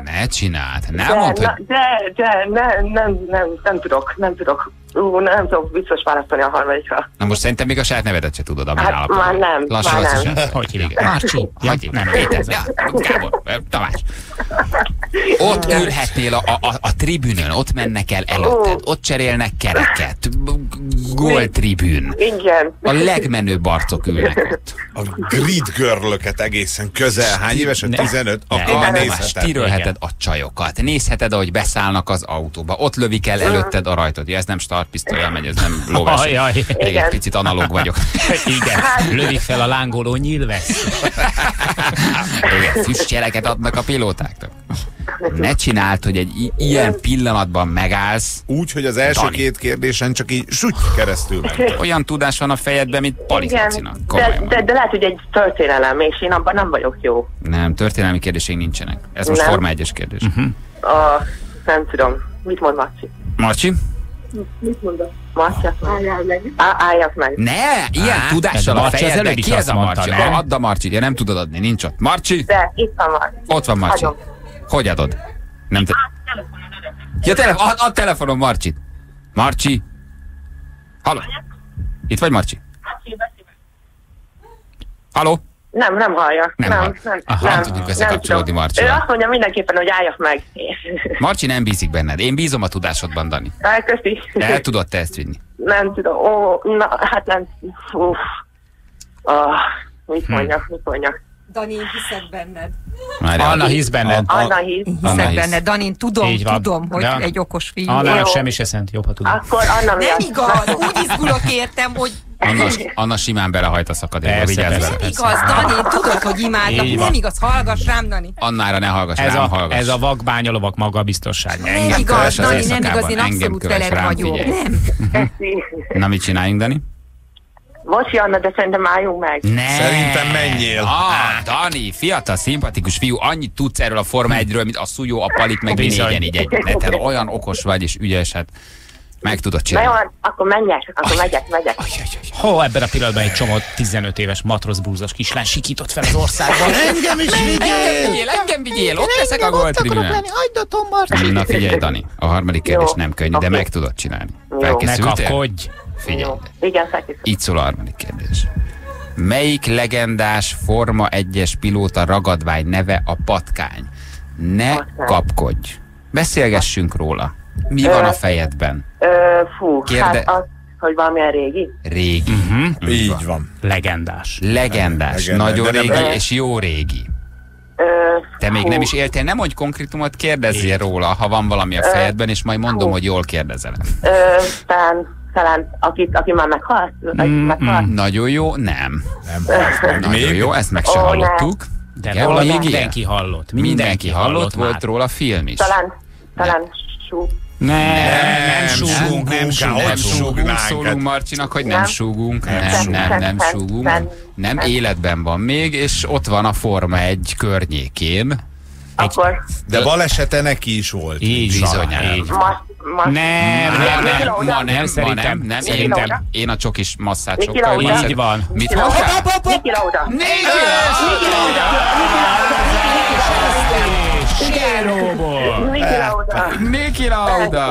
Ne csináld. Nem mondd, hogy... De, de, ne, nem, nem, nem tudok, nem tudok. Ú, nem tudok biztos választani a harmadikra. Na most szerintem még a saját nevedet se tudod, amin állapodni. Hát már nem, lassan már nem. Hogy hívják? Márcsi? Hogy nem, létezve. Gábor, Tamás. Ott ülhetnél a, a, a tribünön, ott mennek el előtted, ott cserélnek kereket. Góltribűn. Igen. A legmenőbb arcok ülnek ott. A gridgörlöket egészen közel. Hány évesen? tizenöt? Akkor nézheted. Tirölheted a csajokat. Nézheted, ahogy beszállnak az autóba. Ott lövik el előtted a rajtod. Ja, ez nem startpisztolyjal megy, ez nem lóverseny. Még egy picit analóg vagyok. Igen. Lövik fel a lángoló nyílvesz. Igen, füstjeleket adnak a pilótáknak. Ne csináld, hogy egy ilyen pillanatban megállsz. Úgy, hogy az első Dani. két kérdésen csak így sütj keresztül meg. Olyan tudás van a fejedben, mint Palikacinak. De, de, de lehet, hogy egy történelem, és én abban nem vagyok jó. Nem, történelmi kérdések nincsenek. Ez most nem. Forma egyes kérdés. Uh-huh. uh, nem tudom. Mit mond Marci? Marci? Mit mondod? Marcia? Álljál meg. Álljál meg. Ne! Ilyen Á, tudással a fejedben. Ki ez a Marci? Mondta, add a Marci. Ja, nem tudod adni, nincs ott. Marci? De, itt van Marci. Ott van Marci. Hagyom. Hogy adod? Nem te... Ja, telefon, ad, ad telefonom Marcsit. Marci. Halló? Itt vagy, Marci? Halló? Nem, nem hallja. Nem, nem, hall. nem, Aha, nem, nem tudjuk összekapcsolódni Marcsi. Ő azt mondja mindenképpen, hogy álljak meg. Marci nem bízik benned. Én bízom a tudásodban, Dani. Köszi. El tudod te ezt vinni? Nem tudom. Ó, na, hát nem. Uff. Oh, mit mondjak, hm. mit mondjak. Dani, hiszek benned. Mária, Anna hisz benned. A, a, Anna hisz. Hiszek hisz. benned. Dani, tudom, tudom, hogy de egy okos fiú. Anna semmi se szent, jobb, ha tudom. Akkor Anna miatt. Nem igaz, úgy izgulok értem, hogy... Anna, Anna simán belehajt a szakadékba, vigyázz. Nem igaz, Dani, tudod, hogy imádnak. Nem igaz, hallgass rám, Dani. Annára ne hallgass, ez rám a, hallgass. Ez a vakbányalovak magabiztosság. Nem engem igaz, Dani, nem igaz, én abszolút veled vagyok. Nem. Na, mit csináljunk, Dani? Most Janna, de szerintem álljunk meg. Ne. Szerintem menjél. Ah, Dani, fiatal, szimpatikus fiú, annyit tudsz erről a Forma egyről, mint a szújó, a palik, meg mi négyen így egyenleten. Olyan okos vagy és ügyes, hát meg tudod csinálni. Jó, akkor menjek, akkor ajj, megyek, megyek. Ajj, ajj, ajj. Hó, ebben a pillanatban egy csomó tizenöt éves matroszbúzos kislány sikított fel az országban. Engem is vigyél! Engem vigyél! Ott leszek a goltribűnön. Hagyd a tombart. Na figyelj, Dani, a harmadik kérdés nem könnyű, de meg tudod csinálni. Felkészültél? Figyelj, igen, így szól a harmadik kérdés. Melyik legendás Forma egyes pilóta ragadvány neve a patkány? Ne patkány. Kapkodj. Beszélgessünk róla. Mi ö, van a fejedben? Ö, fú, Kérde... hát az, hogy valamilyen régi. Régi. Uh-huh. Így van. van. Legendás. Legendás. Legendás. Nagyon régi ö, és jó régi. Ö, Te fú. még nem is éltél. Nem mondj konkrétumot, kérdezzél róla, ha van valami a fejedben, és majd mondom, fú. hogy jól kérdezelem. Aztán... Talán, akit, aki már meghalt? Mm, meghalt. Mm, nagyon jó, nem. nem, nem nagyon még? jó, ezt meg sem oh, hallottuk. De igen, róla mindenki hallott. Mindenki, mindenki hallott, hallott volt róla film is. Talán, talán súg. Nem, nem súgunk, nem súgunk. Szólunk Marcinak, hogy nem súgunk. Nem, nem, nem súgunk. Nem, életben van még, és ott van a Forma egy környékén. Akkor. De balesete neki is volt. Így bizonyára. Nem, nem, nem, ma nem, ma nem, nem, szerintem én a csokis masszácsokkal. Így van. Mit van? Niki Lauda! Niki Lauda! Niki Lauda! Skéróból! Niki Lauda! Niki Lauda!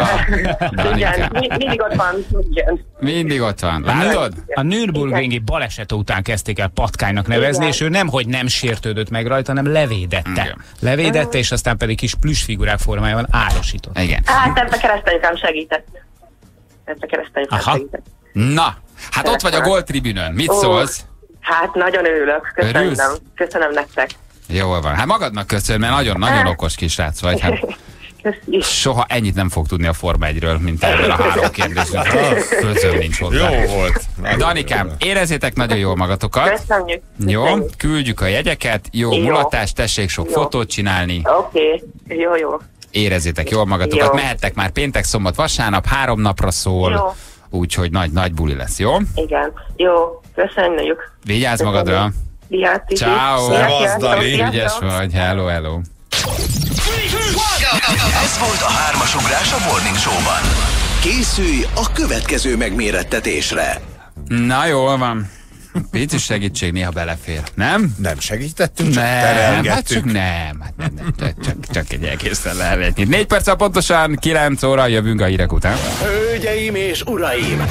Igen, mindig ott van. Igen. Mindig ott van. Látod? A Nürburgringi baleset után kezdték el patkánynak nevezni, igen, és ő nemhogy nem sértődött meg rajta, hanem levédette. Igen. Levédette, és aztán pedig kis plüssfigurák formájában árosított. Igen. Hát ebbe keresztanyukám segített. Ebbe keresztanyukám segített. Na, hát ott vagy a góltribünön. Mit szólsz? Hát nagyon örülök. Köszönöm. Örülsz? Köszönöm nektek. Jól van. Hát magadnak köszönöm, mert nagyon-nagyon okos kisrác vagy. Hát soha ennyit nem fog tudni a Forma egyről, mint ebből a három kérdésről. Közöm nincs hozzá. Jó volt. Danikám, érezzétek nagyon jól magatokat. Köszönjük. Jó, küldjük a jegyeket, jó, jó. mulatást, tessék sok jó. fotót csinálni. Oké, okay. jó, jó. Érezzétek jól magatokat, jó. mehettek már péntek, szombat, vasárnap, három napra szól, úgyhogy nagy-nagy buli lesz, jó? Igen, jó, köszönjük. Vigyázz magadra. Ciao. Szevasz, Dani. Ügyes vagy. Hello, hello. Ez volt a hármas ugrás a Morning Show-ban. Készülj a következő megmérettetésre. Na jól van. Pici segítség néha belefér, nem? Nem segítettünk, csak nem, terelgettük. Hát csak nem, hát nem, nem, csak, csak, csak egy elkészen lehetni. Négy perccel pontosan, kilenc óra, jövünk a hírek után. Hölgyeim és uraim!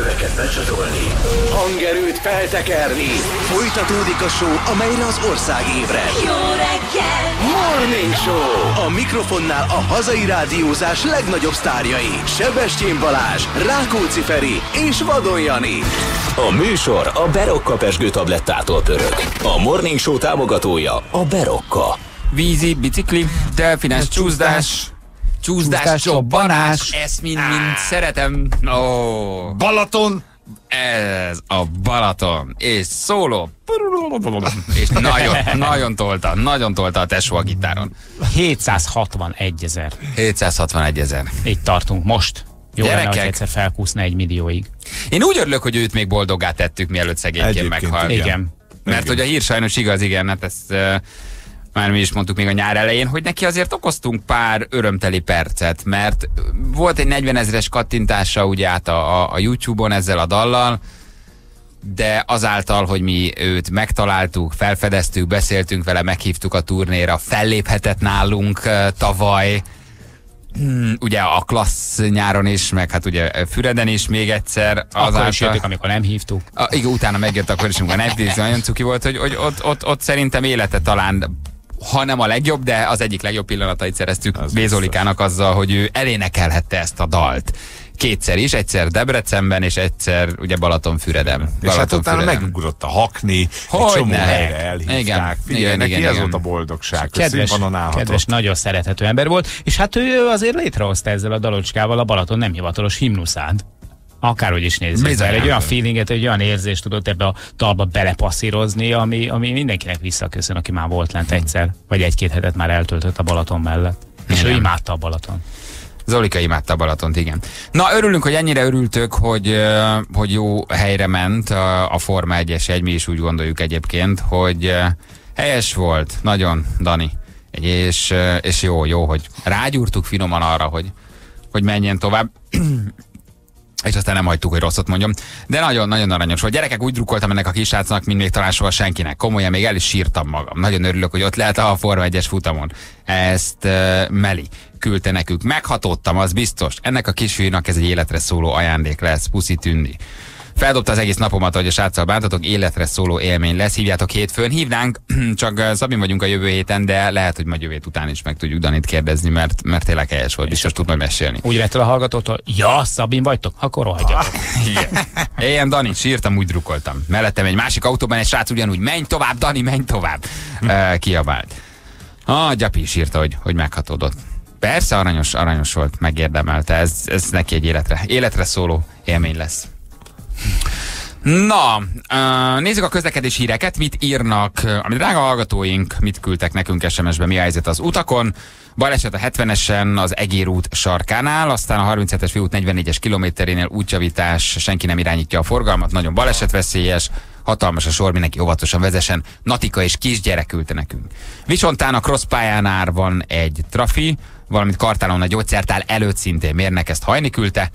Öveket becsatolni, hangerőt feltekerni. Folytatódik a show, amelyre az ország ébred. Jó reggel! Morning Show! A mikrofonnál a hazai rádiózás legnagyobb sztárjai. Sebestyén Balázs, Rákóczi Feri és Vadon Jani. A műsor a Berokka pezsgő tablettától pörög. A Morning Show támogatója a Berokka. Vízi, bicikli, delfines csúszdás. Csúszdás, Csúszdás csobbanás, ezt mind-mind szeretem. Oh. Balaton. Ez a Balaton. És szóló. És nagyon, nagyon tolta, nagyon tolta a tesó a gitáron. hétszázhatvanegy ezer. hétszázhatvanegy ezer. Így tartunk most. Jó lenne, hogy egyszer felkúszna egy millióig. Én úgy örülök, hogy őt még boldoggá tettük, mielőtt szegényként meghalt. Igen. Igen. Mert igen, hogy a hír sajnos igaz, igen, hát ez... Már mi is mondtuk még a nyár elején, hogy neki azért okoztunk pár örömteli percet, mert volt egy negyvenezres kattintása ugye át a, a YouTube-on ezzel a dallal, de azáltal, hogy mi őt megtaláltuk, felfedeztük, beszéltünk vele, meghívtuk a turnéra, felléphetett nálunk tavaly, ugye a klassz nyáron is, meg hát ugye Füreden is még egyszer. Azáltal, akkor is jöttük, amikor nem hívtuk. A, igen, utána megjött akkor is, amikor nem hívtuk. Nagyon cuki volt, hogy, hogy ott, ott, ott szerintem élete talán... Ha nem a legjobb, de az egyik legjobb pillanatait szereztük Bézolikának azzal, hogy ő elénekelhette ezt a dalt. Kétszer is, egyszer Debrecenben, és egyszer ugye Balatonfüreden. És Balaton hát utána Füreden. Megugrott a Hakni, hogy egy csomó ne helyre elhívták. Igen, figyelj, igen, neki igen, ez igen. volt a boldogság. Kedves, kedves, nagyon szerethető ember volt, és hát ő azért létrehozta ezzel a dalocskával a Balaton nem hivatalos himnuszát. Akárhogy is nézzük, egy olyan feelinget, egy olyan érzést tudott ebbe a dalba belepasszírozni, ami, ami mindenkinek visszaköszön, aki már volt lent egyszer, vagy egy-két hetet már eltöltött a Balaton mellett. És igen, ő imádta a Balaton. Zolika imádta a Balatont, igen. Na, örülünk, hogy ennyire örültök, hogy, hogy jó helyre ment a Forma egyes egy, mi is úgy gondoljuk egyébként, hogy helyes volt, nagyon, Dani, és, és jó, jó, hogy rágyúrtuk finoman arra, hogy, hogy menjen tovább. És aztán nem hagytuk, hogy rosszat mondjam. De nagyon-nagyon aranyos volt. Gyerekek, úgy drukkoltam ennek a kisrácnak, mint még talán soha senkinek. Komolyan, még el is sírtam magam. Nagyon örülök, hogy ott lehet a Forma egyes futamon. Ezt uh, Meli küldte nekünk. Meghatódtam, az biztos. Ennek a kisfiúnak ez egy életre szóló ajándék lesz. Puszi Tündi. Feldobta az egész napomat, hogy a sráccal bántatok, életre szóló élmény lesz. Hívjátok hétfőn, hívnánk, csak Szabin vagyunk a jövő héten, de lehet, hogy majd jövő után is meg tudjuk Danit kérdezni, mert, mert tényleg helyes volt, biztos tud majd mesélni. Úgy lett el a hallgatótól, ja, Szabin vagytok, akkor rohadjatok. Ilyen Dani, sírtam, úgy drukkoltam. Mellettem egy másik autóban egy srác ugyanúgy, menj tovább, Dani, menj tovább, uh, kiabált. Ah, Gyapi is írta, hogy, hogy meghatódott. Persze aranyos, aranyos volt, megérdemelte, ez, ez neki egy életre, életre szóló élmény lesz. Na, nézzük a közlekedési híreket, mit írnak, amit drága hallgatóink, mit küldtek nekünk es em es-be, mi a helyzet az utakon. Baleset a hetvenesen az Egér út sarkánál, aztán a harminchetes főút negyvennégyes kilométerénél útjavítás, senki nem irányítja a forgalmat, nagyon balesetveszélyes, hatalmas a sor, mindenki óvatosan vezessen, Natika és kisgyerek küldte nekünk. Visontán a crosspályánál van egy trafi, valamint Kartálon a gyógyszertár előtt szintén mérnek, ezt Hajni küldte.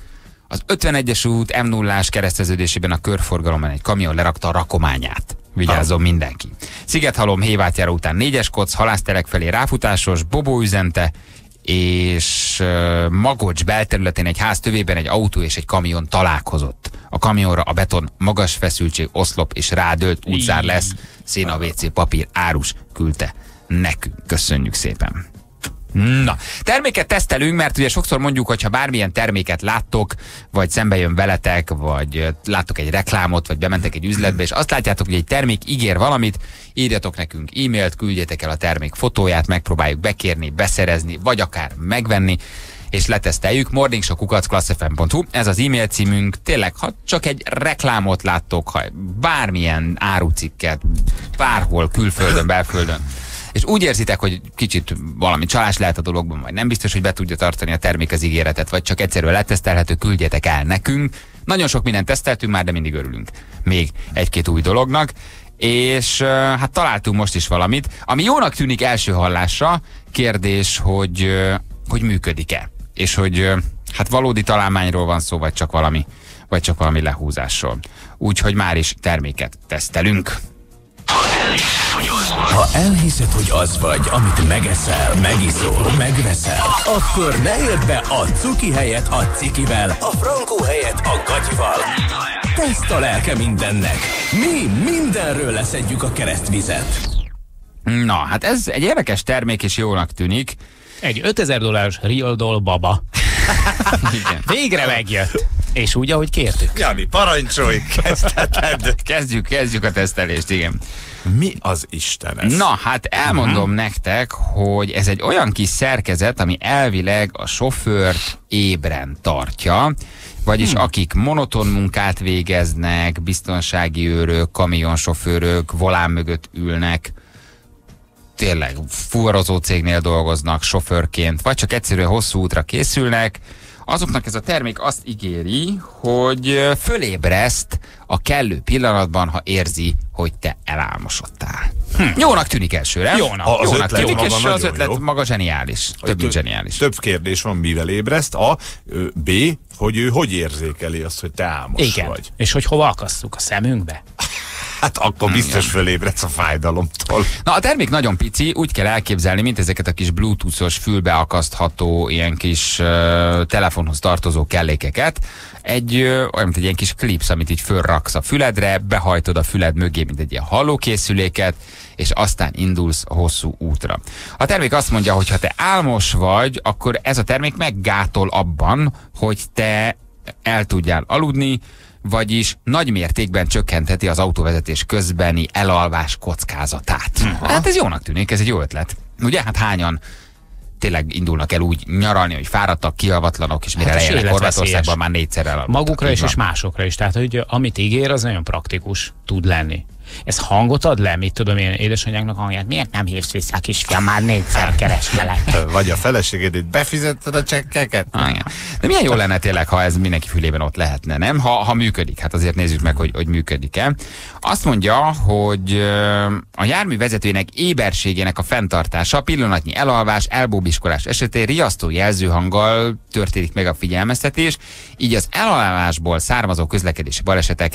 Az ötvenegyes út M nullás kereszteződésében a körforgalomban egy kamion lerakta a rakományát. Vigyázzon mindenki. Szigethalom hévátjára után négyes koc, Halásztelek felé ráfutásos, Bobó üzemte, és Magocs belterületén egy ház tövében egy autó és egy kamion találkozott. A kamionra a beton magas feszültség oszlop és rádölt útzár lesz. Széna, vé cé papír, árus, küldte nekünk. Köszönjük szépen. Na, terméket tesztelünk, mert ugye sokszor mondjuk, hogy ha bármilyen terméket láttok, vagy szembe jön veletek, vagy láttok egy reklámot, vagy bementek egy üzletbe, és azt látjátok, hogy egy termék ígér valamit, írjatok nekünk e-mailt, küldjetek el a termék fotóját, megpróbáljuk bekérni, beszerezni, vagy akár megvenni, és leteszteljük. morningshow kukac klasszfm pont hu, ez az e-mail címünk. Tényleg, ha csak egy reklámot láttok, ha bármilyen árucikket, bárhol, külföldön, belföldön, és úgy érzitek, hogy kicsit valami csalás lehet a dologban, vagy nem biztos, hogy be tudja tartani a termék az ígéretet, vagy csak egyszerűen letesztelhető, küldjetek el nekünk. Nagyon sok mindent teszteltünk már, de mindig örülünk még egy-két új dolognak, és hát találtunk most is valamit, ami jónak tűnik első hallásra, kérdés, hogy, hogy működik-e, és hogy hát valódi találmányról van szó, vagy csak valami, vagy csak valami lehúzásról. Úgyhogy már is terméket tesztelünk. Ha elhiszed, hogy az vagy, amit megeszel, megiszol, megveszel, akkor ne érd be a cuki helyet a cikivel, a frankó helyet a gatyival. Teszt a lelke mindennek. Mi mindenről leszedjük a keresztvizet. Na, hát ez egy érdekes termék, és jónak tűnik. Egy ötezer dolláros real doll baba. Végre megjött. És úgy, ahogy kértük. Jani, parancsolj, kezdheted. Kezdjük, kezdjük a tesztelést, igen. Mi az Isten ez? Na, hát elmondom uh-huh. nektek, hogy ez egy olyan kis szerkezet, ami elvileg a sofőrt ébren tartja, vagyis hmm. akik monoton munkát végeznek, biztonsági őrök, kamionsofőrök, volán mögött ülnek, tényleg fuvarozó cégnél dolgoznak sofőrként, vagy csak egyszerűen hosszú útra készülnek, azoknak ez a termék azt ígéri, hogy fölébreszt a kellő pillanatban, ha érzi, hogy te elálmosodtál. Hm. Jónak tűnik elsőre. Jónak, ha az jónak tűnik, és az ötlet jó. maga zseniális. Több mint zseniális. Több kérdés van, mivel ébreszt. A, B, hogy ő hogy érzékeli azt, hogy te álmos Igen. vagy. És hogy hova akasszuk? A szemünkbe? Hát akkor biztos fölébredsz a fájdalomtól. Na, a termék nagyon pici, úgy kell elképzelni, mint ezeket a kis bluetoothos, fülbeakasztható, ilyen kis uh, telefonhoz tartozó kellékeket. Egy, uh, olyan, mint egy ilyen kis klipsz, amit így fölraksz a füledre, behajtod a füled mögé, mint egy ilyen hallókészüléket, és aztán indulsz hosszú útra. A termék azt mondja, hogy ha te álmos vagy, akkor ez a termék meggátol abban, hogy te el tudjál aludni, vagyis nagy mértékben csökkentheti az autóvezetés közbeni elalvás kockázatát. Aha. Hát ez jónak tűnik, ez egy jó ötlet. Ugye, hát hányan tényleg indulnak el úgy nyaralni, hogy fáradtak, kialvatlanok, és mire hát lejjenek Horvátországban már négyszer elaludtak. Magukra is, és másokra is. Tehát, hogy amit ígér, az nagyon praktikus tud lenni. Ez hangot ad le, mit tudom én, édesanyáknak hangját, miért nem hívsz vissza, kisfiam, már négyszer kerestelek. Vagy a feleségedét befizetted a csekkeket? De milyen jó lenne tényleg, ha ez mindenki fülében ott lehetne, nem? Ha, ha működik, hát azért nézzük meg, hogy, hogy működik-e. Azt mondja, hogy a jármű vezetőjének éberségének a fenntartása, pillanatnyi elalvás, elbóbiskolás esetén riasztó jelzőhanggal történik meg a figyelmeztetés, így az elalvásból származó közlekedési balesetek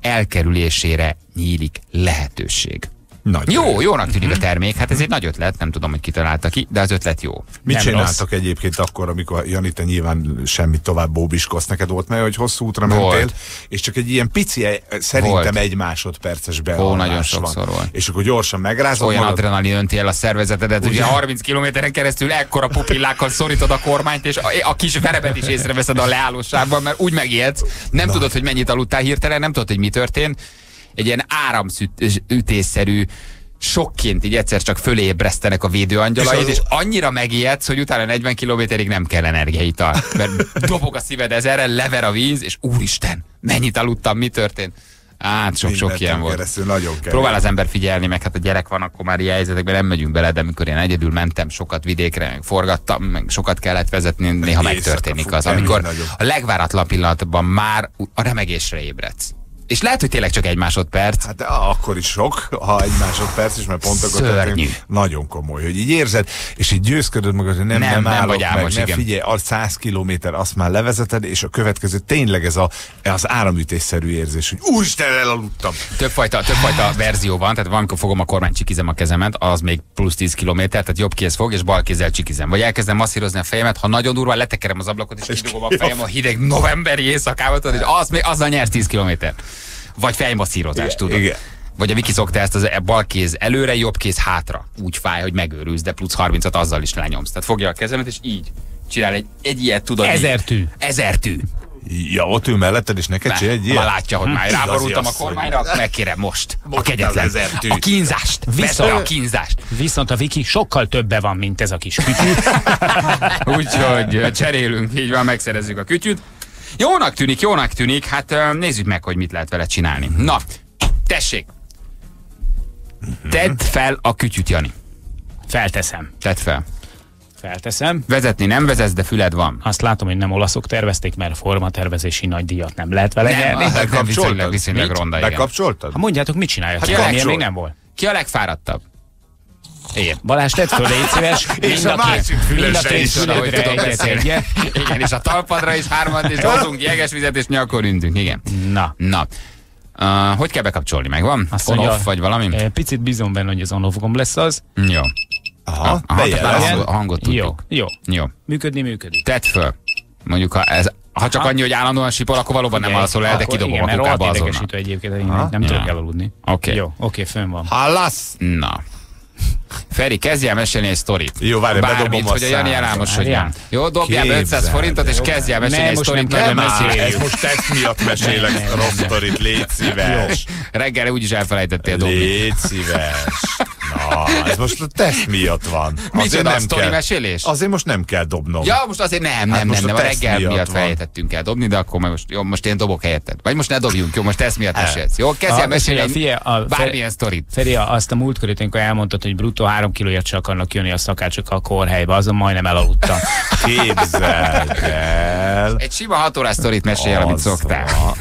elkerülésére nyílik lehetőség. Nagy jó, ötlet. Jónak tűnik a termék, hát ez egy nagy ötlet, nem tudom, hogy kitalálta ki, de az ötlet jó. Mit nem csináltak rossz. Egyébként akkor, amikor Jani, te nyilván semmit tovább bóbiskolsz, neked volt, mert hogy hosszú útra volt. Mentél, és csak egy ilyen pici, szerintem volt. Egy másodperces beállás van. És akkor gyorsan megrázod. Olyan magad... adrenalin önti el a szervezetedet, ugye, ugye harminc kilométeren keresztül ekkora pupillákkal szorítod a kormányt, és a, a kis verebet is észreveszed a leállósában, mert úgy megijedsz, nem Na. tudod, hogy mennyit aludtál hirtelen, nem tudod, hogy mi történt. Egy ilyen áramütésszerű sokként így egyszer csak fölébresztenek a védőangyalaid, és, az... és annyira megijedsz, hogy utána negyven kilométerig nem kell energiaital. Mert dobog a szíved ezerre, lever a víz, és úristen, mennyit aludtam, mi történt? Hát sok-sok ilyen volt. Próbál az ember figyelni, meg hát a gyerek van, akkor már ilyen helyzetekben nem megyünk bele, de amikor én egyedül mentem sokat vidékre, meg forgattam, meg sokat kellett vezetni, néha megtörténik az, amikor a legváratlan pillanatban már a remegésre ébredsz. És lehet, hogy tényleg csak egy másodperc. Hát de akkor is sok, ha egy másodperc is, mert pont akkor történik. Nagyon komoly, hogy így érzed, és így győzködöd magad, hogy nem, nem, nem, nem állok vagy álmos, meg, ne figyelj, a száz kilométer, azt már levezeted, és a következő tényleg ez a, az áramütésszerű érzés, hogy úristen, elaludtam. Többfajta, többfajta verzió van, tehát valamikor fogom a kormány, csikizem a kezemet, az még plusz tíz kilométer, tehát jobb kéz fog, és bal kézzel csikizem. Vagy elkezdem masszírozni a fejemet, ha nagyon durván letekerem az ablakot, és, és kidugom a fejem a hideg novemberi éjszakában, és az még azzal nyersz tíz kilométert. Vagy fejmasszírozás, tudod? Igen. Vagy a Viki szokta ezt, az bal kéz előre, jobb kéz hátra. Úgy fáj, hogy megőrülsz, de plusz harmincat azzal is lenyomsz. Tehát fogja a kezemet, és így csinál egy, egy ilyet, tudod. Ezertű. Ezertű. Ja, ott ül melletted, és neked csinál egy ilyet? Már látja, hogy már ráborultam a kormányra, megkérem most a kegyetlen, a kínzást, viszont a kínzást. Viszont a Viki sokkal többe van, mint ez a kis kütyű. Úgyhogy cserélünk, így van, megszerezzük a kütyűt. Jónak tűnik, jónak tűnik, hát nézzük meg, hogy mit lehet vele csinálni. Na, tessék! Tedd fel a kütyüt, Jani. Felteszem. Tedd fel. Felteszem. Vezetni nem vezetsz, de füled van. Azt látom, hogy nem olaszok tervezték, mert formatervezési nagy díjat nem lehet vele nyerni. Nem, nem, viszonylag, viszonylag ronda, igen. Bekapcsoltad? Ha mondjátok, mit csinálja? Hát kapcsolt. Még nem volt. Ki a legfáradtabb? Igen. Balázs, tedd föl, légy szíves. És a másik fülösre is, ahogy tudom beszélni. Igen, és a talpadra is hármat, és hozunk jeges vizet, és nyakor üntünk. Igen. Na. Na. Uh, hogy kell bekapcsolni? Megvan? On-off vagy valami? Picit bízom benne, hogy az on-off gomb lesz az. Jó. Aha, aha, tehát a hangot tudjuk. Jó, jó. Jó. Működni működik. Tedd föl. Mondjuk, ha, ez, ha csak ha? annyi, hogy állandóan sipol, akkor valóban igen, nem alszol el, de kidobom a kukába azonnal. Igen, egyébként, nem, nem tudok elaludni. Oké. Jó, oké, fönn van. Hallasz! Na. Feri, kezdj el mesélni egy sztorit. Jó, várj, bedobom a hogy a Jani elámos, hogy nem. Jó, dobjál ötszáz forintot, és kezdj el mesélni egy sztorit. Nem, most nem, ez most tesz miatt mesélek rossz sztorit, légy szíves. Reggelre úgyis elfelejtettél dobni. Légy szíves. Na, ez most a teszt miatt van. Azért nem kell. Mesélés? Azért most nem kell dobnom. Ja, most azért nem, nem, nem, nem. A reggel miatt felejtettünk el dobni, de akkor most, jó, most én dobok helyetted. Vagy most ne dobjunk, jó, most teszt miatt mesélsz. Jó, kezdj el mesélni bármilyen sztorit. Feri, azt a múltkörét, amikor elmondtad, hogy bruttó három kilóért se akarnak jönni a szakácsok a kórhelybe, azon majdnem elaludtam. Képzeld el. Egy sima hat órás sztorit meséljél, amit szoktál.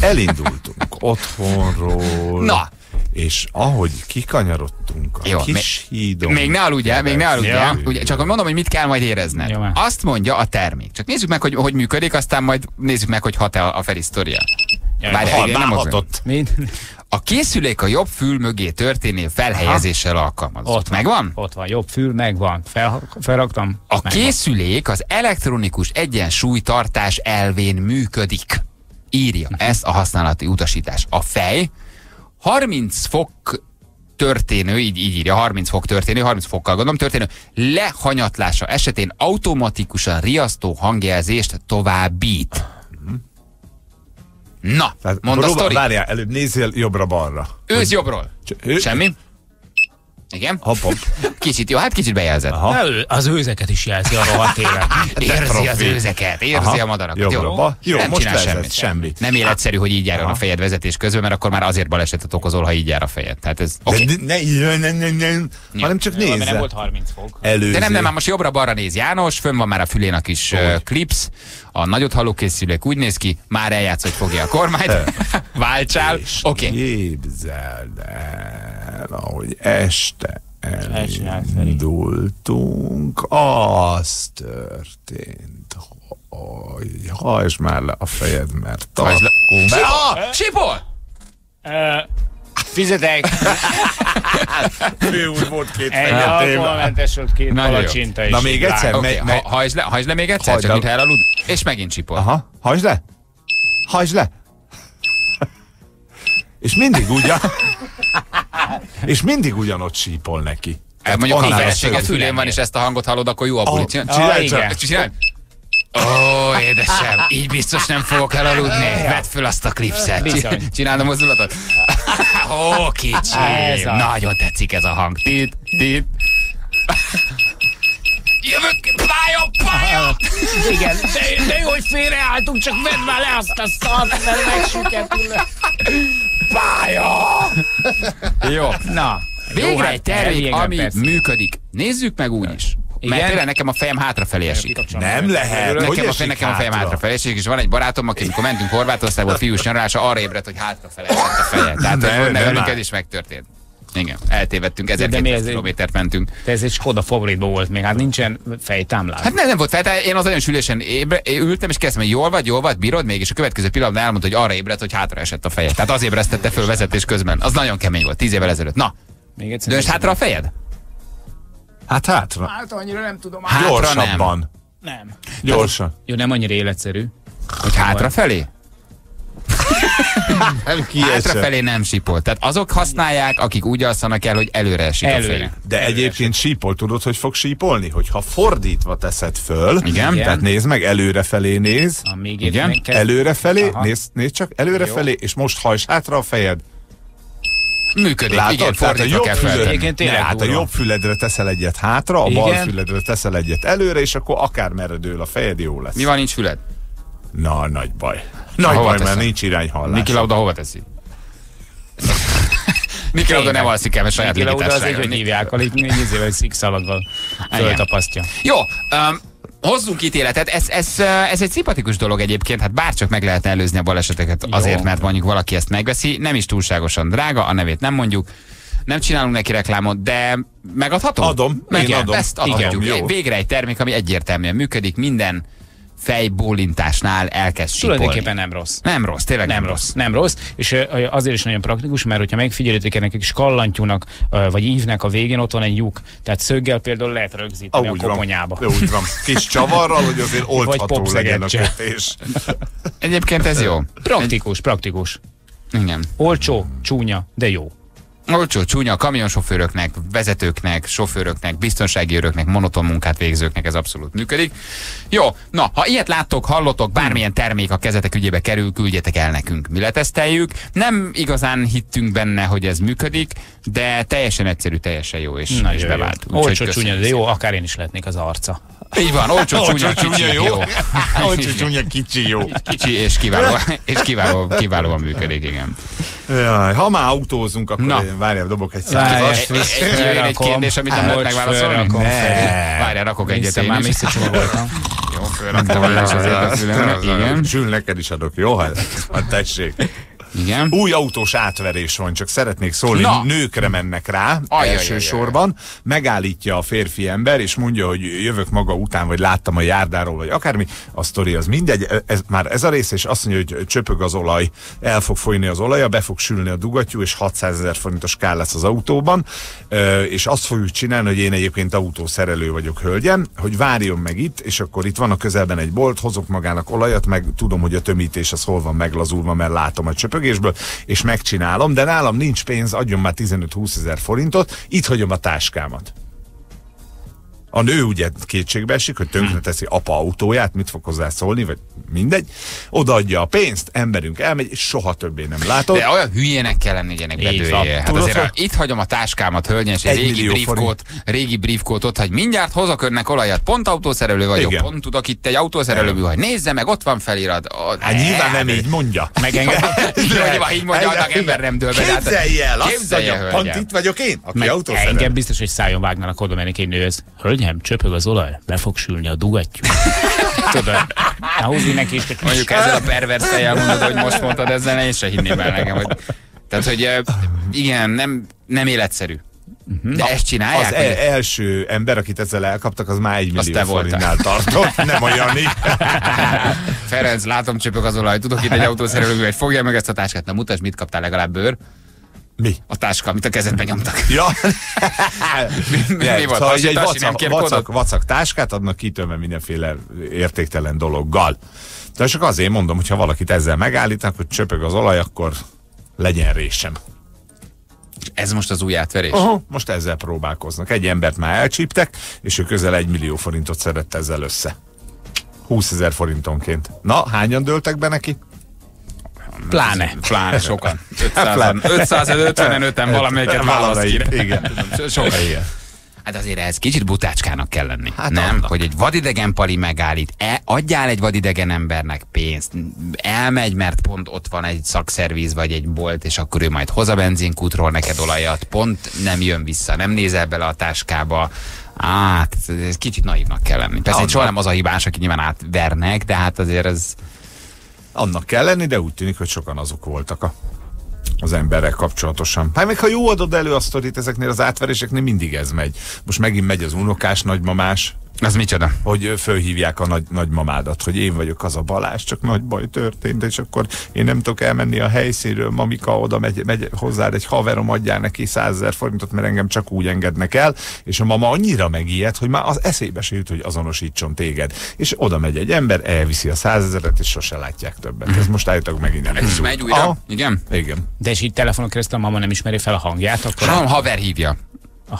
Elindultunk otthonról. Na. És ahogy kikanyarodtunk a jó, kis hídon... Még ne aludj el, még ne aludj el. Ugye, csak mondom, hogy mit kell majd érezned. Jó. Azt mondja a termék. Csak nézzük meg, hogy, hogy működik, aztán majd nézzük meg, hogy hat-e a Feri sztoria. A készülék a jobb fül mögé történő felhelyezéssel alkalmazott. Ott van. Megvan? Ott van, jobb fül, megvan. Fel, felraktam. A megvan. Készülék az elektronikus egyensúlytartás elvén működik. Írja ezt a használati utasítás. A fej harminc fok történő, így, így írja, harminc fok történő, harminc fokkal gondolom történő, lehanyatlása esetén automatikusan riasztó hangjelzést továbbít. Na, tehát mondd a sztorit. Várjál, előbb nézzél jobbra-balra. Ősz jobbról. Ő... Semmi? Igen? Hopp, hopp. Kicsit jó, hát kicsit bejelzett. Az őzeket is jelzi arra a télen. Érzi az őzeket, érzi aha. a madarakat. Jó, jó, jó, nem most csinál semmit. semmit. Nem életszerű, hogy így járjon a fejed vezetés közben, mert akkor már azért balesetet okozol, ha így jár a fejed. Tehát ez... Okay. Ne, ne, ne, ne, ne. Hanem csak nézze. Jó, nem volt harminc fok. Előző. De nem, nem, már most jobbra-balra néz János, fönn van már a fülén a kis klips, a nagyot halló készülék úgy néz ki, már eljátsz, hogy fogja a kormányt, váltsál, oké. Képzeld el, ahogy este elindultunk, az történt, hogy hajtsd már le a fejed, mert tartunk. Sipol! Sipol! Fizetek! Fő úr volt két alkoholmentes, ott két palacsinta is. Na még egyszer? Okay, me, me, ha, hajtsd le, hajtsd le még egyszer, hajtsd csak mintha elalud. És megint csipol. Aha, hajtsd le! Hajtsd le! És mindig ugyan... és mindig ugyanott sípol neki. Tehát mondjuk, ha feleség a fülén van, és ezt a hangot hallod, akkor jó a buli. Csinálj csak! Csinálj! Ó, édesem, így biztos nem fogok elaludni. Vedd föl azt a klipszet. Csináld a mozdulatot. Ó, kicsim, a... nagyon tetszik ez a hang. Tit, tit. Jövök, pálya, pálya! Igen, de, de jó, hogy félreálltunk, csak vedd már le azt a szart, mert megsüketül. Pálya! Jó, na. Végre egy termék, ami működik. Nézzük meg úgy is. Mert tényleg nekem a fejem hátrafelé esik. Nem lehet. Nekem, hogy a, nekem a fejem hátrafelé esik, és van egy barátom, aki amikor mentünk Horvátországba a fiús nyaralása, arra ébredt, hogy hátrafelé esett a feje. Tehát hogy velünk ez is megtörtént. Igen, eltévedtünk, ezerkétszáz kilométert mentünk. De ez egy Skoda Favoritban volt még, hát nincsen fejtámlád. Hát nem, nem volt fejtámlád, én az nagyon sülésen ébre, ültem, és kezdtem, hogy jól vagy, jól vagy, bírod még, és a következő pillanatban elmondta, hogy arra ébredt, hogy hátra esett a feje. Tehát az ébresztette föl vezetés közben. Az nagyon kemény volt, tíz évvel ezelőtt. Na, döntsd hátra a fejed? Hát hátra. Hát annyira nem tudom. Hátra gyorsabban. Nem. nem. Gyorsan. Hát, jó, nem annyira életszerű. Hogy hátrafelé? Hátrafelé nem sípol. Tehát azok használják, akik úgy alszanak el, hogy előre esik előre. a feje. De előre egyébként esik. sípol. Tudod, hogy fog sípolni? Hogyha fordítva teszed föl, igen? Tehát nézd meg, előrefelé néz. Előrefelé, nézd, nézd csak, előrefelé, és most hajtsd hátra a fejed. Működik. Látod? Igen, fordítva kell feltenni. Ne, hát a jobb füledre teszel egyet hátra, a igen? bal füledre teszel egyet előre, és akkor akármerre dől a fejed, jó lesz. Mi van, nincs füled? Na, nagy baj. Nagy baj, mert nincs irányhallás. Niki Lauda hova teszi? Niki Lauda nem alszik el, mert saját légitársága. Niki Lauda az egy, hogy hívják, alig négy éve, hogy szikszalaggal föltapasztja. Jó, hozzunk ítéletet. Ez, ez, ez egy szimpatikus dolog egyébként, hát bárcsak meg lehetne előzni a baleseteket azért, mert mondjuk valaki ezt megveszi, nem is túlságosan drága, a nevét nem mondjuk, nem csinálunk neki reklámot, de megadhatom? Adom, meg én adom. Ezt adhatjuk. Igen, végre egy termék, ami egyértelműen működik, minden fejbólintásnál elkezd sípolni. Tulajdonképpen nem rossz. Nem rossz, tényleg nem, nem rossz. rossz. Nem rossz, és azért is nagyon praktikus, mert hogyha megfigyelitek, ennek egy kis kallantyúnak, vagy ívnek a végén, ott van egy lyuk. Tehát szöggel például lehet rögzíteni ah, a koponyába. Van. Úgy van. Kis csavarral, hogy azért oldható legyen a kötés. Egyébként ez jó. Praktikus, praktikus. Igen. Olcsó, csúnya, de jó. Olcsó, csúnya a kamionsofőröknek, vezetőknek, sofőröknek, biztonsági őröknek, monoton munkát végzőknek ez abszolút működik. Jó, na, ha ilyet láttok, hallottok, bármilyen termék a kezetek ügyébe kerül, küldjetek el nekünk, mi leteszteljük. Nem igazán hittünk benne, hogy ez működik, de teljesen egyszerű, teljesen jó, és, na, és jó, bevált. Úgy, olcsó, csúnya, de jó, akár én is lehetnék az arca. Így van, olcsó, csúnya, kicsi, jó. Olcsó, csúnya, kicsi, jó. Kicsi és kiváló, és kiváló, kiválóan működik, igen. Jaj, ha már autózunk, akkor na. Én várjál, dobok egy százalást. Egy, egy, egy, egy kérdés, amit nem lehet megválaszolni? Várjál, rakok egyet, én is. Jó, fölraktam, hogy lesz az érdekülőnek. Zsül, neked is adok, jó? Hát tessék. Igen. Új autós átverés van, csak szeretnék szólni, na. Nőkre mennek rá ajaj, elsősorban, ajaj. Megállítja a férfi ember, és mondja, hogy jövök maga után, vagy láttam a járdáról, vagy akármi, a sztori az mindegy, ez, már ez a rész, és azt mondja, hogy csöpög az olaj, el fog folyni az olaja, be fog sülni a dugattyú, és hatszázezer forintos kár lesz az autóban, és azt fogjuk csinálni, hogy én egyébként autószerelő vagyok, hölgyem, hogy várjon meg itt, és akkor itt van a közelben egy bolt, hozok magának olajat, meg tudom, hogy a tömítés az hol van meglazulva, mert látom a csöpög és megcsinálom, de nálam nincs pénz, adjon már tizenöt-húszezer forintot, itt hagyom a táskámat. A nő ugye kétségbe esik, hogy tönkreteszi apa autóját, mit fog hozzá szólni, vagy mindegy. Odaadja a pénzt, emberünk elmegy, és soha többé nem látod. De olyan hülyének kell lenni, hogy ennek hát azért a, itt hagyom a táskámat, hölgyen, és egy régi briefkót, régi briefkót ott hagy. Mindjárt hozok önnek olajat, pont autószerelő vagyok, igen. Pont tudok itt egy autószerelőbű, hogy nézze meg, ott van felirat. Ó, hát nyilván nem így mondja. Megenged. Nyilván így mondja, annak ember nem dől be. Képzelj el, képzelj el, pont itt vagyok én, aki autószerelő. Engem biztos, hogy szájon vágnának oda menni egy nőhöz. Nem, csöpög az olaj, be fog sülni a dugattyú. Tudod, na húzni neki is. Mondjuk ezzel a pervers fejjel mondod, hogy most mondtad, ezzel én se hinném el nekem. Hogy... Tehát, hogy igen, nem, nem életszerű. De ezt csinálják? Az el első ember, akit ezzel elkaptak, az már egy millió forintnál tartott, nem a Jani. Ferenc, látom, csöpög az olaj, tudok itt egy autószerelő, hogy fogja meg ezt a táskát, na mutasd, mit kaptál legalább bőr. Mi? A táska, amit a kezedbe nyomtak. Ja. mi, mi, ja mi volt? Szóval egy vacak, vacak, vacak táskát adnak kitölve mindenféle értéktelen dologgal. De csak azért mondom, hogyha valakit ezzel megállítanak, hogy csöpög az olaj, akkor legyen résem. Ez most az új átverés? Aha, most ezzel próbálkoznak. Egy embert már elcsíptek, és ő közel egy millió forintot szedett ezzel össze. húszezer forintonként. Na, hányan dőltek be neki? Pláne. Pláne sokan. ötszázötvenöten valamelyiket választ ki. Igen. Sokan. Igen. Hát azért ez kicsit butácskának kell lenni. Hát nem? Annak. Hogy egy vadidegen pali megállít. E, adjál egy vadidegen embernek pénzt. Elmegy, mert pont ott van egy szakszerviz vagy egy bolt, és akkor ő majd hoz a benzinkútról neked olajat. Pont nem jön vissza. Nem nézel bele a táskába. Át, ez, ez kicsit naívnak kell lenni. Persze soha nem az a hibás, aki nyilván átvernek, de hát azért ez... Annak kell lenni, de úgy tűnik, hogy sokan azok voltak a, az emberrel kapcsolatosan. Hát még ha jó adod elő a sztorit, ezeknél az átveréseknél mindig ez megy. Most megint megy az unokás, nagymamás. Ez micsoda? Hogy fölhívják a nagy, nagymamádat, hogy én vagyok az a Balázs, csak nagy baj történt, és akkor én nem tudok elmenni a helyszínről, mamika oda megy, megy hozzád egy haverom, adjál neki százezer forintot, mert engem csak úgy engednek el, és a mama annyira megijed, hogy már az eszébe se jut, hogy azonosítson téged. És oda megy egy ember, elviszi a százezeret, és sose látják többet. Ez most állítok megint elég. Megy újra? Aha. Igen? Igen. De és így telefonon keresztül a mama nem ismeri fel a hangját, akkor... Ha, haver hívja.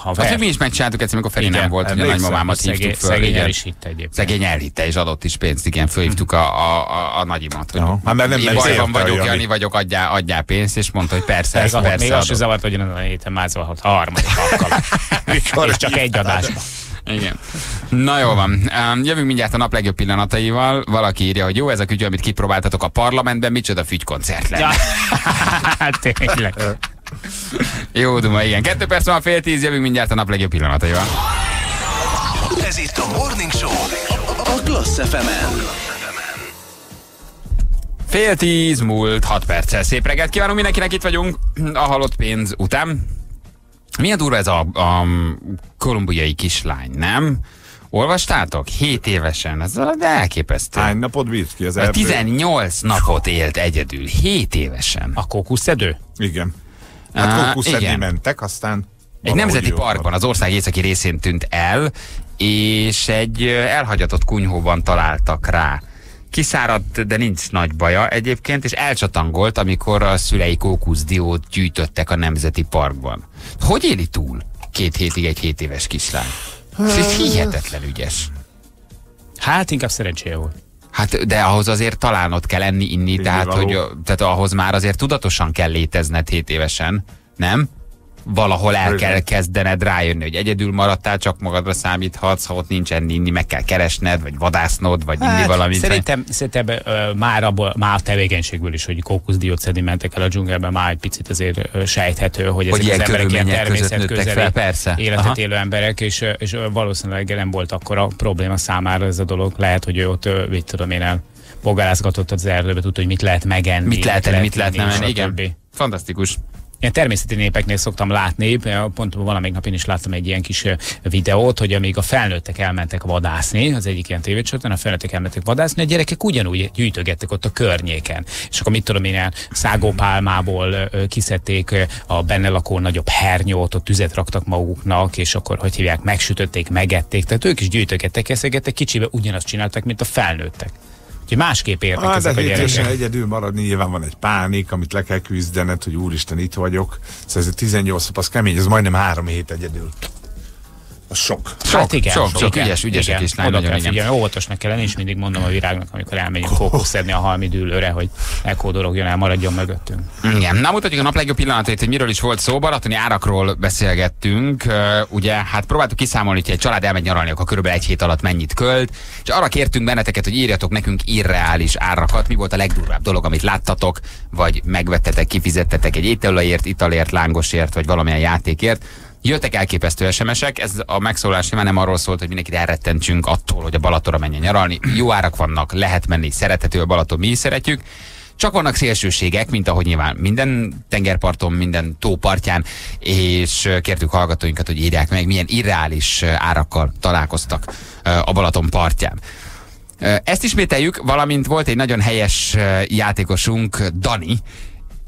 Azt mi is megcsináltuk egyszer, amikor Feri nem volt, hogy a nagymamámat hívtuk föl. Szegény elhitte egyébként. Szegény elhitte, és adott is pénzt, igen, fölhívtuk a, a, a, a nagyimat. Én bajban vagyok, Jani vagyok, adjál, adjál pénzt, és mondta, hogy persze, persze, persze. Még azt sem zavart, hogy a héten mázolhat a harmadik alkalom. És csak egy adásban. Igen. Na jó van. Jövünk mindjárt a nap legjobb pillanataival. Valaki írja, hogy jó, ez a kütyű, amit kipróbáltatok a parlamentben, micsoda fügykoncert lenne. Tényleg. Jó, duma, igen. Kettő perc van, fél tíz, jövünk mindjárt a nap legjobb pillanataival. Ez itt a Morning Show, a Klassz ef em-en. Fél tíz múlt hat perccel. Szép reggelt kívánunk mindenkinek, itt vagyunk a halott pénz után. Milyen durva ez a, a kolumbiai kislány, nem? Olvastátok? hét évesen, ez elképesztő. Hány napot bírt ki az ebből? tizennyolc napot élt egyedül, hét évesen. A kókuszedő? Igen. Hát kókuszedni mentek, aztán... Egy nemzeti parkban, az ország északi részén tűnt el, és egy elhagyatott kunyhóban találtak rá. Kiszáradt, de nincs nagy baja egyébként, és elcsatangolt, amikor a szülei kókuszdiót gyűjtöttek a nemzeti parkban. Hogy éli túl két hétig egy hét éves kislány? Ez hihetetlen ügyes. Hát inkább szerencséje volt. Hát, de ahhoz azért találnod kell enni, inni, tehát, hogy, tehát ahhoz már azért tudatosan kell létezned hét évesen, nem? Valahol el kell kezdened rájönni, hogy egyedül maradtál, csak magadra számíthatsz, ha ott nincs enni, inni, meg kell keresned, vagy vadásznod, vagy hát, inni valamit. Szerintem, szerintem uh, már, abból, már a tevékenységből is, hogy kókuszdiót szedni mentek el a dzsungelbe, már egy picit azért uh, sejthető, hogy, hogy ezek az emberek ilyen természetközeli életet Aha. élő emberek, és, és valószínűleg nem volt akkora probléma számára ez a dolog. Lehet, hogy ő ott, mit tudom én, el bogárászgatott az erdőbe, tudta, hogy mit lehet megenni. Mit lehet enni, mit lehet nem enni, igen. Fantasztikus. Ilyen természeti népeknél szoktam látni, pont valamelyik nap én is láttam egy ilyen kis videót, hogy amíg a felnőttek elmentek vadászni, az egyik ilyen tévécsatornán, a felnőttek elmentek vadászni, a gyerekek ugyanúgy gyűjtögettek ott a környéken. És akkor mit tudom én, szágópálmából kiszedték a benne lakó nagyobb hernyót, ott tüzet raktak maguknak, és akkor, hogy hívják, megsütötték, megették. Tehát ők is gyűjtögettek, eszegettek, kicsiben ugyanazt csináltak, mint a felnőttek. Másképp értek ah, ezek a gyerekek. Egyedül maradni, nyilván van egy pánik, amit le kell küzdened, hogy úristen, itt vagyok. Szóval ez tizennyolc nap, az kemény, ez majdnem három hét egyedül. A sok. Sok, hát igen, sok, sok, ügyes, ügyesek is nagyon igen. Óvatosnak kell lenni, és mindig mondom a virágnak, amikor elmegyünk kókuszedni a halmi dűlőre, hogy elkódologjon el, maradjon mögöttünk. Igen, na mutatjuk a nap legjobb pillanatait, hogy miről is volt szó, balatoni árakról beszélgettünk, ugye, hát próbáltuk kiszámolni, hogy egy család elmegy nyaralni, akkor körülbelül egy hét alatt mennyit költ, és arra kértünk benneteket, hogy írjatok nekünk irreális árakat, mi volt a legdurvább dolog, amit láttatok, vagy megvettetek, kifizettetek egy ételért, italért, lángosért, vagy valamilyen játékért. Jöttek elképesztő es em esek, ez a megszólás nyilván nem arról szólt, hogy mindenkit elrettentsünk attól, hogy a Balatonra menjen nyaralni. Jó árak vannak, lehet menni, szerethető a Balaton, mi is szeretjük. Csak vannak szélsőségek, mint ahogy nyilván minden tengerparton, minden tópartján, és kértük hallgatóinkat, hogy írják meg, milyen irreális árakkal találkoztak a Balaton partján. Ezt ismételjük, valamint volt egy nagyon helyes játékosunk, Dani.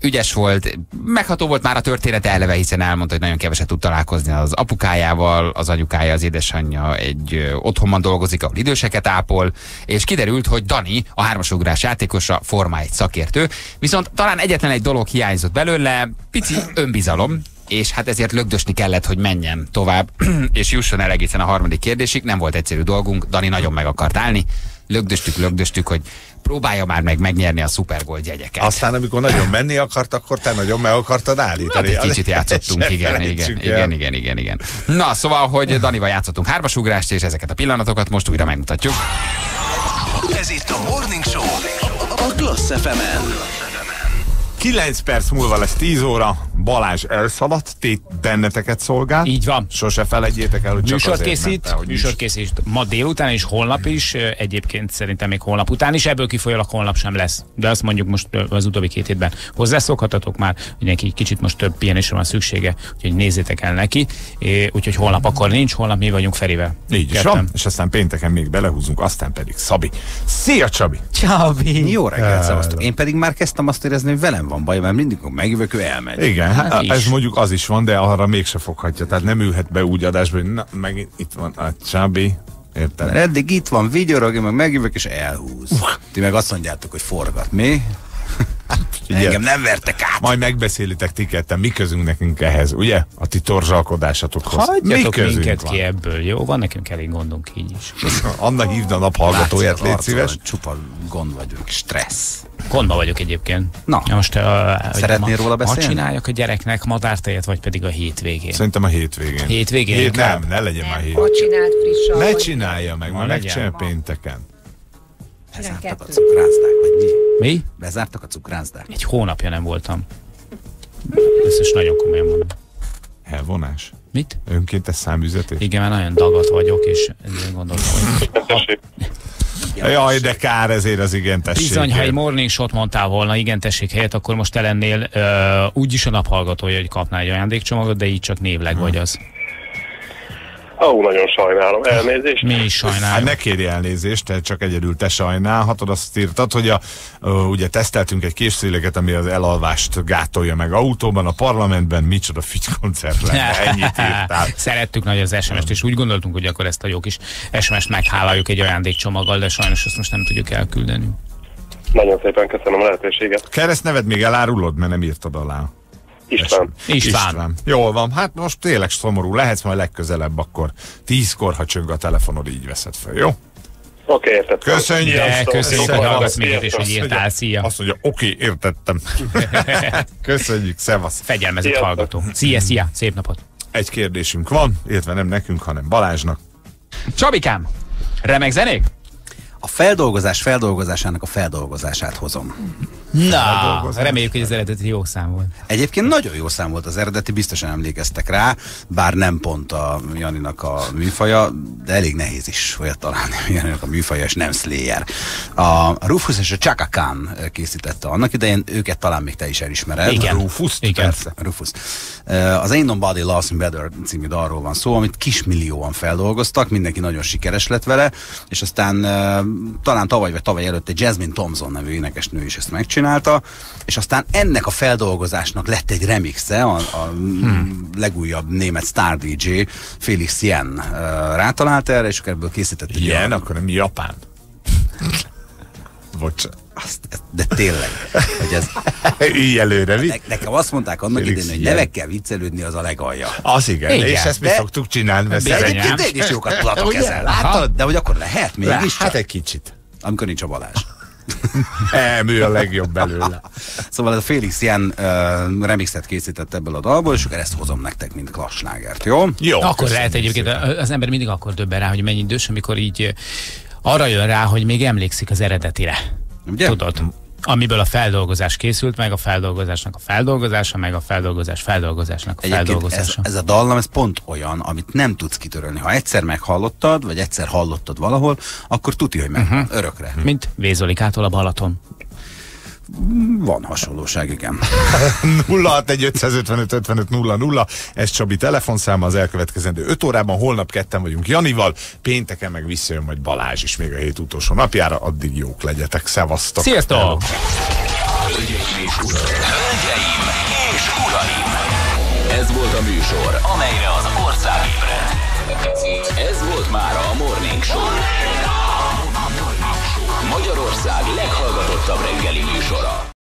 Ügyes volt, megható volt már a története eleve, hiszen elmondta, hogy nagyon keveset tud találkozni az apukájával, az anyukája, az édesanyja egy otthonban dolgozik, ahol időseket ápol, és kiderült, hogy Dani, a hármasugrás játékosa, Forma egy szakértő, viszont talán egyetlen egy dolog hiányzott belőle, pici önbizalom, és hát ezért lögdösni kellett, hogy menjen tovább, és jusson el egészen a harmadik kérdésig, nem volt egyszerű dolgunk, Dani nagyon meg akart állni, lögdöstük, lögdöstük, hogy próbálja már meg megnyerni a szupergold jegyeket. Aztán, amikor nagyon menni akart, akkor te nagyon meg akartad állítani. Hát egy kicsit játszottunk, igen, igen, igen, igen, igen, igen. Na, szóval, hogy Danival játszottunk hármasugrást, és ezeket a pillanatokat most újra megmutatjuk. Ez itt a Morning Show, a Klassz ef em-en. kilenc perc múlva lesz tíz óra, Balázs elszaladt, tét benneteket szolgál. Így van. Sose felejtjétek el, hogy csak műsor készít, mente, hogy műsor készít ma délután és holnap is, egyébként szerintem még holnap után is, ebből kifolyólag holnap sem lesz. De azt mondjuk most az utóbbi két hétben hozzászokhatok már, mindenki kicsit most több pihenésre van szüksége, úgyhogy nézzétek el neki. Úgyhogy holnap akkor nincs, holnap mi vagyunk Ferivel. Így is van, és aztán pénteken még belehúzunk, aztán pedig Szabi. Szia Csabi! Csabi! Jó reggelt, szevasztok! Én pedig már kezdtem azt érezni, hogy velem van baj, mert mindig megjövök, ő elmegy. Igen, hát ez is. Mondjuk az is van, de arra mégse foghatja. Tehát nem ülhet be úgy adásba, hogy na, megint itt van a Csabi. Érted? Mert eddig itt van, vigyorog, én meg megjövök és elhúz. Uh. Ti meg azt mondjátok, hogy forgat. Mi? Ugye, engem nem vertek át. Majd megbeszélitek ti ketten, mi közünk nekünk ehhez, ugye? A ti torzsalkodásatokhoz. Hagyjatok minket van ki ebből, jó? Van nekünk elég gondunk így is. Anna hívd a naphallgatóját, légy szíves. Csupa gond vagyok, stressz. Gondba vagyok egyébként. Na, most, uh, szeretnél róla beszélni? Ma csináljak a gyereknek madártejet, vagy pedig a hétvégén? Szerintem a hétvégén. Hétvégén? Hét, nem, ne legyen már hétvégén. Hogy csináld frissal? Ne csinálja meg, majd megcsinálja pénteken. Bezártak a cukrászdák, vagy mi? Mi? Bezártak a cukrászdák. Egy hónapja nem voltam. Ezt is nagyon komolyan mondom. Elvonás? Mit? Önkéntes száműzetés? Igen, mert nagyon dagat vagyok, és ezért gondolom, hogy... Jaj, de kár ezért az igen tessék. Bizony, ha egy morning shot mondtál volna igen tessék helyett, akkor most te lennél uh, úgyis a naphallgatója, hogy kapnál egy ajándékcsomagot, de így csak névleg vagy az. Ó, nagyon sajnálom. Elnézést. Mi is sajnálom. Hát ne kérj elnézést, te csak egyedül te sajnálhatod. Azt írtad, hogy a, ugye teszteltünk egy készüléket, ami az elalvást gátolja meg autóban, a parlamentben micsoda figykoncert lenne. Ennyit írtál. Szerettük nagy az es em es-t, és úgy gondoltunk, hogy akkor ezt a jó kis es em es-t megháláljuk egy ajándékcsomaggal, de sajnos ezt most nem tudjuk elküldeni. Nagyon szépen köszönöm a lehetőséget. Keresztneved még elárulod, mert nem írtad alá. István. István. István. Jól van, hát most tényleg szomorú lehetsz, majd legközelebb akkor tízkor, ha csöng a telefonod, így veszed fel, jó? Oké, okay, értettem. Köszönjük, yeah, köszönjük, hogy hallgatsz minket, és hogy írtál, szia. Azt mondja, oké, okay, értettem. Köszönjük, szevasz. Fegyelmezett hallgató. Szia, szia, szép napot. Egy kérdésünk van, illetve nem nekünk, hanem Balázsnak. Csabikám, remek zenék? A feldolgozás feldolgozásának a feldolgozását hozom. Na, reméljük, hogy az eredeti jó szám volt. Egyébként nagyon jó szám volt az eredeti, biztosan emlékeztek rá, bár nem pont a Janinak a műfaja, de elég nehéz is olyat találni, Janinak a műfaja, és nem Slayer. A Rufus és a Chaka Khan készítette annak idején, őket talán még te is elismered. Igen. Rufus, igen. Persze, Rufus. Az Ain't Nobody Loves Me Better című dalról van szó, amit kismillióan feldolgoztak, mindenki nagyon sikeres lett vele, és aztán talán tavaly vagy tavaly előtt egy Jasmine Thompson nevű énekesnő is ezt megcsinálta, és aztán ennek a feldolgozásnak lett egy remixe, a, a hmm. legújabb német sztár dé dzsé Felix Jaehn rátalált erre, és ebből készített egy Jaehn, akkor nem japán. Bocsánat. Azt, de tényleg, hogy ez... Így előre, ne, nekem azt mondták annak Félix idén, hogy nevekkel viccelődni az a legalja. Az igen, igen, és ezt mi szoktuk csinálni, mert szerintem. De én is jókat mulatok ezzel, látod? De hogy akkor lehet mégis? Hát egy kicsit. Amikor nincs a Balázs. Elmű a legjobb belőle. Szóval ez a Felix Jaehn uh, remixet készített ebből a dalból, és akkor ezt hozom nektek, mint klasslágert, jó? Jó. Akkor lehet egyébként, szépen. Az ember mindig akkor döbben rá, hogy mennyi idős, amikor így arra jön rá, hogy még emlékszik az eredetire. Ugye? Tudod, amiből a feldolgozás készült, meg a feldolgozásnak a feldolgozása, meg a feldolgozás feldolgozásnak a egyébként feldolgozása. Ez, ez a dallam, ez pont olyan, amit nem tudsz kitörölni. Ha egyszer meghallottad, vagy egyszer hallottad valahol, akkor tudja, hogy meg uh-huh. örökre. Uh-huh. Mint Vézolikától a Balaton. Van hasonlóság, igen. nulla hat egy ötszázötvenöt ötvenöt nulla nulla, ez Csabi telefonszáma az elkövetkezendő öt órában, holnap ketten vagyunk Janival, pénteken meg visszajön majd Balázs is még a hét utolsó napjára, addig jók legyetek, szevasztok! Sziasztok! Hölgyeim és uraim! Ez volt a műsor, amelyre az ország ébred. Ez volt már a Morning Show. Magyarország leghallgatottabb reggeli műsora.